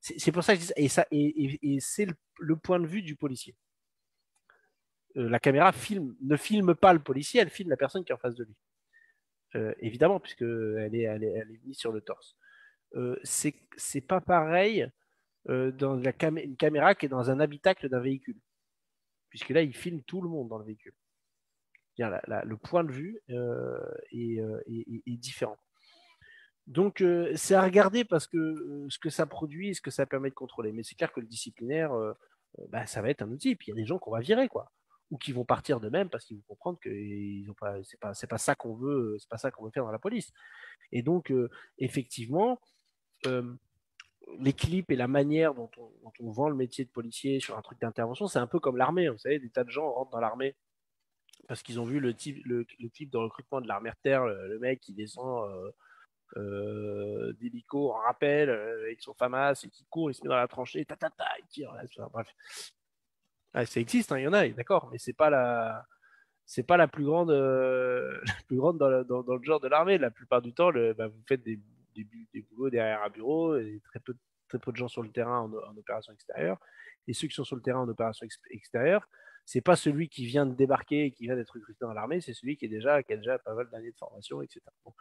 c'est pour ça que je dis ça. Et c'est le point de vue du policier. La caméra ne filme pas le policier, elle filme la personne qui est en face de lui. Évidemment, puisqu'elle est mise sur le torse. C'est pas pareil dans une caméra qui est dans un habitacle d'un véhicule, puisque là il filme tout le monde dans le véhicule. Le point de vue est différent. Donc c'est à regarder parce que ce que ça produit, ce que ça permet de contrôler. Mais c'est clair que le disciplinaire, ça va être un outil. Et puis il y a des gens qu'on va virer, quoi, ou qui vont partir d'eux-mêmes parce qu'ils vont comprendre que c'est pas ça qu'on veut, c'est pas ça qu'on veut faire dans la police. Et donc effectivement. Les clips et la manière dont on vend le métier de policier sur un truc d'intervention, c'est un peu comme l'armée. Vous savez, des tas de gens rentrent dans l'armée parce qu'ils ont vu le clip de recrutement de l'armée de terre, le mec qui descend d'hélico en rappel avec son FAMAS et qui court, il se met dans la tranchée, il tire. Bref. Ah, ça existe, hein, il y en a, d'accord, mais c'est pas la plus grande, dans le genre de l'armée. La plupart du temps, vous faites des boulots derrière un bureau, et très peu de gens sur le terrain en opération extérieure. Et ceux qui sont sur le terrain en opération extérieure, c'est pas celui qui vient de débarquer et qui vient d'être recruté dans l'armée, c'est celui qui a déjà pas mal d'années de formation, etc. Bon.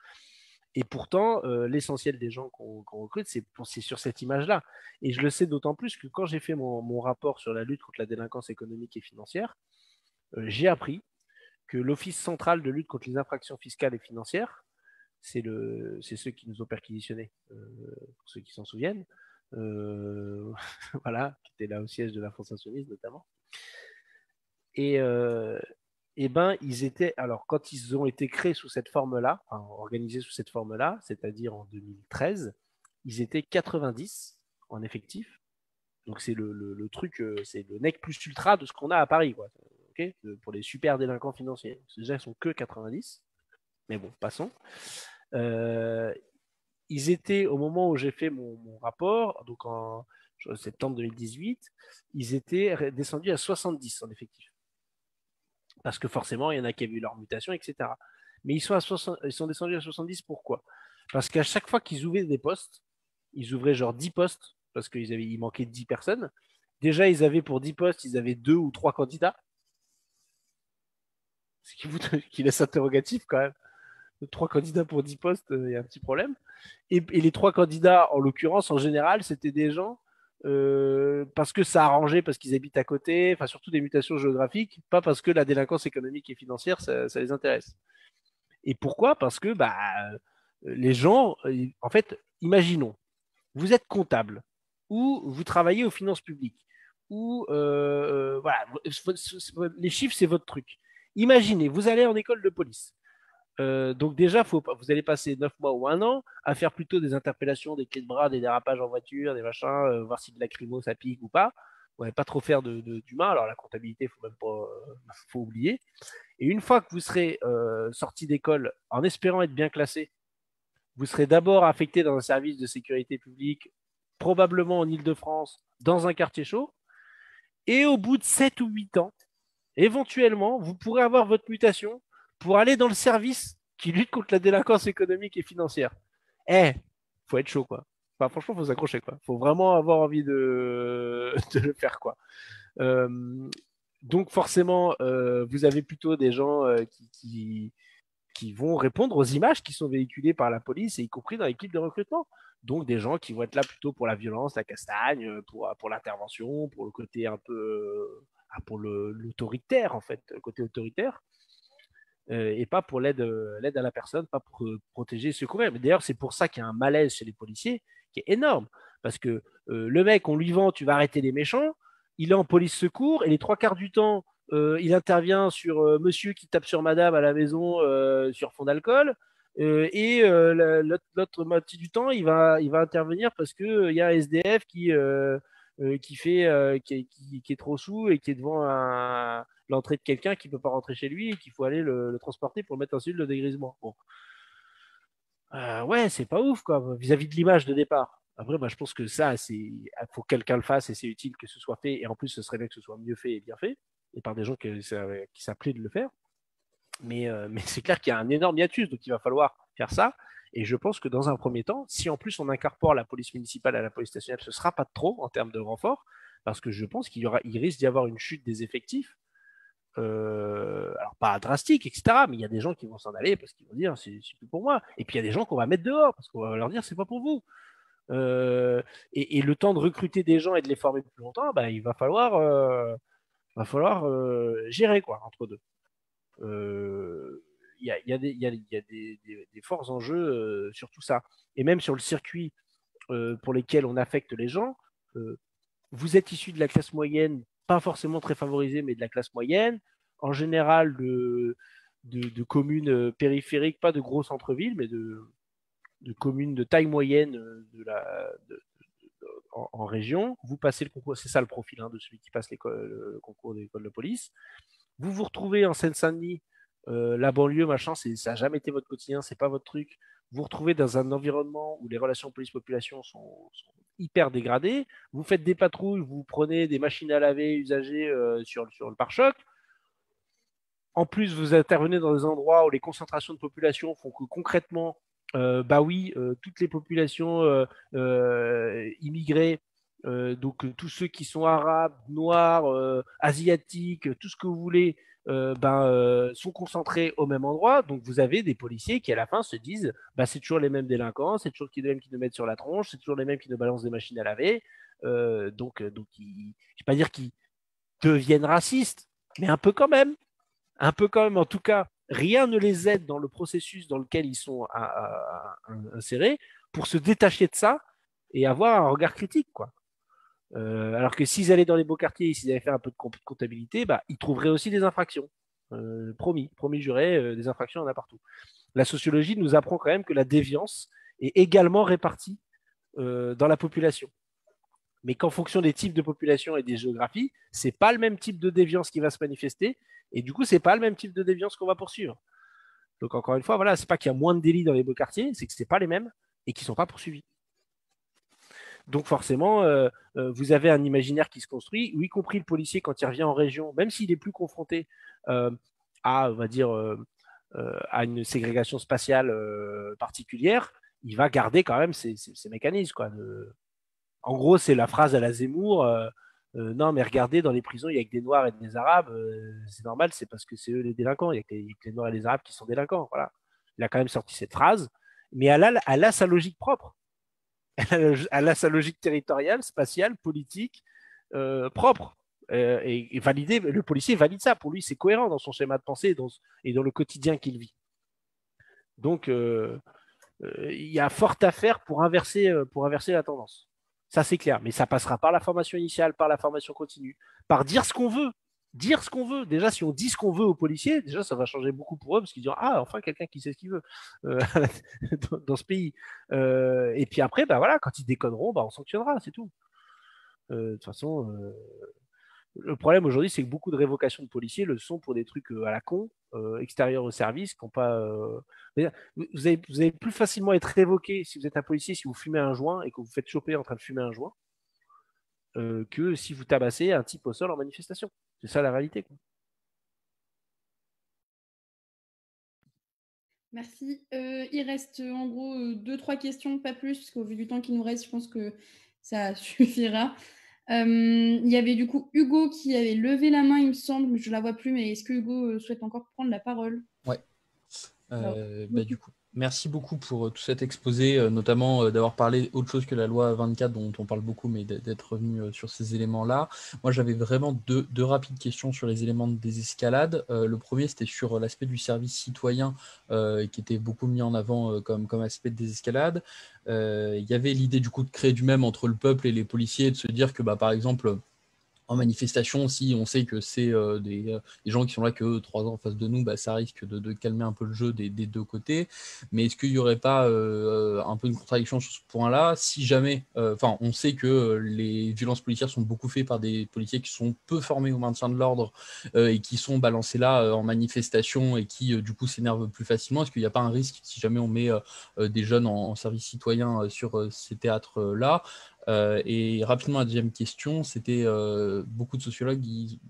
Et pourtant, l'essentiel des gens qu'on recrute, c'est sur cette image-là. Et je le sais d'autant plus que quand j'ai fait mon rapport sur la lutte contre la délinquance économique et financière, j'ai appris que l'Office central de lutte contre les infractions fiscales et financières, c'est ceux qui nous ont perquisitionnés, pour ceux qui s'en souviennent, voilà, qui étaient là au siège de la France insoumise notamment. Et ils étaient, alors quand ils ont été créés sous cette forme-là, enfin, organisés sous cette forme-là, c'est-à-dire en 2013, ils étaient 90 en effectif. Donc c'est le truc, c'est le nec plus ultra de ce qu'on a à Paris, quoi. Okay, pour les super délinquants financiers. Déjà, ils sont que 90. Mais bon, passons. Ils étaient, au moment où j'ai fait mon rapport, donc en septembre 2018, ils étaient descendus à 70 en effectif. Parce que forcément, il y en a qui avaient eu leur mutation, etc. mais ils sont, ils sont descendus à 70. Pourquoi? Parce qu'à chaque fois qu'ils ouvraient des postes, ils ouvraient genre 10 postes, parce qu'il manquait 10 personnes. Déjà, ils avaient pour 10 postes, ils avaient 2 ou 3 candidats. Ce qui laisse interrogatif quand même. 3 candidats pour 10 postes, il y a un petit problème. Et les 3 candidats, en l'occurrence, en général, c'était des gens, parce que ça arrangeait, parce qu'ils habitent à côté, enfin surtout des mutations géographiques, pas parce que la délinquance économique et financière, ça les intéresse. Et pourquoi? Parce que bah, les gens, en fait, imaginons, vous êtes comptable, ou vous travaillez aux finances publiques, ou voilà, les chiffres, c'est votre truc. Imaginez, vous allez en école de police. Donc déjà, vous allez passer 9 mois ou 1 an à faire plutôt des interpellations, des clés de bras, des dérapages en voiture, des machins, voir si de lacrymo ça pique ou pas. Vous n'allez pas trop faire d'humain. Alors la comptabilité, il faut même pas faut oublier. Et une fois que vous serez sorti d'école en espérant être bien classé, vous serez d'abord affecté dans un service de sécurité publique, probablement en Ile-de-France, dans un quartier chaud. Et au bout de 7 ou 8 ans, éventuellement, vous pourrez avoir votre mutation pour aller dans le service qui lutte contre la délinquance économique et financière. Faut être chaud, quoi. Enfin, franchement, faut s'accrocher, quoi. Faut vraiment avoir envie de le faire, quoi. Donc, forcément, vous avez plutôt des gens qui vont répondre aux images qui sont véhiculées par la police, et y compris dans l'équipe de recrutement. Donc, des gens qui vont être là plutôt pour la violence, la castagne, pour l'intervention, pour le côté un peu... pour l'autoritaire, en fait, le côté autoritaire. Et pas pour l'aide à la personne, pas pour protéger et secourir. Mais d'ailleurs, c'est pour ça qu'il y a un malaise chez les policiers qui est énorme. Parce que le mec, on lui vend, tu vas arrêter les méchants, il est en police secours, et les 3 quarts du temps, il intervient sur monsieur qui tape sur madame à la maison sur fond d'alcool, l'autre moitié du temps, il va intervenir parce qu'il y a un SDF qui est trop saoul et qui est devant l'entrée de quelqu'un qui ne peut pas rentrer chez lui et qu'il faut aller le transporter pour mettre un cellule de dégrisement. Bon. Ouais, c'est pas ouf, quoi, vis-à-vis de l'image de départ. Après, bah, je pense que ça, faut que quelqu'un le fasse et c'est utile que ce soit fait. Et en plus, ce serait bien que ce soit mieux fait et bien fait, et par des gens qui s'appelaient de le faire. Mais c'est clair qu'il y a un énorme hiatus, donc il va falloir faire ça. Et je pense que dans un premier temps, si en plus on incorpore la police municipale à la police nationale, ce ne sera pas de trop en termes de renfort, parce que je pense qu'il risque d'y avoir une chute des effectifs, alors pas drastique, etc., mais il y a des gens qui vont s'en aller parce qu'ils vont dire « c'est plus pour moi ». Et puis il y a des gens qu'on va mettre dehors, parce qu'on va leur dire « c'est pas pour vous ». Et le temps de recruter des gens et de les former plus longtemps, bah, il va falloir gérer, quoi, entre deux. Il y a des forts enjeux sur tout ça. Et même sur le circuit pour lesquels on affecte les gens, vous êtes issu de la classe moyenne, pas forcément très favorisée, mais de la classe moyenne, en général de communes périphériques, pas de gros centres-villes, mais de communes de taille moyenne en région. Vous passez le concours, c'est ça le profil de celui qui passe le concours de l'école de police. Vous vous retrouvez en Seine-Saint-Denis, la banlieue, machin, ça n'a jamais été votre quotidien, c'est pas votre truc. Vous vous retrouvez dans un environnement où les relations police-population sont hyper dégradées. Vous faites des patrouilles, vous prenez des machines à laver usagées sur le pare-choc. En plus, vous intervenez dans des endroits où les concentrations de population font que concrètement, toutes les populations immigrées, donc tous ceux qui sont arabes, noirs, asiatiques, tout ce que vous voulez, sont concentrés au même endroit. Donc vous avez des policiers qui à la fin se disent c'est toujours les mêmes délinquants, c'est toujours les mêmes qui nous mettent sur la tronche, c'est toujours les mêmes qui nous balancent des machines à laver, donc je vais pas dire qu'ils deviennent racistes, mais un peu quand même. En tout cas, rien ne les aide dans le processus dans lequel ils sont insérés pour se détacher de ça et avoir un regard critique, quoi. Alors que s'ils allaient dans les beaux quartiers, s'ils allaient faire un peu de comptabilité, ils trouveraient aussi des infractions, promis juré, des infractions, il y en a partout. La sociologie nous apprend quand même que la déviance est également répartie dans la population, mais qu'en fonction des types de population et des géographies, c'est pas le même type de déviance qui va se manifester, et du coup c'est pas le même type de déviance qu'on va poursuivre. Donc encore une fois, voilà, c'est pas qu'il y a moins de délits dans les beaux quartiers, c'est que c'est pas les mêmes et qu'ils sont pas poursuivis. Donc forcément, vous avez un imaginaire qui se construit, y compris le policier quand il revient en région, même s'il est plus confronté à, on va dire, à une ségrégation spatiale particulière, il va garder quand même ces mécanismes, quoi. En gros, c'est la phrase à la Zemmour, non mais regardez, dans les prisons, il n'y a que des Noirs et des Arabes, c'est normal, c'est parce que c'est eux les délinquants, il n'y a que les Noirs et les Arabes qui sont délinquants. Voilà. Il a quand même sorti cette phrase, mais elle a sa logique propre. Elle a sa logique territoriale, spatiale, politique, propre. Et valider, le policier valide ça. Pour lui, c'est cohérent dans son schéma de pensée et dans le quotidien qu'il vit. Donc, il y a fort à faire pour inverser la tendance. Ça, c'est clair. Mais ça passera par la formation initiale, par la formation continue, par dire ce qu'on veut. Dire ce qu'on veut. Déjà, si on dit ce qu'on veut aux policiers, déjà, ça va changer beaucoup pour eux parce qu'ils diront « Ah, enfin, quelqu'un qui sait ce qu'il veut dans ce pays. » Et puis après, bah, voilà, quand ils déconneront, bah, on sanctionnera, c'est tout. De toute façon... Le problème aujourd'hui, c'est que beaucoup de révocations de policiers le sont pour des trucs à la con, extérieurs au service, qui n'ont pas. Vous allez plus facilement être révoqué si vous êtes un policier, si vous fumez un joint et que vous vous faites choper en train de fumer un joint, que si vous tabassez un type au sol en manifestation. C'est ça la réalité, quoi. Merci. Il reste en gros 2-3 questions, pas plus, parce qu'au vu du temps qui nous reste, je pense que ça suffira. Il y avait du coup Hugo qui avait levé la main, il me semble, je ne la vois plus, mais est-ce que Hugo souhaite encore prendre la parole? Ouais. Bah, du coup, merci beaucoup pour tout cet exposé, notamment d'avoir parlé autre chose que la loi 24 dont on parle beaucoup, mais d'être revenu sur ces éléments-là. Moi, j'avais vraiment deux rapides questions sur les éléments de désescalade. Le premier, c'était sur l'aspect du service citoyen qui était beaucoup mis en avant comme aspect de désescalade. Il y avait l'idée du coup de créer du même entre le peuple et les policiers, de se dire que bah, par exemple en manifestation, si on sait que c'est des gens qui sont là que 3 ans en face de nous, bah, ça risque de calmer un peu le jeu des deux côtés. Mais est-ce qu'il n'y aurait pas un peu une contradiction sur ce point-là? Si jamais, on sait que les violences policières sont beaucoup faites par des policiers qui sont peu formés au maintien de l'ordre et qui sont balancés là en manifestation et qui du coup s'énervent plus facilement. Est-ce qu'il n'y a pas un risque si jamais on met des jeunes en service citoyen sur ces théâtres-là? Et rapidement, la deuxième question, c'était beaucoup de sociologues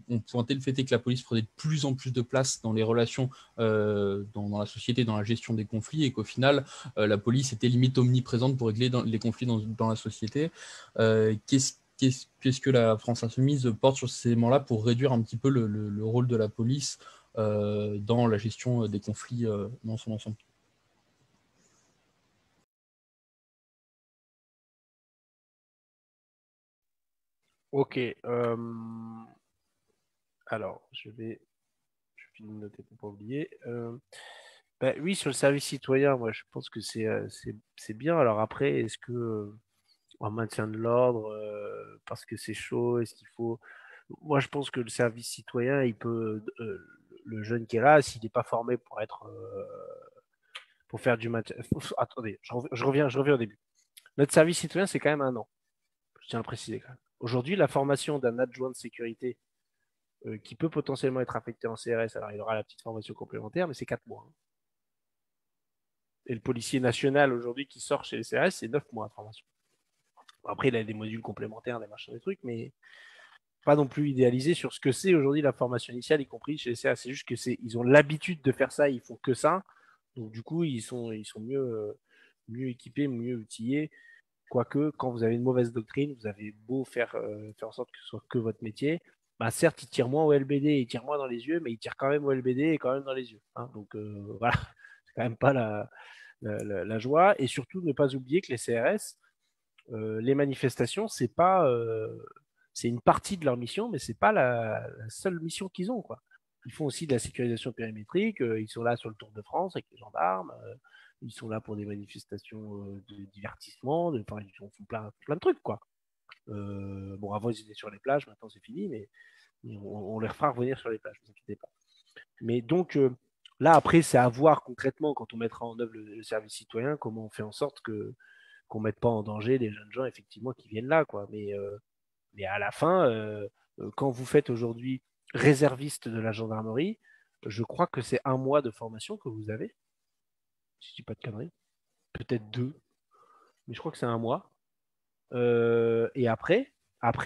ont pointé le fait que la police prenait de plus en plus de place dans les relations dans la société, dans la gestion des conflits, et qu'au final, la police était limite omniprésente pour régler les conflits dans la société. Qu'est-ce que la France insoumise porte sur ces éléments-là pour réduire un petit peu le rôle de la police dans la gestion des conflits dans son ensemble? Ok, alors je vais finir de noter pour ne pas oublier. Oui, sur le service citoyen, moi je pense que c'est bien. Alors après, est-ce que on maintient de l'ordre parce que c'est chaud? Est-ce qu'il faut... Moi je pense que le service citoyen, il peut le jeune qui est là, s'il n'est pas formé pour être pour faire du maintien... Attendez, je reviens au début. Notre service citoyen, c'est quand même 1 an. Je tiens à le préciser quand même. Aujourd'hui, la formation d'un adjoint de sécurité qui peut potentiellement être affecté en CRS, alors il aura la petite formation complémentaire, mais c'est 4 mois. Hein. Et le policier national aujourd'hui qui sort chez les CRS, c'est 9 mois de formation. Bon, après, il a des modules complémentaires, des machins, des trucs, mais pas non plus idéalisé sur ce que c'est aujourd'hui la formation initiale, y compris chez les CRS. C'est juste qu'ils ont l'habitude de faire ça, ils font que ça. Donc du coup, ils sont mieux équipés, mieux outillés. Quoique, quand vous avez une mauvaise doctrine, vous avez beau faire en sorte que ce soit que votre métier, bah certes, ils tirent moins au LBD, ils tirent moins dans les yeux, mais ils tirent quand même au LBD et quand même dans les yeux. Hein. Donc, voilà, c'est quand même pas la joie. Et surtout, ne pas oublier que les CRS, les manifestations, c'est pas, c'est une partie de leur mission, mais c'est pas la seule mission qu'ils ont, quoi. Ils font aussi de la sécurisation périmétrique, ils sont là sur le Tour de France avec les gendarmes, ils sont là pour des manifestations de divertissement, ils font plein de trucs, quoi. Bon, avant, ils étaient sur les plages, maintenant, c'est fini, mais on les fera revenir sur les plages, ne vous inquiétez pas. Mais donc, là, après, c'est à voir concrètement, quand on mettra en œuvre le service citoyen, comment on fait en sorte qu'on ne mette pas en danger les jeunes gens, effectivement, qui viennent là, quoi. Mais à la fin, quand vous faites aujourd'hui réserviste de la gendarmerie, je crois que c'est 1 mois de formation que vous avez. Si je dis pas de conneries, peut-être 2, mais je crois que c'est 1 mois. Et après,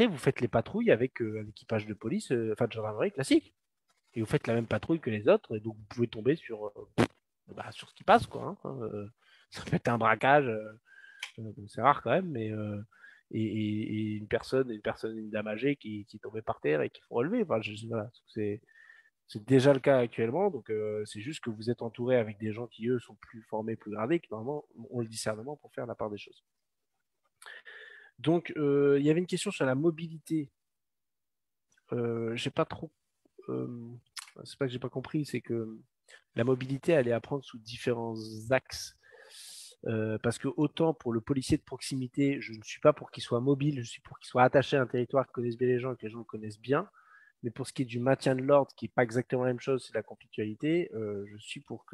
vous faites les patrouilles avec un équipage de police, de gendarmerie classique. et vous faites la même patrouille que les autres, et donc vous pouvez tomber sur ce qui passe, quoi. Hein. Ça peut être un braquage, c'est rare quand même, mais et une personne, une dame âgée qui est tombée par terre et qu'il faut relever. Enfin, c'est déjà le cas actuellement, donc c'est juste que vous êtes entouré avec des gens qui, eux, sont plus formés, plus gradés, qui normalement ont le discernement pour faire la part des choses. Donc, il y avait une question sur la mobilité. C'est pas que j'ai pas compris, c'est que la mobilité, elle est à prendre sous différents axes. Parce que autant pour le policier de proximité, je ne suis pas pour qu'il soit mobile, je suis pour qu'il soit attaché à un territoire, qu'il connaisse bien les gens, que les gens le connaissent bien. Mais pour ce qui est du maintien de l'ordre, qui n'est pas exactement la même chose, c'est de la conflictualité, je suis pour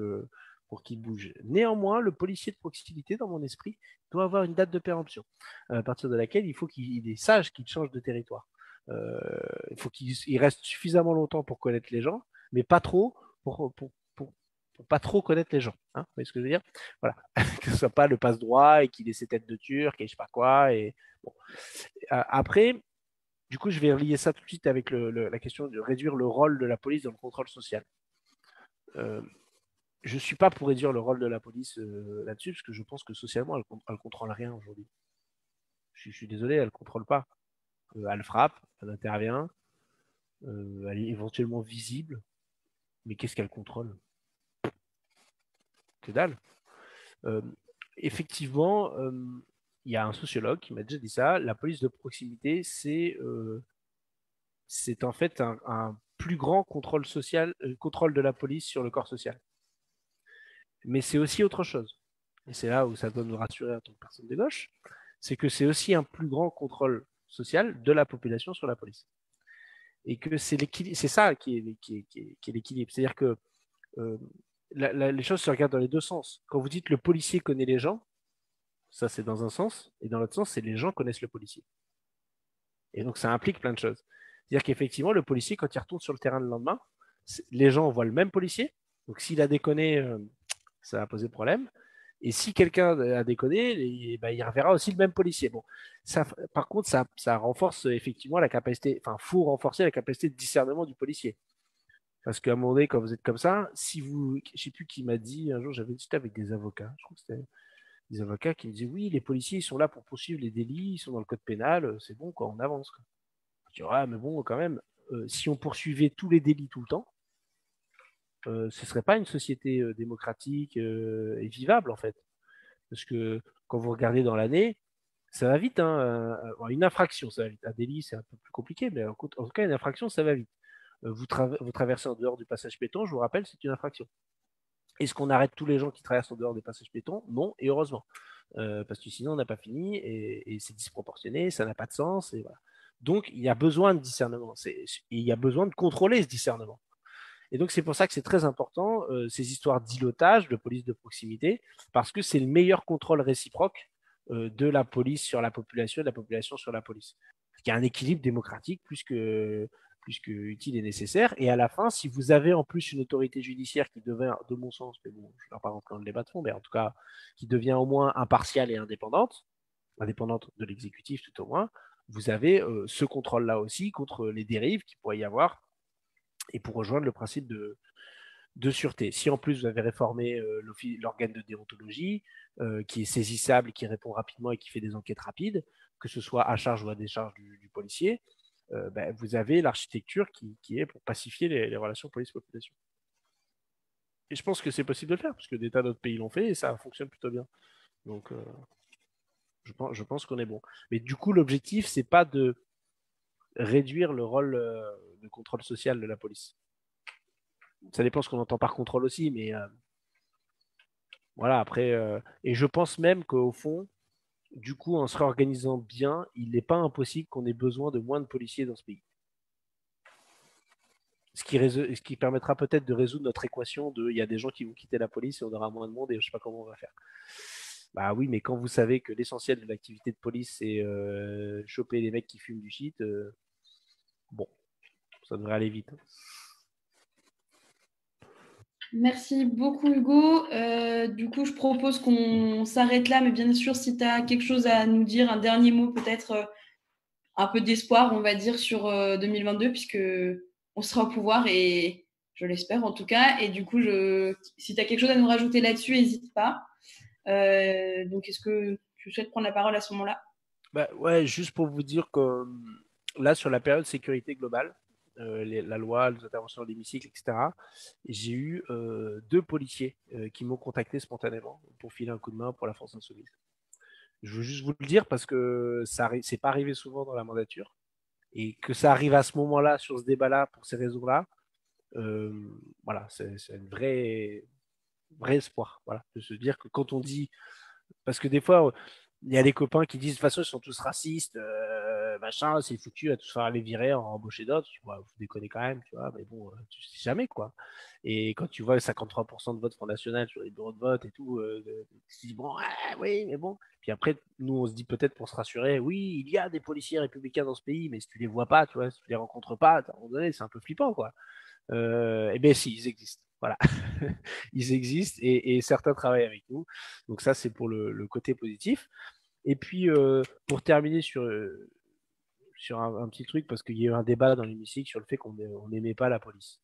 qu'il bouge. Néanmoins, le policier de proximité, dans mon esprit, doit avoir une date de péremption, à partir de laquelle il faut qu'il sache qu'il change de territoire. Il faut qu'il reste suffisamment longtemps pour connaître les gens, mais pas trop pour pas trop connaître les gens. Hein, vous voyez ce que je veux dire ? Voilà. Que ce soit pas le passe-droit et qu'il ait ses têtes de turc et je sais pas quoi. Et bon. Après, du coup, je vais relier ça tout de suite avec la question de réduire le rôle de la police dans le contrôle social. Je ne suis pas pour réduire le rôle de la police là-dessus, parce que je pense que socialement, elle ne contrôle rien aujourd'hui. Je suis désolé, elle ne contrôle pas. Elle frappe, elle intervient, elle est éventuellement visible, mais qu'est-ce qu'elle contrôle ? Que dalle. Effectivement, il y a un sociologue qui m'a déjà dit ça, la police de proximité, c'est en fait un plus grand contrôle social, contrôle de la police sur le corps social. Mais c'est aussi autre chose. Et c'est là où ça doit nous rassurer en tant que personne de gauche, c'est que c'est aussi un plus grand contrôle social de la population sur la police. Et que c'est ça qui est l'équilibre. C'est-à-dire que les choses se regardent dans les deux sens. Quand vous dites le policier connaît les gens, ça c'est dans un sens, et dans l'autre sens, c'est les gens connaissent le policier. Et donc ça implique plein de choses. C'est-à-dire qu'effectivement, le policier, quand il retourne sur le terrain le lendemain, les gens voient le même policier. Donc s'il a déconné, ça va poser problème. Et si quelqu'un a déconné, eh ben, il reverra aussi le même policier. Bon, ça, par contre, ça renforce effectivement la capacité, enfin, faut renforcer la capacité de discernement du policier. Parce qu'à un moment donné, quand vous êtes comme ça, si vous, je ne sais plus qui m'a dit, un jour j'avais discuté avec des avocats, je crois que c'était des avocats qui me disaient, oui, les policiers, ils sont là pour poursuivre les délits, ils sont dans le code pénal, c'est bon, quoi, on avance. Quoi. Je dis, ah, mais bon, quand même, si on poursuivait tous les délits tout le temps, ce ne serait pas une société démocratique et vivable, en fait. Parce que quand vous regardez dans l'année, ça va vite. Hein, une infraction, ça va vite. Un délit, c'est un peu plus compliqué, mais en tout cas, une infraction, ça va vite. Vous traversez en dehors du passage piéton, je vous rappelle, c'est une infraction. Est-ce qu'on arrête tous les gens qui traversent en dehors des passages piétons ? Non, et heureusement. Parce que sinon, on n'a pas fini, et c'est disproportionné, ça n'a pas de sens. Et voilà. Donc, il y a besoin de discernement. Il y a besoin de contrôler ce discernement. Et donc, c'est pour ça que c'est très important, ces histoires d'îlotage, de police de proximité, parce que c'est le meilleur contrôle réciproque de la police sur la population et de la population sur la police. Il y a un équilibre démocratique plus que utile et nécessaire. Et à la fin, si vous avez en plus une autorité judiciaire qui devient, de mon sens, mais bon, je ne vais pas rentrer dans le débat de fond, mais en tout cas, qui devient au moins impartiale et indépendante de l'exécutif tout au moins, vous avez ce contrôle-là aussi contre les dérives qu'il pourrait y avoir. Et pour rejoindre le principe de sûreté. Si en plus vous avez réformé l'organe de déontologie, qui est saisissable, qui répond rapidement et qui fait des enquêtes rapides, que ce soit à charge ou à décharge du policier, vous avez l'architecture qui est pour pacifier les relations police-population. Et je pense que c'est possible de le faire, parce que des tas d'autres pays l'ont fait et ça fonctionne plutôt bien. Donc, je pense qu'on est bon. Mais du coup, l'objectif, c'est pas de réduire le rôle de contrôle social de la police. Ça dépend ce qu'on entend par contrôle aussi, mais voilà, après... et je pense même qu'au fond, du coup, en se réorganisant bien, il n'est pas impossible qu'on ait besoin de moins de policiers dans ce pays. Ce qui permettra peut-être de résoudre notre équation de « il y a des gens qui vont quitter la police et on aura moins de monde et je ne sais pas comment on va faire ». Bah oui, mais quand vous savez que l'essentiel de l'activité de police, c'est choper les mecs qui fument du shit, bon, ça devrait aller vite. Merci beaucoup, Hugo. Du coup, je propose qu'on s'arrête là, mais bien sûr, si tu as quelque chose à nous dire, un dernier mot peut-être, un peu d'espoir, on va dire, sur 2022, puisque on sera au pouvoir et Je l'espère en tout cas. Et du coup, si tu as quelque chose à nous rajouter là-dessus, n'hésite pas. Donc, est-ce que tu souhaites prendre la parole à ce moment-là ? Bah ouais, juste pour vous dire que là, sur la période sécurité globale, la loi, les interventions dans l'hémicycle, etc., j'ai eu 2 policiers qui m'ont contacté spontanément pour filer un coup de main pour la France insoumise. Je veux juste vous le dire parce que ça n'est pas arrivé souvent dans la mandature et que ça arrive à ce moment-là, sur ce débat-là, pour ces raisons-là, voilà, c'est un vrai espoir, voilà, de se dire que quand on dit… Parce que des fois, il y a des copains qui disent « de toute façon, ils sont tous racistes, machin, c'est foutu, à tous faire les virer, en embaucher d'autres, vous déconnez quand même, tu vois, mais bon, tu sais jamais, quoi. » Et quand tu vois 53% de vote Front National sur les bureaux de vote et tout, tu te dis « bon, oui, mais bon. » Puis après, nous, on se dit peut-être pour se rassurer, oui, il y a des policiers républicains dans ce pays, mais si tu les vois pas, tu vois, si tu les rencontres pas, à un moment donné, c'est un peu flippant, quoi. Eh bien si, ils existent, voilà. Ils existent et certains travaillent avec nous, donc ça c'est pour le côté positif. Et puis pour terminer sur un petit truc, parce qu'il y a eu un débat dans l'hémicycle sur le fait qu'on n'aimait pas la police,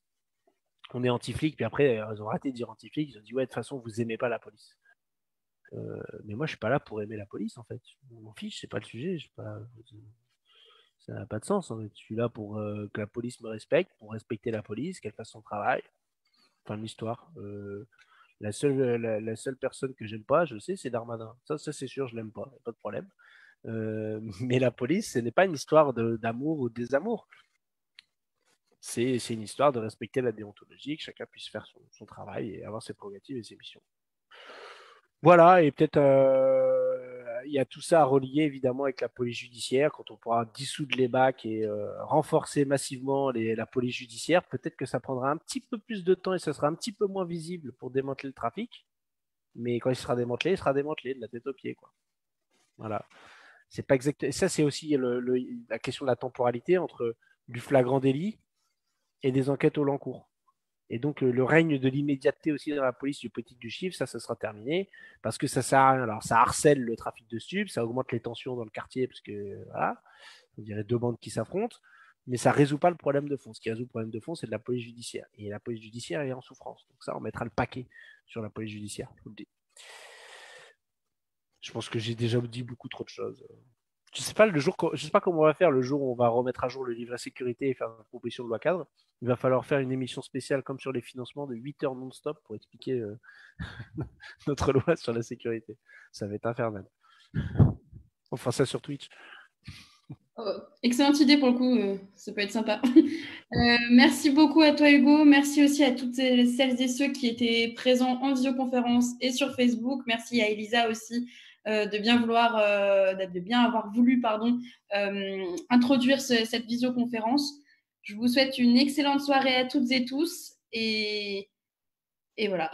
on est anti-flic, puis après ils ont raté de dire anti-flic, ils ont dit ouais de toute façon vous aimez pas la police. Mais moi je suis pas là pour aimer la police en fait, on m'en fiche, c'est pas le sujet, je suis pas... Ça n'a pas de sens. En fait. Je suis là pour que la police me respecte, pour respecter la police, qu'elle fasse son travail. Fin de l'histoire. La seule personne que j'aime pas, je sais, c'est Darmanin. Ça c'est sûr, je l'aime pas, pas de problème. Mais la police, ce n'est pas une histoire d'amour ou de désamour. C'est une histoire de respecter la déontologie, que chacun puisse faire son travail et avoir ses prérogatives et ses missions. Voilà, et peut-être... il y a tout ça à relier évidemment avec la police judiciaire. Quand on pourra dissoudre les BAC et renforcer massivement la police judiciaire, peut-être que ça prendra un petit peu plus de temps et ça sera un petit peu moins visible pour démanteler le trafic. Mais quand il sera démantelé de la tête aux pieds, quoi. Voilà. C'est pas exact. Et ça, c'est aussi la question de la temporalité entre du flagrant délit et des enquêtes au long cours. Et donc, le règne de l'immédiateté aussi dans la police, du politique du chiffre, ça sera terminé parce que ça sert à rien. Alors, ça harcèle le trafic de stupes, ça augmente les tensions dans le quartier parce que, voilà, on dirait 2 bandes qui s'affrontent, mais ça ne résout pas le problème de fond. Ce qui résout le problème de fond, c'est de la police judiciaire. Et la police judiciaire est en souffrance. Donc ça, on mettra le paquet sur la police judiciaire, je vous le dis. Je pense que j'ai déjà dit beaucoup trop de choses. Je sais pas comment on va faire le jour où on va remettre à jour le livret sécurité et faire une proposition de loi cadre. Il va falloir faire une émission spéciale comme sur les financements de 8 heures non-stop pour expliquer notre loi sur la sécurité. Ça va être infernal. On fera ça sur Twitch. Oh, excellente idée pour le coup, ça peut être sympa. Merci beaucoup à toi Hugo, merci aussi à toutes celles et ceux qui étaient présents en visioconférence et sur Facebook. Merci à Elisa aussi. De bien avoir voulu introduire cette visioconférence. Je vous souhaite une excellente soirée à toutes et tous et voilà.